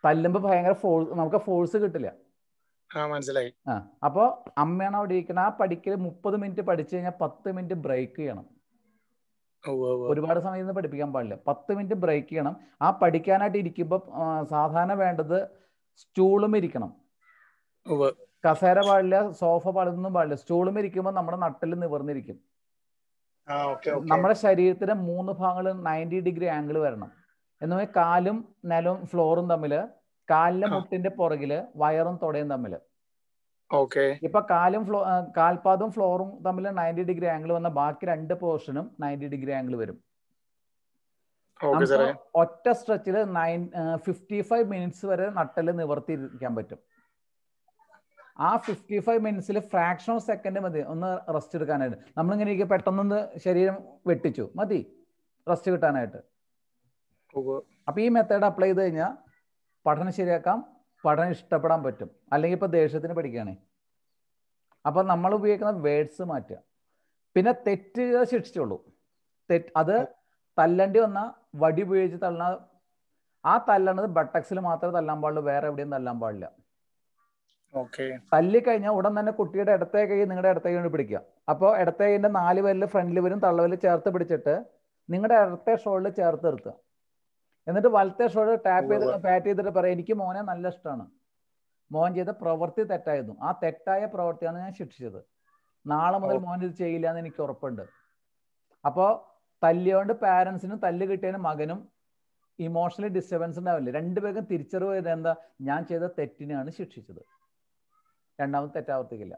തല്ലുമ്പോ ഭയങ്കര ഫോഴ്സ്, നമുക്ക് ഫോഴ്സ് കിട്ടില്ല. മനസ്സിലായി. ആ അപ്പൊ അമ്മയാണ് അവിടെ ഇരിക്കണം. ആ പഠിക്കൽ മുപ്പത് മിനിറ്റ് പഠിച്ചു കഴിഞ്ഞാൽ പത്ത് മിനിറ്റ് ബ്രേക്ക് ചെയ്യണം. ഒരുപാട് സമയം നിന്ന് പഠിപ്പിക്കാൻ പാടില്ല. പത്ത് മിനിറ്റ് ബ്രേക്ക് ചെയ്യണം. ആ പഠിക്കാനായിട്ട് ഇരിക്കുമ്പോ സാധാരണ വേണ്ടത് സ്റ്റൂളും ഇരിക്കണം, കസേര പാടില്ല, സോഫ പാടുന്നൊന്നും പാടില്ല. സ്റ്റൂളും ഇരിക്കുമ്പോൾ നമ്മുടെ നട്ടിൽ നിവർന്നിരിക്കും. നമ്മുടെ ശരീരത്തിന്റെ മൂന്ന് ഭാഗങ്ങളും നയൻറ്റി ഡിഗ്രി ആംഗിൾ വരണം. എന്ന് പറഞ്ഞാൽ കാലും നിലവും ഫ്ലോറും തമ്മിൽ, കാലിലെ മുട്ടിന്റെ പുറകില് വയറും തൊടയും തമ്മിൽ. ഇപ്പൊ കാലും ഫ്ലോ കാൽപാദും ഫ്ലോറും തമ്മിൽ നയൻറ്റി ഡിഗ്രി ആംഗിൾ വന്ന ബാക്കി രണ്ട് പോർഷനും നയൻറ്റി ഡിഗ്രി ആംഗിൾ വരും. ഒറ്റ സ്ട്രെച്ചിൽ നയൻ ഫിഫ്റ്റി ഫൈവ് മിനിറ്റ്സ് വരെ നട്ടല് നിവർത്തിയിരിക്കാൻ പറ്റും. ആ ഫിഫ്റ്റി ഫൈവ് മിനിറ്റ്സിൽ ഫ്രാക്ഷൻ ഓഫ് സെക്കൻഡ് മതി ഒന്ന് റെസ്റ്റ് എടുക്കാനായിട്ട്. നമ്മളിങ്ങനെ പെട്ടെന്നൊന്ന് ശരീരം വെട്ടിച്ചു മതി റെസ്റ്റ് കിട്ടാനായിട്ട്. അപ്പൊ ഈ മെത്തേഡ് അപ്ലൈ ചെയ്ത് കഴിഞ്ഞാൽ പഠനം ശരിയാക്കാം, പഠനം ഇഷ്ടപ്പെടാൻ പറ്റും. അല്ലെങ്കിൽ ഇപ്പൊ ദേഷ്യത്തിന് പഠിക്കുകയാണെ അപ്പൊ നമ്മൾ ഉപയോഗിക്കുന്ന വേർഡ്സ് മാറ്റുക. പിന്നെ തെറ്റ് ശിക്ഷിച്ചുള്ളൂ. തെറ്റ് അത് തല്ലണ്ടി വന്ന വടി ഉപയോഗിച്ച് തള്ളണ, ആ തല്ലണത് ബട്ടക്സിൽ മാത്രമേ തല്ലാൻ പാടുള്ളൂ, വേറെ എവിടെയും തല്ലാൻ പാടില്ല. തല്ലിക്കഴിഞ്ഞാൽ ഉടൻ തന്നെ കുട്ടിയുടെ ഇടത്തെ കൈ നിങ്ങളുടെ ഇടത്തെ കൈ കൊണ്ട് പിടിക്കുക. അപ്പോൾ ഇടത്തെ കൈൻ്റെ നാല് പേരിൽ ഫ്രണ്ടിൽ വരും തള്ളവരിൽ ചേർത്ത് പിടിച്ചിട്ട് നിങ്ങളുടെ ഇടത്തെ ഷോളിൽ ചേർത്ത് നിർത്തുക. എന്നിട്ട് വലത്തെ ഷോളിൽ ടാപ്പ് ചെയ്ത് പാറ്റ് ചെയ്തിട്ട് പറയാം, എനിക്ക് മോനെ നല്ല ഇഷ്ടമാണ്, മോൻ ചെയ്ത പ്രവൃത്തി തെറ്റായിരുന്നു, ആ തെറ്റായ പ്രവൃത്തിയാണ് ഞാൻ ശിക്ഷിച്ചത്, നാളെ മുതൽ മോൻ ഇത് ചെയ്യില്ല എന്ന് എനിക്ക് ഉറപ്പുണ്ട്. അപ്പോൾ തല്ലിയോണ്ട് പാരൻസിനും തല്ല് കിട്ടിയതിന് മകനും ഇമോഷണലി ഡിസ്റ്റർബൻസ് ഉണ്ടാവില്ല. രണ്ടുപേർക്കും തിരിച്ചറിവ് ചെയ്ത എന്താ, ഞാൻ ചെയ്ത തെറ്റിനെയാണ് ശിക്ഷിച്ചത്, രണ്ടാമത് തെറ്റാവർത്തിക്കില്ല.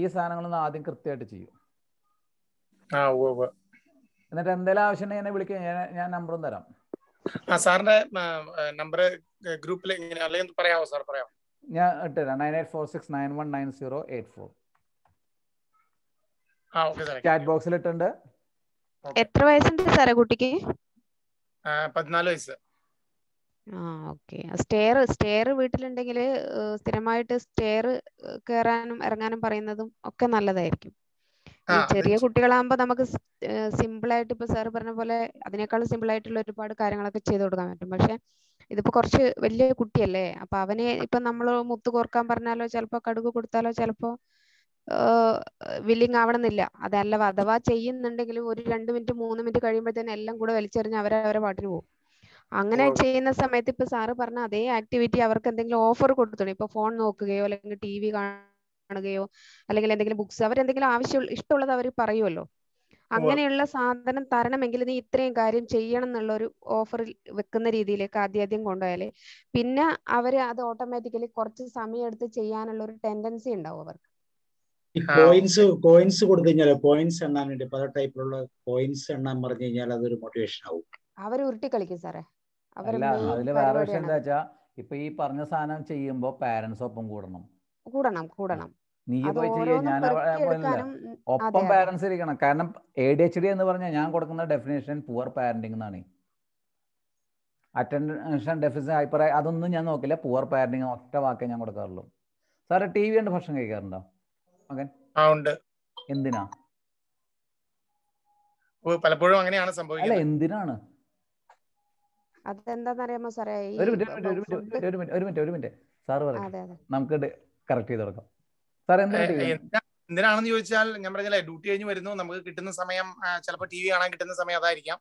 ഈ സാധനങ്ങളൊന്നും ആദ്യം കൃത്യമായിട്ട് ചെയ്യൂ. എന്നിട്ട് എന്തെങ്കിലും ആവശ്യം ഉണ്ടെങ്കിൽ എന്നെ വിളിക്കുക, ഞാൻ നമ്പറും തരാം. സാറിന്റെ നമ്പർ ഗ്രൂപ്പിൽ പറയാമോ സാർ? പറയാമോ? ഞാൻ ഇട്ടുതരാം. Nine eight four six nine one nine zero eight four. Chat ബോക്സിൽ ഇട്ടുണ്ട്. എത്ര വയസ്സുണ്ട് സാറേ കുട്ടിക്ക്? പതിനാല് വയസ്സ്. ആ ഓക്കെ. സ്റ്റെയർ സ്റ്റെയർ വീട്ടിലുണ്ടെങ്കിൽ സ്ഥിരമായിട്ട് സ്റ്റെയർ കയറാനും ഇറങ്ങാനും പറയുന്നതും ഒക്കെ നല്ലതായിരിക്കും. ചെറിയ കുട്ടികളാകുമ്പോൾ നമുക്ക് സിമ്പിളായിട്ട് ഇപ്പൊ സാറ് പറഞ്ഞ പോലെ അതിനേക്കാളും സിമ്പിൾ ആയിട്ടുള്ള ഒരുപാട് കാര്യങ്ങളൊക്കെ ചെയ്ത് കൊടുക്കാൻ പറ്റും. പക്ഷെ ഇതിപ്പോ കുറച്ച് വലിയ കുട്ടിയല്ലേ, അപ്പൊ അവനെ ഇപ്പൊ നമ്മൾ മുത്തു കോർക്കാൻ പറഞ്ഞാലോ, ചിലപ്പോ കടുക് കൊടുത്താലോ, ചിലപ്പോ വില്ലിങ് ആവണമെന്നില്ല. അതല്ല, അഥവാ ചെയ്യുന്നുണ്ടെങ്കിലും ഒരു രണ്ട് മിനിറ്റ് മൂന്ന് മിനിറ്റ് കഴിയുമ്പോഴത്തേന് എല്ലാം കൂടെ വലിച്ചെറിഞ്ഞ് അവരവരെ പാട്ടിന് പോകും. അങ്ങനെ ചെയ്യുന്ന സമയത്ത് ഇപ്പൊ സാറ് പറഞ്ഞ അതേ ആക്ടിവിറ്റി അവർക്ക് എന്തെങ്കിലും ഓഫർ കൊടുത്തോളൂ. ഇപ്പൊ ഫോൺ നോക്കുകയോ അല്ലെങ്കിൽ ടി വി കാണുകയോ അല്ലെങ്കിൽ എന്തെങ്കിലും ബുക്സ്, അവരെന്തെങ്കിലും ആവശ്യം ഇഷ്ടമുള്ളത് അവർ പറയുമല്ലോ. അങ്ങനെയുള്ള സാധനം തരണമെങ്കിൽ നീ ഇത്രയും കാര്യം ചെയ്യണം എന്നുള്ള ഒരു ഓഫറിൽ വെക്കുന്ന രീതിയിലേക്ക് ആദ്യാദ്യം കൊണ്ടുപോയാല് പിന്നെ അവര് അത് ഓട്ടോമാറ്റിക്കലി കുറച്ച് സമയം എടുത്ത് ചെയ്യാനുള്ള ഒരു ടെൻഡൻസി ഉണ്ടാവും അവർക്ക്. കോയിൻസ് കോയിൻസ് കൊടുത്തു കഴിഞ്ഞാൽ കോയിൻസ് എണ്ണാൻ വേണ്ടി പല ടൈപ്പിലുള്ള കോയിൻസ് എണ്ണാൻ പറഞ്ഞു കഴിഞ്ഞാൽ അതൊരു മോട്ടിവേഷൻ ആവും. അവർ ഉരുട്ടി കളിക്കും സാറേ. അല്ല, അതില് വേറെ വിഷയം എന്താ വെച്ചാ, ഇപ്പൊ ഈ പറഞ്ഞ സാധനം ചെയ്യുമ്പോ പാരന്റ്സ് ഒപ്പം കൂടണം കൂടണം കൂടണം നീ പോയി ചെയ്യേ, ഞാൻ ഒപ്പം പാരന്റ്സ് ഇരിക്കണം. കാരണം എ ഡി എച്ച് ഡി എന്ന് പറഞ്ഞാൽ ഞാൻ കൊടുക്കുന്ന ഡെഫിനേഷൻ പുവർ പാരന്റിംഗ് എന്നാണ്. അറ്റൻഷൻ ഡെഫിസിറ്റ് ഹൈപ്പർ അതൊന്നും ഞാൻ നോക്കില്ല, പുവർ പാരന്റിംഗ് ഒറ്റ വാക്കേ ഞാൻ കൊടുക്കാറുള്ളൂ. സാറേ ടി വി കണ്ട് ഭക്ഷണം കഴിക്കാറുണ്ടോ മകൻ? എന്തിനാ? പലപ്പോഴും അങ്ങനെയാണ് സംഭവിക്കുന്നത്. അല്ല, എന്തിനാണ്? അതെന്താണെന്നറിയാമോ സാറേ? ഒരു മിനിറ്റ് ഒരു മിനിറ്റ് ഒരു മിനിറ്റ് ഒരു മിനിറ്റ് ഒരു മിനിറ്റ് സാറ് പറയാം, നമുക്ക് കറക്റ്റ് ചെയ്ത് കൊടുക്കാം. സാർ എന്തിനാണെന്ന് ചോദിച്ചാൽ ഞാൻ പറഞ്ഞല്ലേ, ഡ്യൂട്ടി കഴിഞ്ഞ് വരുന്നു, നമുക്ക് കിട്ടുന്ന സമയം ചിലപ്പോൾ ടി വി കാണാൻ കിട്ടുന്ന സമയം അതായിരിക്കാം.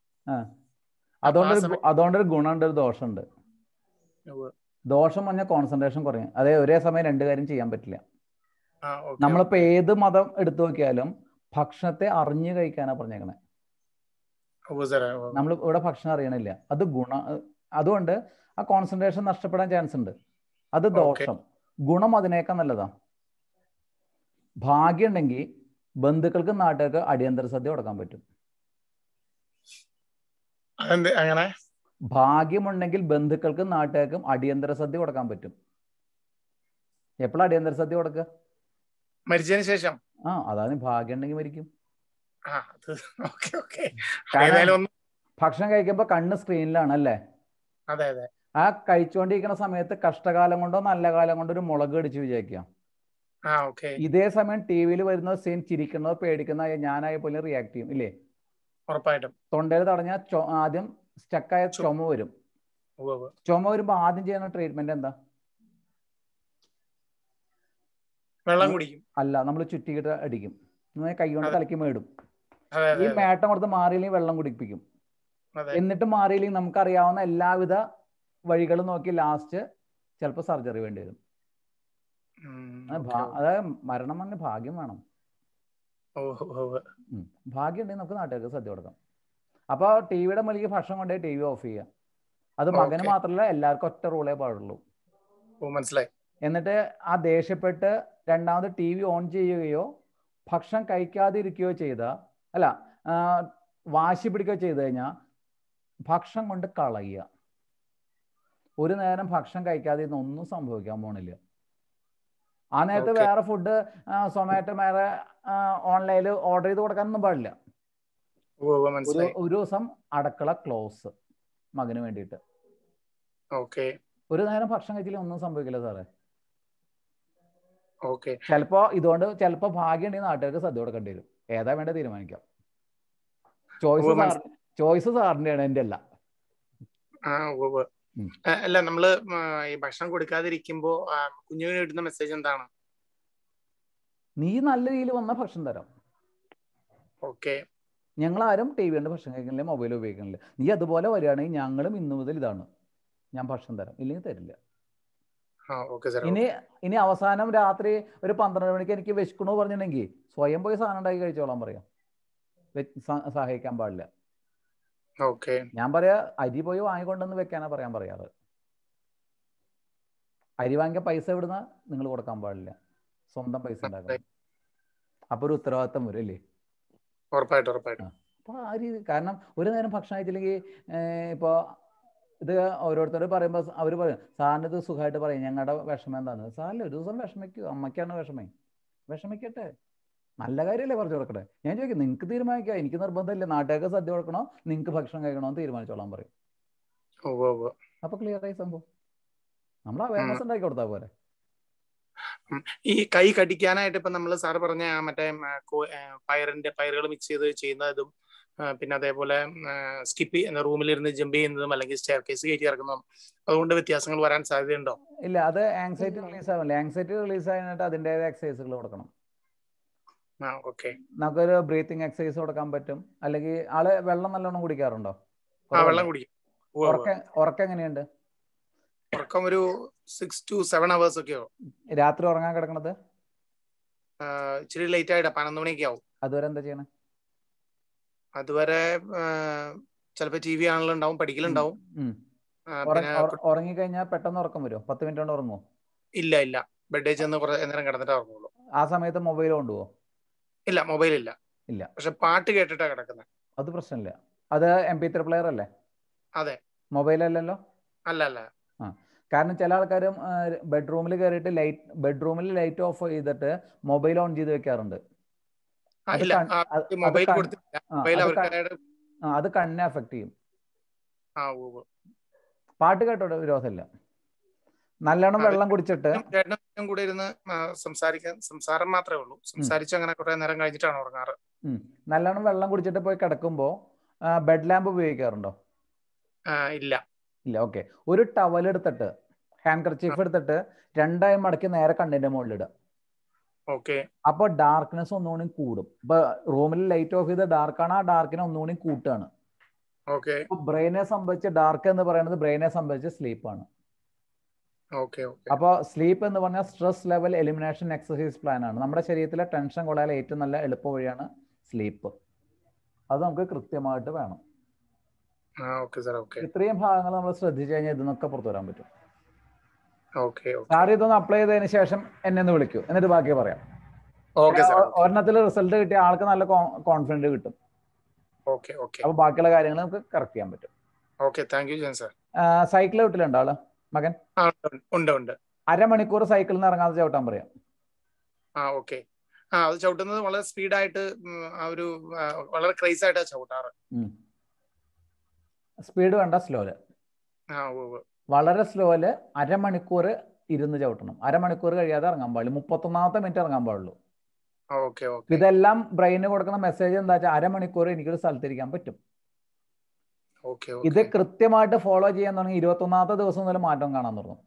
അതുകൊണ്ട് അതുകൊണ്ടൊരു ഗുണമുണ്ട്, ഒരു ദോഷമുണ്ട്. ദോഷം പറഞ്ഞാൽ കോൺസെൻട്രേഷൻ കുറയും. അതായത് ഒരേ സമയം രണ്ടു കാര്യം ചെയ്യാൻ പറ്റില്ല. നമ്മളിപ്പോ ഏത് മതം എടുത്തു നോക്കിയാലും ഭക്ഷണത്തെ അറിഞ്ഞു കഴിക്കാനാ പറഞ്ഞേക്കണേ. നമ്മൾ ഇവിടെ ഭക്ഷണം അറിയണില്ല, അത് ഗുണ. അതുകൊണ്ട് ആ കോൺസെൻട്രേഷൻ നഷ്ടപ്പെടാൻ ചാൻസ് ഉണ്ട്, അത് ദോഷം. ഗുണം അതിനേക്കാൾ നല്ലതാ. ഭാഗ്യം ഉണ്ടെങ്കിൽ ബന്ധുക്കൾക്ക് നാട്ടുകാർക്ക് അടിയന്തര സദ്യ കൊടുക്കാൻ പറ്റും. ഭാഗ്യമുണ്ടെങ്കിൽ ബന്ധുക്കൾക്കും നാട്ടുകാർക്കും അടിയന്തര സദ്യ കൊടുക്കാൻ പറ്റും. എപ്പോഴാണ് അടിയന്തര സദ്യ കൊടുക്കുക? മരിച്ചതിന് ശേഷം. ആ അതാണ്, ഭാഗ്യം ഉണ്ടെങ്കിൽ മരിക്കും. ഭക്ഷണം കഴിക്കുമ്പോ കണ്ണ് സ്ക്രീനിലാണ് അല്ലേ? ആ കഴിച്ചുകൊണ്ടിരിക്കുന്ന സമയത്ത് കഷ്ടകാലം കൊണ്ടോ നല്ല കാലം കൊണ്ടോ ഒരു മുളക് അടിച്ച് വിചാരിക്കാം. ഇതേ സമയം ടി വിയിൽ വരുന്ന സീൻ ചിരിക്കുന്നതോ പേടിക്കുന്ന ഞാനായ പോലെ റിയാക്ട് ചെയ്യും ഇല്ലേ? ഉറപ്പായിട്ടും. തൊണ്ടയിൽ തടഞ്ഞാൽ ആദ്യം സ്റ്റക്കായ ചുമ വരും. ചുമ വരുമ്പോ ആദ്യം ചെയ്യുന്ന ട്രീറ്റ്മെന്റ് എന്താ? വെള്ളം കുടിക്കും? അല്ല, നമ്മൾ ചുറ്റിക്കിട്ട് അടിക്കും, കൈകൊണ്ട് തലക്കി മേടും. ഈ മേട്ടം കൊടുത്ത് മാറിയില്ലെങ്കിൽ വെള്ളം കുടിപ്പിക്കും. എന്നിട്ട് മാറിയില്ലെങ്കിൽ നമുക്കറിയാവുന്ന എല്ലാവിധ വഴികളും നോക്കി ലാസ്റ്റ് ചിലപ്പോൾ സർജറി വേണ്ടി വരും. അതായത് മരണം വന്ന് ഭാഗ്യം വേണം. ഭാഗ്യം ഉണ്ടെങ്കിൽ നമുക്ക് നാട്ടുകാർക്ക് സദ്യ കൊടുക്കാം. അപ്പൊ ടി വിയുടെ മുകളിലേക്ക് ഭക്ഷണം കൊണ്ടേ ടി വി ഓഫ് ചെയ്യുക. അത് മകന് മാത്രമല്ല, എല്ലാവർക്കും ഒറ്റ റൂളേ പാടുള്ളൂ. മനസ്സിലായി? എന്നിട്ട് ആ ദേഷ്യപ്പെട്ട് രണ്ടാമത് ടി വി ഓൺ ചെയ്യുകയോ ഭക്ഷണം കഴിക്കാതിരിക്കുകയോ ചെയ്ത അല്ല വാശി പിടിക്കുകയോ ചെയ്ത് കഴിഞ്ഞാൽ ഭക്ഷണം കൊണ്ട് കളയുക. ഒരു നേരം ഭക്ഷണം കഴിക്കാതിരുന്ന ഒന്നും സംഭവിക്കാൻ പോണില്ല. ആ നേരത്തെ വേറെ ഫുഡ് സൊമാറ്റോ വേറെ ഓൺലൈനിൽ ഓർഡർ ചെയ്ത് കൊടുക്കാനൊന്നും പാടില്ല. ഒരു ദിവസം അടുക്കള ക്ലോസ് മകന് വേണ്ടിയിട്ട്. ഒരു നേരം ഭക്ഷണം കഴിച്ചില്ല ഒന്നും സംഭവിക്കില്ല സാറേ. ചിലപ്പോ ഇതുകൊണ്ട് ചിലപ്പോ ഭാഗ്യം നാട്ടുകാർക്ക് സദ്യ കൊടുക്കേണ്ടി വരും. ഏതാ വേണ്ട തീരുമാനിക്കാം. ചോയ്സ് ചോയ്സ് സാറിന്റെയാണ്, എന്റെ അല്ല. അല്ല, നമ്മള് ഈ ഭക്ഷണം കൊടുക്കാതിരിക്കുമ്പോ കുഞ്ഞുവിന് കിട്ടുന്ന മെസ്സേജ് എന്താണ്? നീ നല്ല രീതിയിൽ വന്ന ഭക്ഷണം തരാം. ഓക്കെ, ഞങ്ങൾ ആരും ടി വി കൊണ്ട് ഭക്ഷണം കഴിക്കണില്ല, മൊബൈൽ ഉപയോഗിക്കണില്ല. നീ അതുപോലെ വരികയാണെങ്കിൽ ഞങ്ങളും ഇന്നു മുതൽ ഇതാണ്, ഞാൻ ഭക്ഷണം തരാം, ഇല്ലെങ്കിൽ തരില്ല. ഇനി ഇനി അവസാനം രാത്രി ഒരു പന്ത്രണ്ട് മണിക്ക് എനിക്ക് വിശക്കണോ പറഞ്ഞിട്ടുണ്ടെങ്കിൽ സ്വയം പോയി സാധനം ഉണ്ടാക്കി കഴിച്ചോളാൻ പറയാം, സഹായിക്കാൻ പാടില്ല. ഞാൻ പറയാ അരി പോയി വാങ്ങിക്കൊണ്ടെന്ന് വെക്കാനാ പറയാൻ പറയാറ്. അരി വാങ്ങിക്കാൻ പൈസ എവിടുന്ന നിങ്ങൾ കൊടുക്കാൻ പാടില്ല, സ്വന്തം പൈസ ഉണ്ടാക്കണം. അപ്പൊ ഒരു ഉത്തരവാദിത്തം വരും അല്ലേ? അപ്പൊ ആ രീതി, കാരണം ഒരു നേരം ഭക്ഷണം കഴിച്ചില്ലെങ്കിൽ ഇപ്പൊ ഇത് ഓരോരുത്തർ പറയുമ്പോ അവര് പറയും സാറിന് ഇത് സുഖമായിട്ട് പറയും, ഞങ്ങളുടെ വിഷമം എന്താന്ന്. സാറിന് ഒരു ദിവസം വിഷമിക്കും, അമ്മയ്ക്കാണ് വിഷമേ, വിഷമിക്കട്ടെ, നല്ല കാര്യമല്ലേ പറഞ്ഞു കൊടുക്കട്ടെ. ഞാൻ ചോദിക്കും, നിങ്ങൾക്ക് തീരുമാനിക്കാം, എനിക്ക് നിർബന്ധമില്ല. നാട്ടുകാർക്ക് സദ്യ കൊടുക്കണോ നിങ്ങൾക്ക് ഭക്ഷണം കഴിക്കണോന്ന് തീരുമാനിച്ചോളാൻ പറയും. അപ്പൊ ക്ലിയർ ആയി സംഭവം. നമ്മൾ അവയർനെസ് ഉണ്ടാക്കി കൊടുത്താൽ പോലെ. ഈ കൈ കടിക്കാനായിട്ട് ഇപ്പൊ നമ്മള് സാർ പറഞ്ഞ മറ്റേ പയറിന്റെ പയറുകൾ മിക്സ് ചെയ്ത് ചെയ്യുന്നതും പിന്നെ അതേപോലെ സ്കിപ്പ് റൂമിലിരുന്ന് ജമ്പ് ചെയ്യുന്നതും അല്ലെങ്കിൽ സ്റ്റെയർ കേസ് കയറ്റി ഇറക്കുന്നതും അതുകൊണ്ട് വ്യത്യാസങ്ങൾ വരാൻ സാധ്യതയുണ്ടോ? ഇല്ല, അത് ആൻസൈറ്റി റിലീസ് ആവില്ല. ആൻസൈറ്റി റിലീസ് ആയിട്ട് അതിൻ്റെതായ എക്സസൈസുകൾ കൊടുക്കണം. നമുക്കൊരു ബ്രീത്തിങ് എക്സസൈസ് കൊടുക്കാൻ പറ്റും. അല്ലെങ്കിൽ ആള് വെള്ളം നല്ലോണം കുടിക്കാറുണ്ടോ? വെള്ളം കുടിക്കും. ഉറക്കം എങ്ങനെയുണ്ട്? ഉറക്കം ഒരു സിക്സ് ടു സെവൻ അവേഴ്സ് ഒക്കെയോ? രാത്രി ഉറങ്ങാൻ കിടക്കണത് ഇച്ചിരി ലേറ്റ് ആയിട്ടാ, പതിനൊന്ന് മണിയൊക്കെ ആവും. അതുവരെ എന്താ ചെയ്യണേ? അതുവരെ ചിലപ്പോ ടി വി ആണല്ലോ, പഠിക്കലുണ്ടാവും. ഉറങ്ങി കഴിഞ്ഞാൽ പെട്ടെന്ന് ഉറക്കം വരുമോ? പത്ത് മിനിറ്റ് കൊണ്ട് ഉറങ്ങുമോ? ഇല്ല ഇല്ല, ബെഡേ ചെന്ന് നേരം കിടന്നിട്ട് ഉറങ്ങുള്ളൂ. ആ സമയത്ത് മൊബൈൽ കൊണ്ടുപോകുമോ? ഇല്ല, മൊബൈൽ ഇല്ല ഇല്ല, പക്ഷെ പാട്ട് കേട്ടിട്ടാ കിടക്കുന്നത്. അത് പ്രശ്നമില്ല, അത് എം പി ത്രീ പ്ലെയർ അല്ലേ? അതെ, മൊബൈൽ അല്ലല്ലോ. അല്ല അല്ല, കാരണം ചില ആൾക്കാരും ബെഡ്റൂമിൽ കയറിയിട്ട് ലൈറ്റ് ബെഡ്റൂമിൽ ലൈറ്റ് ഓഫ് ചെയ്തിട്ട് മൊബൈൽ ഓൺ ചെയ്ത് വെക്കാറുണ്ട്. അത് കണ്ണിനെ അഫക്ട് ചെയ്യും. പാട്ട് കേട്ടോ വിരോധമില്ല. നല്ലോണം വെള്ളം കുടിച്ചിട്ട് കൂടെ ഇരുന്ന് സംസാരിക്കാൻ, സംസാരം മാത്രമേ ഉള്ളൂ, സംസാരിച്ച് അങ്ങനെ കുറെ നേരം കഴിഞ്ഞിട്ടാണ് ഉറങ്ങാറ്. നല്ലോണം വെള്ളം കുടിച്ചിട്ട് പോയി കിടക്കുമ്പോ ബെഡ് ലാമ്പ് ഉപയോഗിക്കാറുണ്ടോ? ഇല്ല ഇല്ല. ഓക്കെ, ഒരു ടവൽ എടുത്തിട്ട് ഹാൻഡ് കർച്ചീഫ് എടുത്തിട്ട് രണ്ടായി മടക്കി നേരെ കണ്ണിന്റെ മുകളിലിടുക. ഓക്കെ, അപ്പൊ ഡാർക്ക്നെസ് ഒന്നുകൂടി കൂടും. ഇപ്പൊ റൂമിൽ ലൈറ്റ് ഓഫ് ചെയ്ത് ഡാർക്കാണ്, ആ ഡാർക്കിനെ ഒന്നുകൂടി കൂട്ടാണ്. ബ്രെയിനെ സംബന്ധിച്ച് ഡാർക്ക് എന്ന് പറയുന്നത് ബ്രെയിനെ സംബന്ധിച്ച് സ്ലീപ്പാണ്. അപ്പൊ സ്ലീപ്പ് എന്ന് പറഞ്ഞാൽ stress level elimination exercise plan ആണ്. നമ്മുടെ ശരീരത്തിലെ ടെൻഷൻ കൊള്ളാൻ ഏറ്റവും നല്ല എളുപ്പ വഴിയാണ് സ്ലീപ്പ്. അത് നമുക്ക് കൃത്യമായിട്ട് വേണം. ഇത്രയും ഭാഗങ്ങൾ നമ്മൾ ശ്രദ്ധിച്ചു കഴിഞ്ഞാൽ ഇതിനൊക്കെ പുറത്തു വരാൻ പറ്റും. സാർ ഇതൊന്ന് അപ്ലൈ ചെയ്തതിന് ശേഷം എന്നെ ഒന്ന് വിളിക്കൂ, എന്നിട്ട് ബാക്കി പറയാം. ഒരെണ്ണത്തിൽ റിസൾട്ട് കിട്ടിയ ആൾക്ക് നല്ല കോൺഫിഡൻസ് കിട്ടും. അപ്പൊ ബാക്കിയുള്ള കാര്യങ്ങൾ നമുക്ക് കറക്റ്റ് ചെയ്യാൻ പറ്റും. സൈക്കിൾ വീട്ടിലുണ്ടോ ആള്? മകൻ അരമണിക്കൂർ സൈക്കിളിൽ ഇറങ്ങാതെ ചവിട്ടാൻ പറയാം. വളരെ സ്പീഡായിട്ട് വളരെ ക്രൈസ് ആയിട്ടാ ചവിട്ടാറ്. സ്പീഡ് വേണ്ട, സ്ലോല്, വളരെ സ്ലോല് അരമണിക്കൂർ ഇരുന്ന് ചവിട്ടണം. അരമണിക്കൂർ കഴിയാതെ ഇറങ്ങാൻ പാടില്ല. മുപ്പത്തൊന്നാമത്തെ മിനിറ്റ് ഇറങ്ങാൻ പാടുള്ളൂ. ഇതെല്ലാം ബ്രെയിന് കൊടുക്കുന്ന മെസ്സേജ് എന്താ വെച്ചാൽ അരമണിക്കൂർ എനിക്കൊരു സ്ഥലത്തിരിക്കാൻ പറ്റും. ഇത് കൃത്യമായിട്ട് ഫോളോ ചെയ്യാൻ തുടങ്ങി ഇരുപത്തൊന്നാമത്തെ ദിവസം മുതൽ മാറ്റം കാണാൻ തുടങ്ങും.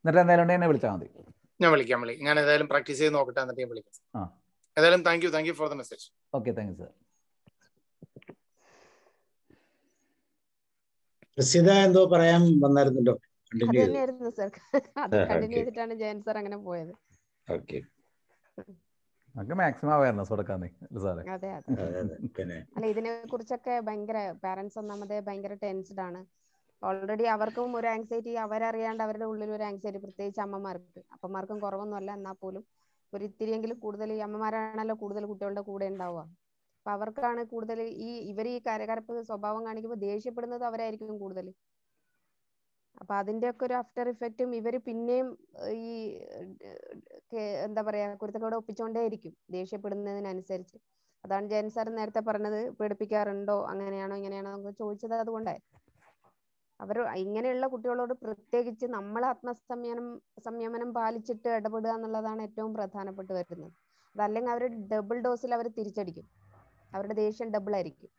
എന്നിട്ട് എന്തായാലും എന്നെ വിളിച്ചാൽ മതി. ഞാൻ വിളിക്കാം, ഞാൻ എന്തായാലും പ്രാക്ടീസ് ചെയ്ത് നോക്കട്ടെ, എന്നിട്ട് ഞാൻ വിളിക്കാം. എന്തായാലും thank you, thank you for the message. Okay, thank you sir. പ്രസിദ്ധ എന്തോ പറയാൻ വന്നായിരുന്നല്ലോ, കണ്ടിന്യൂ ചെയ്തു സർ. അത് കണ്ടിന്യൂ ചെയ്തിട്ടാണ് ജയൻ സർ അങ്ങനെ പോയത്. ഓക്കേ, നമുക്ക് മാക്സിമം അവേർനെസ് കൊടുക്കാനേ സാറേ. അതെ അതെ, പിന്നെ അല്ല, ഇതിനെ കുറിച്ചൊക്കെ ഭയങ്കര പാരന്റ്സ് ഒന്നാമതേ ഭയങ്കര ടെൻസ്ഡ് ആണ്. ഓൾറെഡി അവർക്കും ഒരു ആൻസൈറ്റി, അവരറിയാണ്ട് അവരുടെ ഉള്ളിൽ ഒരു ആൻസൈറ്റി, പ്രത്യേകിച്ച് അമ്മമാർക്ക്. അപ്പന്മാർക്കും കുറവൊന്നുമല്ല, എന്നാൽ പോലും ഒരു ഇത്തിരിയെങ്കിലും കൂടുതൽ ഈ അമ്മമാരാണല്ലോ കൂടുതൽ കുട്ടികളുടെ കൂടെ ഉണ്ടാവുക. അപ്പൊ അവർക്കാണ് കൂടുതൽ ഈ ഇവർ ഈ കരകരപ്പ് സ്വഭാവം കാണിക്കുമ്പോൾ ദേഷ്യപ്പെടുന്നത് അവരായിരിക്കും കൂടുതൽ. അപ്പൊ അതിന്റെ ഒക്കെ ഒരു ആഫ്റ്റർ ഇഫക്റ്റും ഇവര് പിന്നെയും ഈ എന്താ പറയാ കുരുത്തക്കേട് ഒപ്പിച്ചോണ്ടേയിരിക്കും ദേഷ്യപ്പെടുന്നതിനനുസരിച്ച്. അതാണ് ജയൻ സാർ നേരത്തെ പറഞ്ഞത്, പേടിപ്പിക്കാറുണ്ടോ അങ്ങനെയാണോ ഇങ്ങനെയാണോ എന്നൊക്കെ ചോദിച്ചത്. അതുകൊണ്ടായി അവർ ഇങ്ങനെയുള്ള കുട്ടികളോട് പ്രത്യേകിച്ച് നമ്മൾ ആത്മസംയമനം സംയമനം പാലിച്ചിട്ട് ഇടപെടുക എന്നുള്ളതാണ് ഏറ്റവും പ്രധാനപ്പെട്ട വരുന്നത്. അതല്ലെങ്കിൽ അവർ ഡബിൾ ഡോസിൽ അവർ തിരിച്ചടിക്കും, അവരുടെ ദേഷ്യം ഡബിൾ ആയിരിക്കും.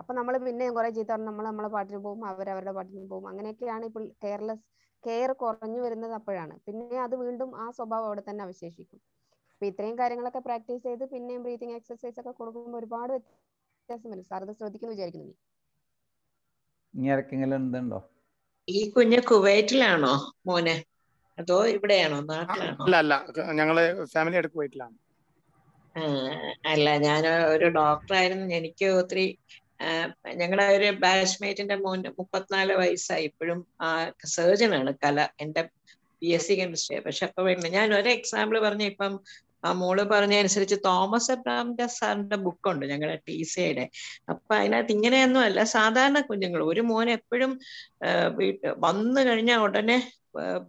അപ്പൊ നമ്മൾ പിന്നെ കുറെ ചീത്ത, നമ്മൾ നമ്മളെ പാട്ടിന് പോകും, അവരവരുടെ പാട്ടിന് പോകും. അങ്ങനെയൊക്കെയാണ് ഇപ്പോൾ കെയർലെസ് കെയർ കുറഞ്ഞു വരുന്നത്. അപ്പോഴാണ് പിന്നെ അത് വീണ്ടും ആ സ്വഭാവം അവിടെ തന്നെ അവശേഷിക്കും. അപ്പൊ ഇത്രയും കാര്യങ്ങളൊക്കെ പ്രാക്ടീസ് ചെയ്ത് പിന്നെയും ബ്രീതിങ് എക്സസൈസ് ഒക്കെ കൊടുക്കുമ്പോൾ ഒരുപാട് വ്യത്യാസം വരും. സാർ അത് ശ്രദ്ധിക്കുന്നു വിചാരിക്കുന്നു. ഈ കുഞ്ഞ് കുവൈറ്റിലാണോ മോനെ, അതോ ഇവിടെയാണോ നാട്ടിലാണോ? അല്ല അല്ല, ഞങ്ങള് ഫാമിലി ആയിട്ട് കുവൈറ്റിലാണ്. അല്ല, ഞാൻ ഒരു ഡോക്ടറായിരുന്നു. എനിക്ക് ഒത്തിരി ഞങ്ങളുടെ ഒരു ബാച്ച്മേറ്റിന്റെ മോന് മുപ്പത്തിനാല് വയസ്സായി, ഇപ്പോഴും ആ സർജനാണ് കല, എന്റെ ബി എസ് സി കെമിസ്ട്രിയ. പക്ഷെ അപ്പൊ ഞാൻ ഒരു എക്സാമ്പിൾ പറഞ്ഞു. ഇപ്പം ആ മോള് പറഞ്ഞനുസരിച്ച് തോമസ് എബ്രാമിന്റെ സാറിന്റെ ബുക്കുണ്ട് ഞങ്ങളുടെ ടി സിയുടെ. അപ്പൊ അതിനകത്ത് ഇങ്ങനെയൊന്നും അല്ല, സാധാരണ കുഞ്ഞുങ്ങൾ ഒരു മോൻ എപ്പോഴും വീട്ടിൽ വന്നു കഴിഞ്ഞാൽ ഉടനെ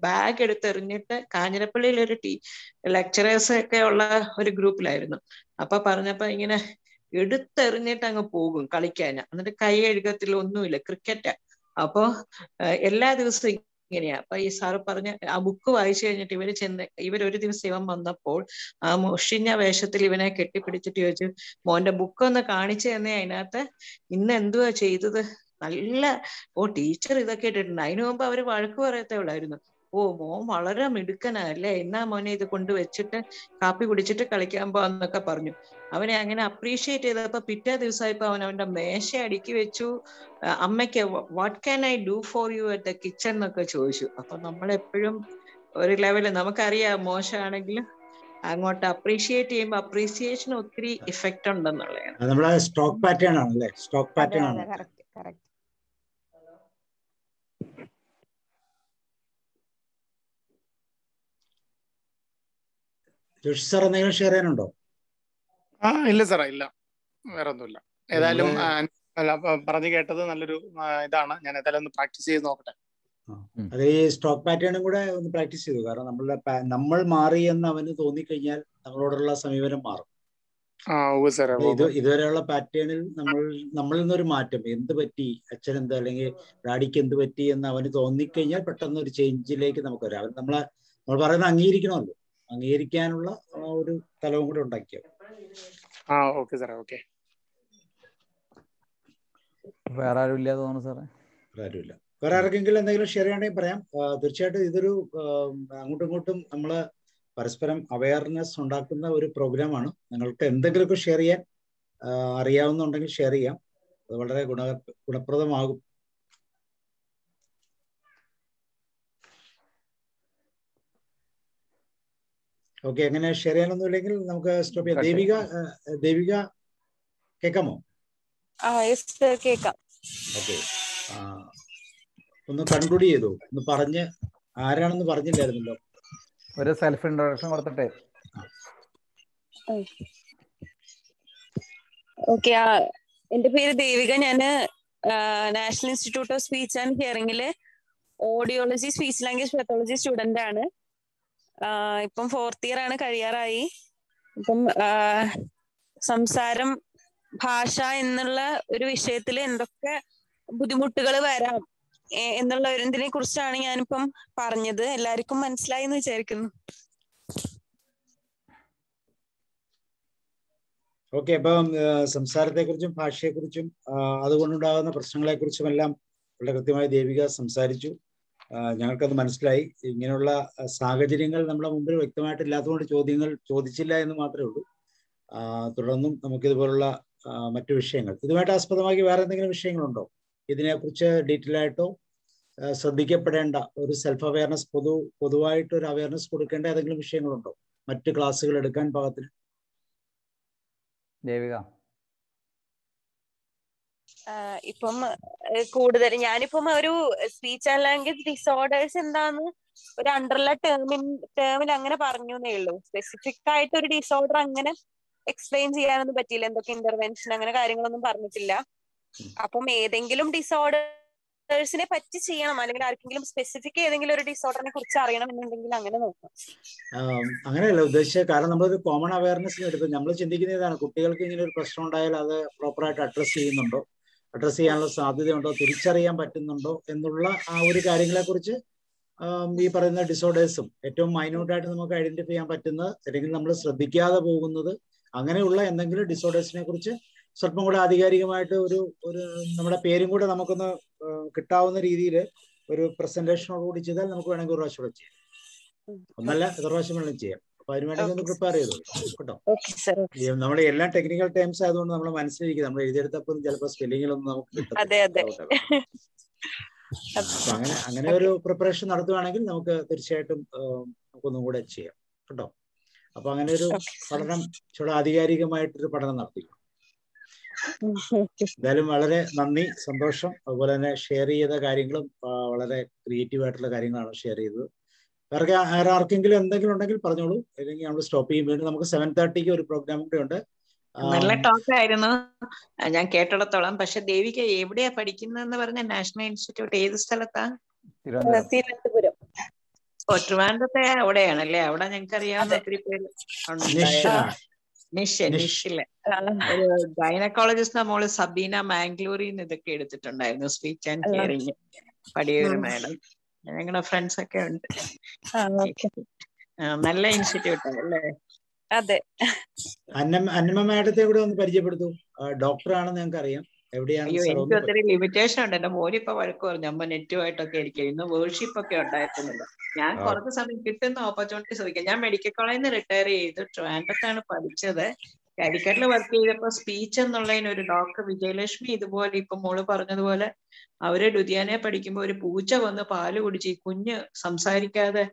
ബാഗ് എടുത്തെറിഞ്ഞിട്ട്, കാഞ്ഞിരപ്പള്ളിയിൽ ഒരു ടീ ലെക്ചറേഴ്സ് ഒക്കെ ഉള്ള ഒരു ഗ്രൂപ്പിലായിരുന്നു. അപ്പൊ പറഞ്ഞപ്പോ ഇങ്ങനെ എടുത്തെറിഞ്ഞിട്ട് അങ്ങ് പോകും കളിക്കാൻ, എന്നിട്ട് കൈ കഴുകത്തിൽ ഒന്നുമില്ല, ക്രിക്കറ്റാ. അപ്പോ എല്ലാ ദിവസവും ഇങ്ങനെയാ. അപ്പൊ ഈ സാറ് പറഞ്ഞ ആ ബുക്ക് വായിച്ചു കഴിഞ്ഞിട്ട് ഇവര് ചെന്ന് ഇവരൊരു ദിവസം ഇവൻ വന്നപ്പോൾ ആ മുഷിഞ്ഞ വേഷത്തിൽ ഇവനെ കെട്ടിപ്പിടിച്ചിട്ട് ചോദിച്ചു, മോന്റെ ബുക്ക് ഒന്ന് കാണിച്ചു തന്നെ, അതിനകത്ത് ഇന്ന് എന്തുവാ ചെയ്തത്, നല്ല ഓ ടീച്ചർ ഇതൊക്കെ ഇട്ടിട്ടുണ്ട്. അതിനു മുമ്പ് അവര് വഴക്ക് പറയത്തേ ഉള്ളായിരുന്നു. ഓ മോൻ വളരെ മിടുക്കനല്ലേ, എന്നാ മോനെ ഇത് കൊണ്ട് വെച്ചിട്ട് കാപ്പി കുടിച്ചിട്ട് കളിക്കാൻ പോവാന്നൊക്കെ പറഞ്ഞു. അവനെ അങ്ങനെ അപ്രീഷിയേറ്റ് ചെയ്തപ്പോ പിറ്റേ ദിവസമായപ്പോ അവൻ അവന്റെ മേശ അടുക്കി വെച്ചു. അമ്മയ്ക്ക് what can I do for you at the kitchen എന്നൊക്കെ ചോദിച്ചു. അപ്പൊ നമ്മളെപ്പോഴും ഒരു ലെവല് നമുക്കറിയാം, മോശമാണെങ്കിലും അങ്ങോട്ട് അപ്രീഷിയേറ്റ് ചെയ്യുമ്പോൾ അപ്രീസിയേഷൻ ഒത്തിരി ഇഫക്റ്റ് ഉണ്ടെന്നുള്ളതാണ്. ഇല്ല സാറേ, ഇല്ല, വേറെ ഒന്നുമില്ല. ഏതായാലും പറഞ്ഞു കേട്ടത് നല്ലൊരു ഇതാണ്. ഞാൻ ഏതായാലും ഒന്ന് പ്രാക്ടീസ് ചെയ്ത് നോക്കട്ടെ. അത് ഈ സ്റ്റോക്ക് പാറ്റേണും കൂടെ ഒന്ന് പ്രാക്ടീസ് ചെയ്തു. കാരണം നമ്മളുടെ നമ്മൾ മാറി എന്ന് അവന് തോന്നിക്കഴിഞ്ഞാൽ നമ്മളോടുള്ള സമീപനം മാറും. ഇത് ഇതുവരെയുള്ള പാറ്റേണിൽ നമ്മൾ നമ്മളിൽ നിന്നൊരു മാറ്റം, എന്ത് പറ്റി അച്ഛൻ എന്ത് അല്ലെങ്കിൽ ഡാഡിക്ക് എന്ത് പറ്റി എന്ന് അവന് തോന്നിക്കഴിഞ്ഞാൽ പെട്ടെന്ന് ഒരു ചേഞ്ചിലേക്ക് നമുക്ക് വരാം. അവൻ നമ്മളെ നമ്മൾ പറയുന്നത് അംഗീകരിക്കണമല്ലോ, അംഗീകരിക്കാനുള്ള ഒരു തലവും കൂടെ ഉണ്ടാക്കിയ. വേറെ ആരുമില്ല തോന്നുന്നു സാറേ, വേറെ ആരുമില്ല. വേറെ ആർക്കെങ്കിലും എന്തെങ്കിലും ഷെയർ ചെയ്യണമെങ്കിൽ പറയാം. തീർച്ചയായിട്ടും ഇതൊരു അങ്ങോട്ടും ഇങ്ങോട്ടും നമ്മള് പരസ്പരം അവയർനെസ് ഉണ്ടാക്കുന്ന ഒരു പ്രോഗ്രാമാണ്. നിങ്ങൾക്ക് എന്തെങ്കിലുമൊക്കെ ഷെയർ ചെയ്യാൻ അറിയാവുന്നുണ്ടെങ്കിൽ ഷെയർ ചെയ്യാം, അത് വളരെ ഗുണ ഗുണപ്രദമാകും. ഓക്കെ, അങ്ങനെ ഷെയർ ചെയ്യാനൊന്നും ഇല്ലെങ്കിൽ നമുക്ക് സ്റ്റോപ്പ് ചെയ്യാം. ദേവിക ദേവിക കേൾക്കാമോ? ഓക്കെ, ഒന്ന് കൺക്ലൂഡ് ചെയ്തോ, ഒന്ന് പറഞ്ഞ്. ആരാണെന്ന് പറഞ്ഞില്ലായിരുന്നല്ലോ. ഒരു സെൽഫ് ഇൻട്രോഡക്ഷൻ കൊടുത്തിട്ടേ. ഓക്കെ, എന്റെ പേര് ദേവിക. ഞാന് national institute of speech and ഹിയറിംഗില് audiology speech language pathology student ആണ്. ഇപ്പം ഫോർത്ത് ഇയർ ആണ്, കഴിയാറായി. ഇപ്പം സംസാരം ഭാഷ എന്നുള്ള ഒരു വിഷയത്തിൽ എന്തൊക്കെ ബുദ്ധിമുട്ടുകൾ വരാം എന്നുള്ള ഒരിതിനെ കുറിച്ചാണ് ഞാനിപ്പം പറഞ്ഞത്. എല്ലാവർക്കും മനസ്സിലായി എന്ന് വിചാരിക്കുന്നു. ഓക്കെ, അപ്പം സംസാരത്തെ കുറിച്ചും ഭാഷയെ കുറിച്ചും അതുകൊണ്ടുണ്ടാകുന്ന പ്രശ്നങ്ങളെ കുറിച്ചും എല്ലാം വളരെ കൃത്യമായി ദേവിക സംസാരിച്ചു. ഞങ്ങൾക്കത് മനസ്സിലായി. ഇങ്ങനെയുള്ള സാഹചര്യങ്ങൾ നമ്മുടെ മുമ്പിൽ വ്യക്തമായിട്ട് ഇല്ലാത്തതുകൊണ്ട് ചോദ്യങ്ങൾ ചോദിച്ചില്ല എന്ന് മാത്രമേ ഉള്ളൂ. തുടർന്നും നമുക്കിതുപോലുള്ള മറ്റു വിഷയങ്ങൾ ഇതുമായിട്ട് ആസ്പദമാക്കി വേറെ എന്തെങ്കിലും വിഷയങ്ങളുണ്ടോ? ഇതിനെക്കുറിച്ച് ഡീറ്റെയിൽ ആയിട്ടോ ശ്രദ്ധിക്കപ്പെടേണ്ട ഒരു സെൽഫ് അവയർനെസ് പൊതു പൊതുവായിട്ട് ഒരു അവയർനെസ് കൊടുക്കേണ്ട ഏതെങ്കിലും വിഷയങ്ങളുണ്ടോ മറ്റ് ക്ലാസ്സുകൾ എടുക്കാൻ പാകത്തിന്? ദേവിക, ഇപ്പം കൂടുതൽ ഞാനിപ്പം ഒരു സ്പീച്ച് ആൻഡ് ലാംഗ്വേജ് ഡിസോർഡേഴ്സ് എന്താന്ന് ഒരു അണ്ടർല ടേമിൻ ടേമിൽ അങ്ങനെ പറഞ്ഞേ ഉള്ളൂ. സ്പെസിഫിക് ആയിട്ട് ഒരു ഡിസോർഡർ അങ്ങനെ എക്സ്പ്ലെയിൻ ചെയ്യാനൊന്നും പറ്റിയില്ല, എന്തൊക്കെ ഇന്റർവെൻഷൻ അങ്ങനെ കാര്യങ്ങളൊന്നും പറഞ്ഞിട്ടില്ല. അപ്പം ഏതെങ്കിലും ഡിസോർഡേഴ്സിനെ പറ്റി ചെയ്യണം, അല്ലെങ്കിൽ ആർക്കെങ്കിലും സ്പെസിഫിക് ഏതെങ്കിലും ഒരു ഡിസോർഡറിനെ കുറിച്ച് അറിയണം എന്നുണ്ടെങ്കിൽ അങ്ങനെ നോക്കാം. അങ്ങനെയല്ല ഉദ്ദേശിച്ചത്. കാരണം നമ്മളൊരു കോമൺ അവയർനെസ് എടുത്ത് നമ്മൾ ചിന്തിക്കുന്നതാണ് കുട്ടികൾക്ക് ഇങ്ങനെ ഒരു പ്രശ്നം ഉണ്ടായാൽ അത് പ്രോപ്പറായിട്ട് അഡ്രസ് ചെയ്യുന്നുണ്ടോ, അഡ്രസ്സ് ചെയ്യാനുള്ള സാധ്യതയുണ്ടോ, തിരിച്ചറിയാൻ പറ്റുന്നുണ്ടോ എന്നുള്ള ആ ഒരു കാര്യങ്ങളെക്കുറിച്ച് ഈ പറയുന്ന ഡിസോർഡേഴ്സും ഏറ്റവും മൈന്യൂട്ടായിട്ട് നമുക്ക് ഐഡന്റിഫൈ ചെയ്യാൻ പറ്റുന്നത് അല്ലെങ്കിൽ നമ്മൾ ശ്രദ്ധിക്കാതെ പോകുന്നത് അങ്ങനെയുള്ള എന്തെങ്കിലും ഡിസോർഡേഴ്സിനെ കുറിച്ച് സ്വല്പം കൂടെ ആധികാരികമായിട്ട് ഒരു ഒരു നമ്മുടെ പേരും കൂടെ നമുക്കൊന്ന് കിട്ടാവുന്ന രീതിയിൽ ഒരു പ്രസന്റേഷനോട് കൂടി ചെയ്താൽ നമുക്ക് വേണമെങ്കിൽ ഒരു പ്രാവശ്യം ചെയ്യാം, ഒന്നല്ല എത്ര പ്രാവശ്യം വേണമെങ്കിൽ ചെയ്യാം. അപ്പൊ അതിന് വേണമെങ്കിൽ ഒന്ന് പ്രിപ്പയർ ചെയ്തോളൂ കേട്ടോ. നമ്മുടെ എല്ലാ ടെക്നിക്കൽ ടേംസ് ആയതുകൊണ്ട് നമ്മൾ മനസ്സിലായിരിക്കും, നമ്മൾ എഴുതിയെടുത്തപ്പോൾ ചിലപ്പോൾ സ്പെല്ലിങ്ങിലൊന്നും നമുക്ക് കിട്ടും. അപ്പൊ അങ്ങനെ അങ്ങനെ ഒരു പ്രിപ്പറേഷൻ നടത്തുകയാണെങ്കിൽ നമുക്ക് തീർച്ചയായിട്ടും നമുക്കൊന്നും കൂടെ ചെയ്യാം കേട്ടോ. അപ്പൊ അങ്ങനെ ഒരു പഠനം ചൂടെ ആധികാരികമായിട്ടൊരു പഠനം നടത്തിക്കും. എന്തായാലും വളരെ നന്ദി, സന്തോഷം. അതുപോലെ തന്നെ ഷെയർ ചെയ്ത കാര്യങ്ങളും വളരെ ക്രിയേറ്റീവ് ആയിട്ടുള്ള കാര്യങ്ങളാണ് ഷെയർ ചെയ്തത്. വേറെ ആർക്കെങ്കിലും എന്തെങ്കിലും ഉണ്ടെങ്കിൽ പറഞ്ഞോളൂ, അല്ലെങ്കിൽ നമ്മൾ സ്റ്റോപ്പ് ചെയ്യും. വേണ്ടി നമുക്ക് സെവൻ തേർട്ടിക്ക് ഒരു പ്രോഗ്രാം കൂടെ ഉണ്ട്. നല്ല ടോക്ക് ആയിരുന്നു ഞാൻ കേട്ടിടത്തോളം. പക്ഷെ ദേവിക എവിടെയാ പഠിക്കുന്നെന്ന് പറഞ്ഞ നാഷണൽ ഇൻസ്റ്റിറ്റ്യൂട്ട് ഏത് സ്ഥലത്താ? തിരുവനന്തപുരം. ഓ, ട്രിവാൻഡ്രത്തെ അവിടെയാണല്ലേ? അവിടെ ഞങ്ങൾക്ക് അറിയാവുന്ന ഒത്തിരി പേര് നിഷ നിഷില് ഒരു ഗൈനക്കോളജിസ്റ്റ് നമ്മള് സബീന മാംഗ്ലൂരിന്ന് ഇതൊക്കെ എടുത്തിട്ടുണ്ടായിരുന്നു, speech and hearing, Padiyoor madam, ഞങ്ങളുടെ ഫ്രണ്ട്സ് ഒക്കെ ഉണ്ട്. നല്ല ഇൻസ്റ്റിറ്റ്യൂട്ട് അല്ലേ? അതെ. അന്നമ്മ മാഡത്തെ കൂടെ ഒന്ന് പരിചയപ്പെടുത്തു. ഡോക്ടറാണെന്ന് ഞങ്ങൾക്ക് അറിയാം. അയ്യോ, എനിക്ക് ഒത്തിരി ലിമിറ്റേഷൻ ഉണ്ട്. എന്റെ മോനിപ്പോ വഴക്ക് പറഞ്ഞു, അമ്മ നെറ്റുമായിട്ടൊക്കെ ഇരിക്കും, ഇന്ന് വേർഷിപ്പ് ഒക്കെ ഉണ്ടായിരുന്നില്ല. ഞാൻ കുറച്ച് സമയം കിട്ടുന്ന ഓപ്പർച്യൂണിറ്റി ശ്രമിക്കാം. ഞാൻ മെഡിക്കൽ കോളേജിൽ നിന്ന് റിട്ടയർ ചെയ്ത് ട്രിവാൻഡ്രത്താണ് പഠിച്ചത്. കാലിക്കറ്റിൽ വർക്ക് ചെയ്തപ്പോ സ്പീച്ച് എന്നുള്ളതിന് ഒരു ഡോക്ടർ വിജയലക്ഷ്മി ഇതുപോലെ ഇപ്പൊ മോള് പറഞ്ഞതുപോലെ അവര് ലുധിയാനെ പഠിക്കുമ്പോ ഒരു പൂച്ച വന്ന് പാല് കുടിച്ച് ഈ കുഞ്ഞ് സംസാരിക്കാതെ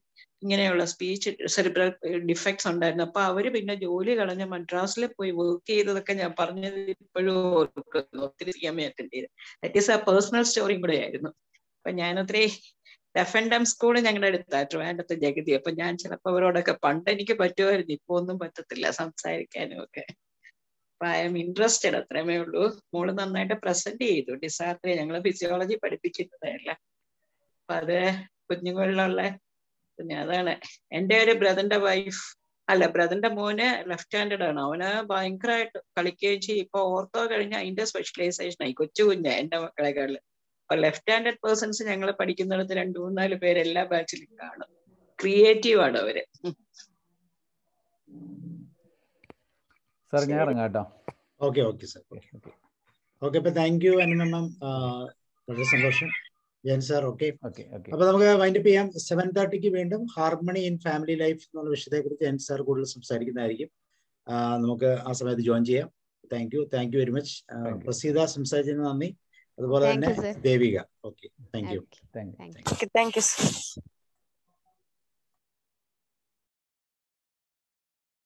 ഇങ്ങനെയുള്ള സ്പീച്ച് സെറിബ്രൽ ഡിഫക്ട്സ് ഉണ്ടായിരുന്നു. അപ്പൊ അവര് പിന്നെ ജോലി കളഞ്ഞ് മദ്രാസിൽ പോയി വർക്ക് ചെയ്തതൊക്കെ ഞാൻ പറഞ്ഞത് ഇപ്പോഴും ഓർക്കുന്നു. ഒത്തിരി അറ്റൻഡ് ചെയ്ത് ദാറ്റ് ഈസ് ആ പേഴ്സണൽ സ്റ്റോറിയും കൂടെ ആയിരുന്നു. അപ്പൊ ഞാനൊത്തിരി ഡെഫ് ആൻഡ് ഡം സ്കൂള് ഞങ്ങളുടെ അടുത്താണ് ട്രിവാൻഡ്രത്ത്, ജഗതി. അപ്പൊ ഞാൻ ചിലപ്പോ അവരോടൊക്കെ പണ്ട് എനിക്ക് പറ്റുമായിരുന്നു, ഇപ്പൊ ഒന്നും പറ്റത്തില്ല സംസാരിക്കാനും ഒക്കെ. അപ്പൊ ഐ എം ഇൻട്രസ്റ്റഡ്, അത്രമേ ഉള്ളൂ. മോള് നന്നായിട്ട് പ്രസന്റ് ചെയ്തു ഡിസാർട്ടറി. ഞങ്ങള് ഫിസിയോളജി പഠിപ്പിക്കുന്നതല്ല, അപ്പൊ അത് കുഞ്ഞുങ്ങളിലുള്ള പിന്നെ അതാണ്. എൻ്റെ ഒരു ബ്രദറിന്റെ വൈഫ് അല്ല ബ്രദറിന്റെ മോന് ലെഫ്റ്റ് ഹാൻഡഡ് ആണ്. അവന് ഭയങ്കരമായിട്ട് കളിക്കുകയും ചെയ്യും. ഇപ്പൊ ഓർത്തോ കഴിഞ്ഞ അതിന്റെ സ്പെഷ്യലൈസേഷൻ ആയി, കൊച്ചു കുഞ്ഞ് എൻ്റെ മക്കളെക്കാളിൽ. അപ്പൊ ലെഫ്റ്റ് ഹാൻഡഡ് പേഴ്സൺസ് ഞങ്ങൾ പഠിക്കുന്നിടത്ത് രണ്ട് മൂന്നാല് പേര് എല്ലാ ബാച്ചിലും കാണും. ക്രിയേറ്റീവ് ആണ് അവര്. Jayan sir, okay. അപ്പൊ നമുക്ക് വൈൻഡപ്പ് ചെയ്യാം. സെവൻ തേർട്ടിക്ക് വീണ്ടും ഹാർമണി ഇൻ ഫാമിലി ലൈഫ് എന്നുള്ള വിഷയത്തെ കുറിച്ച് ജയൻ സാർ കൂടുതൽ സംസാരിക്കുന്നതായിരിക്കും. നമുക്ക് ആ സമയത്ത് ജോയിൻ ചെയ്യാം. Thank you, thank you very much. Praseetha സംസാരിച്ചതിന് നന്ദി. അതുപോലെ തന്നെ ദേവിക, ഓക്കെ, താങ്ക് യു.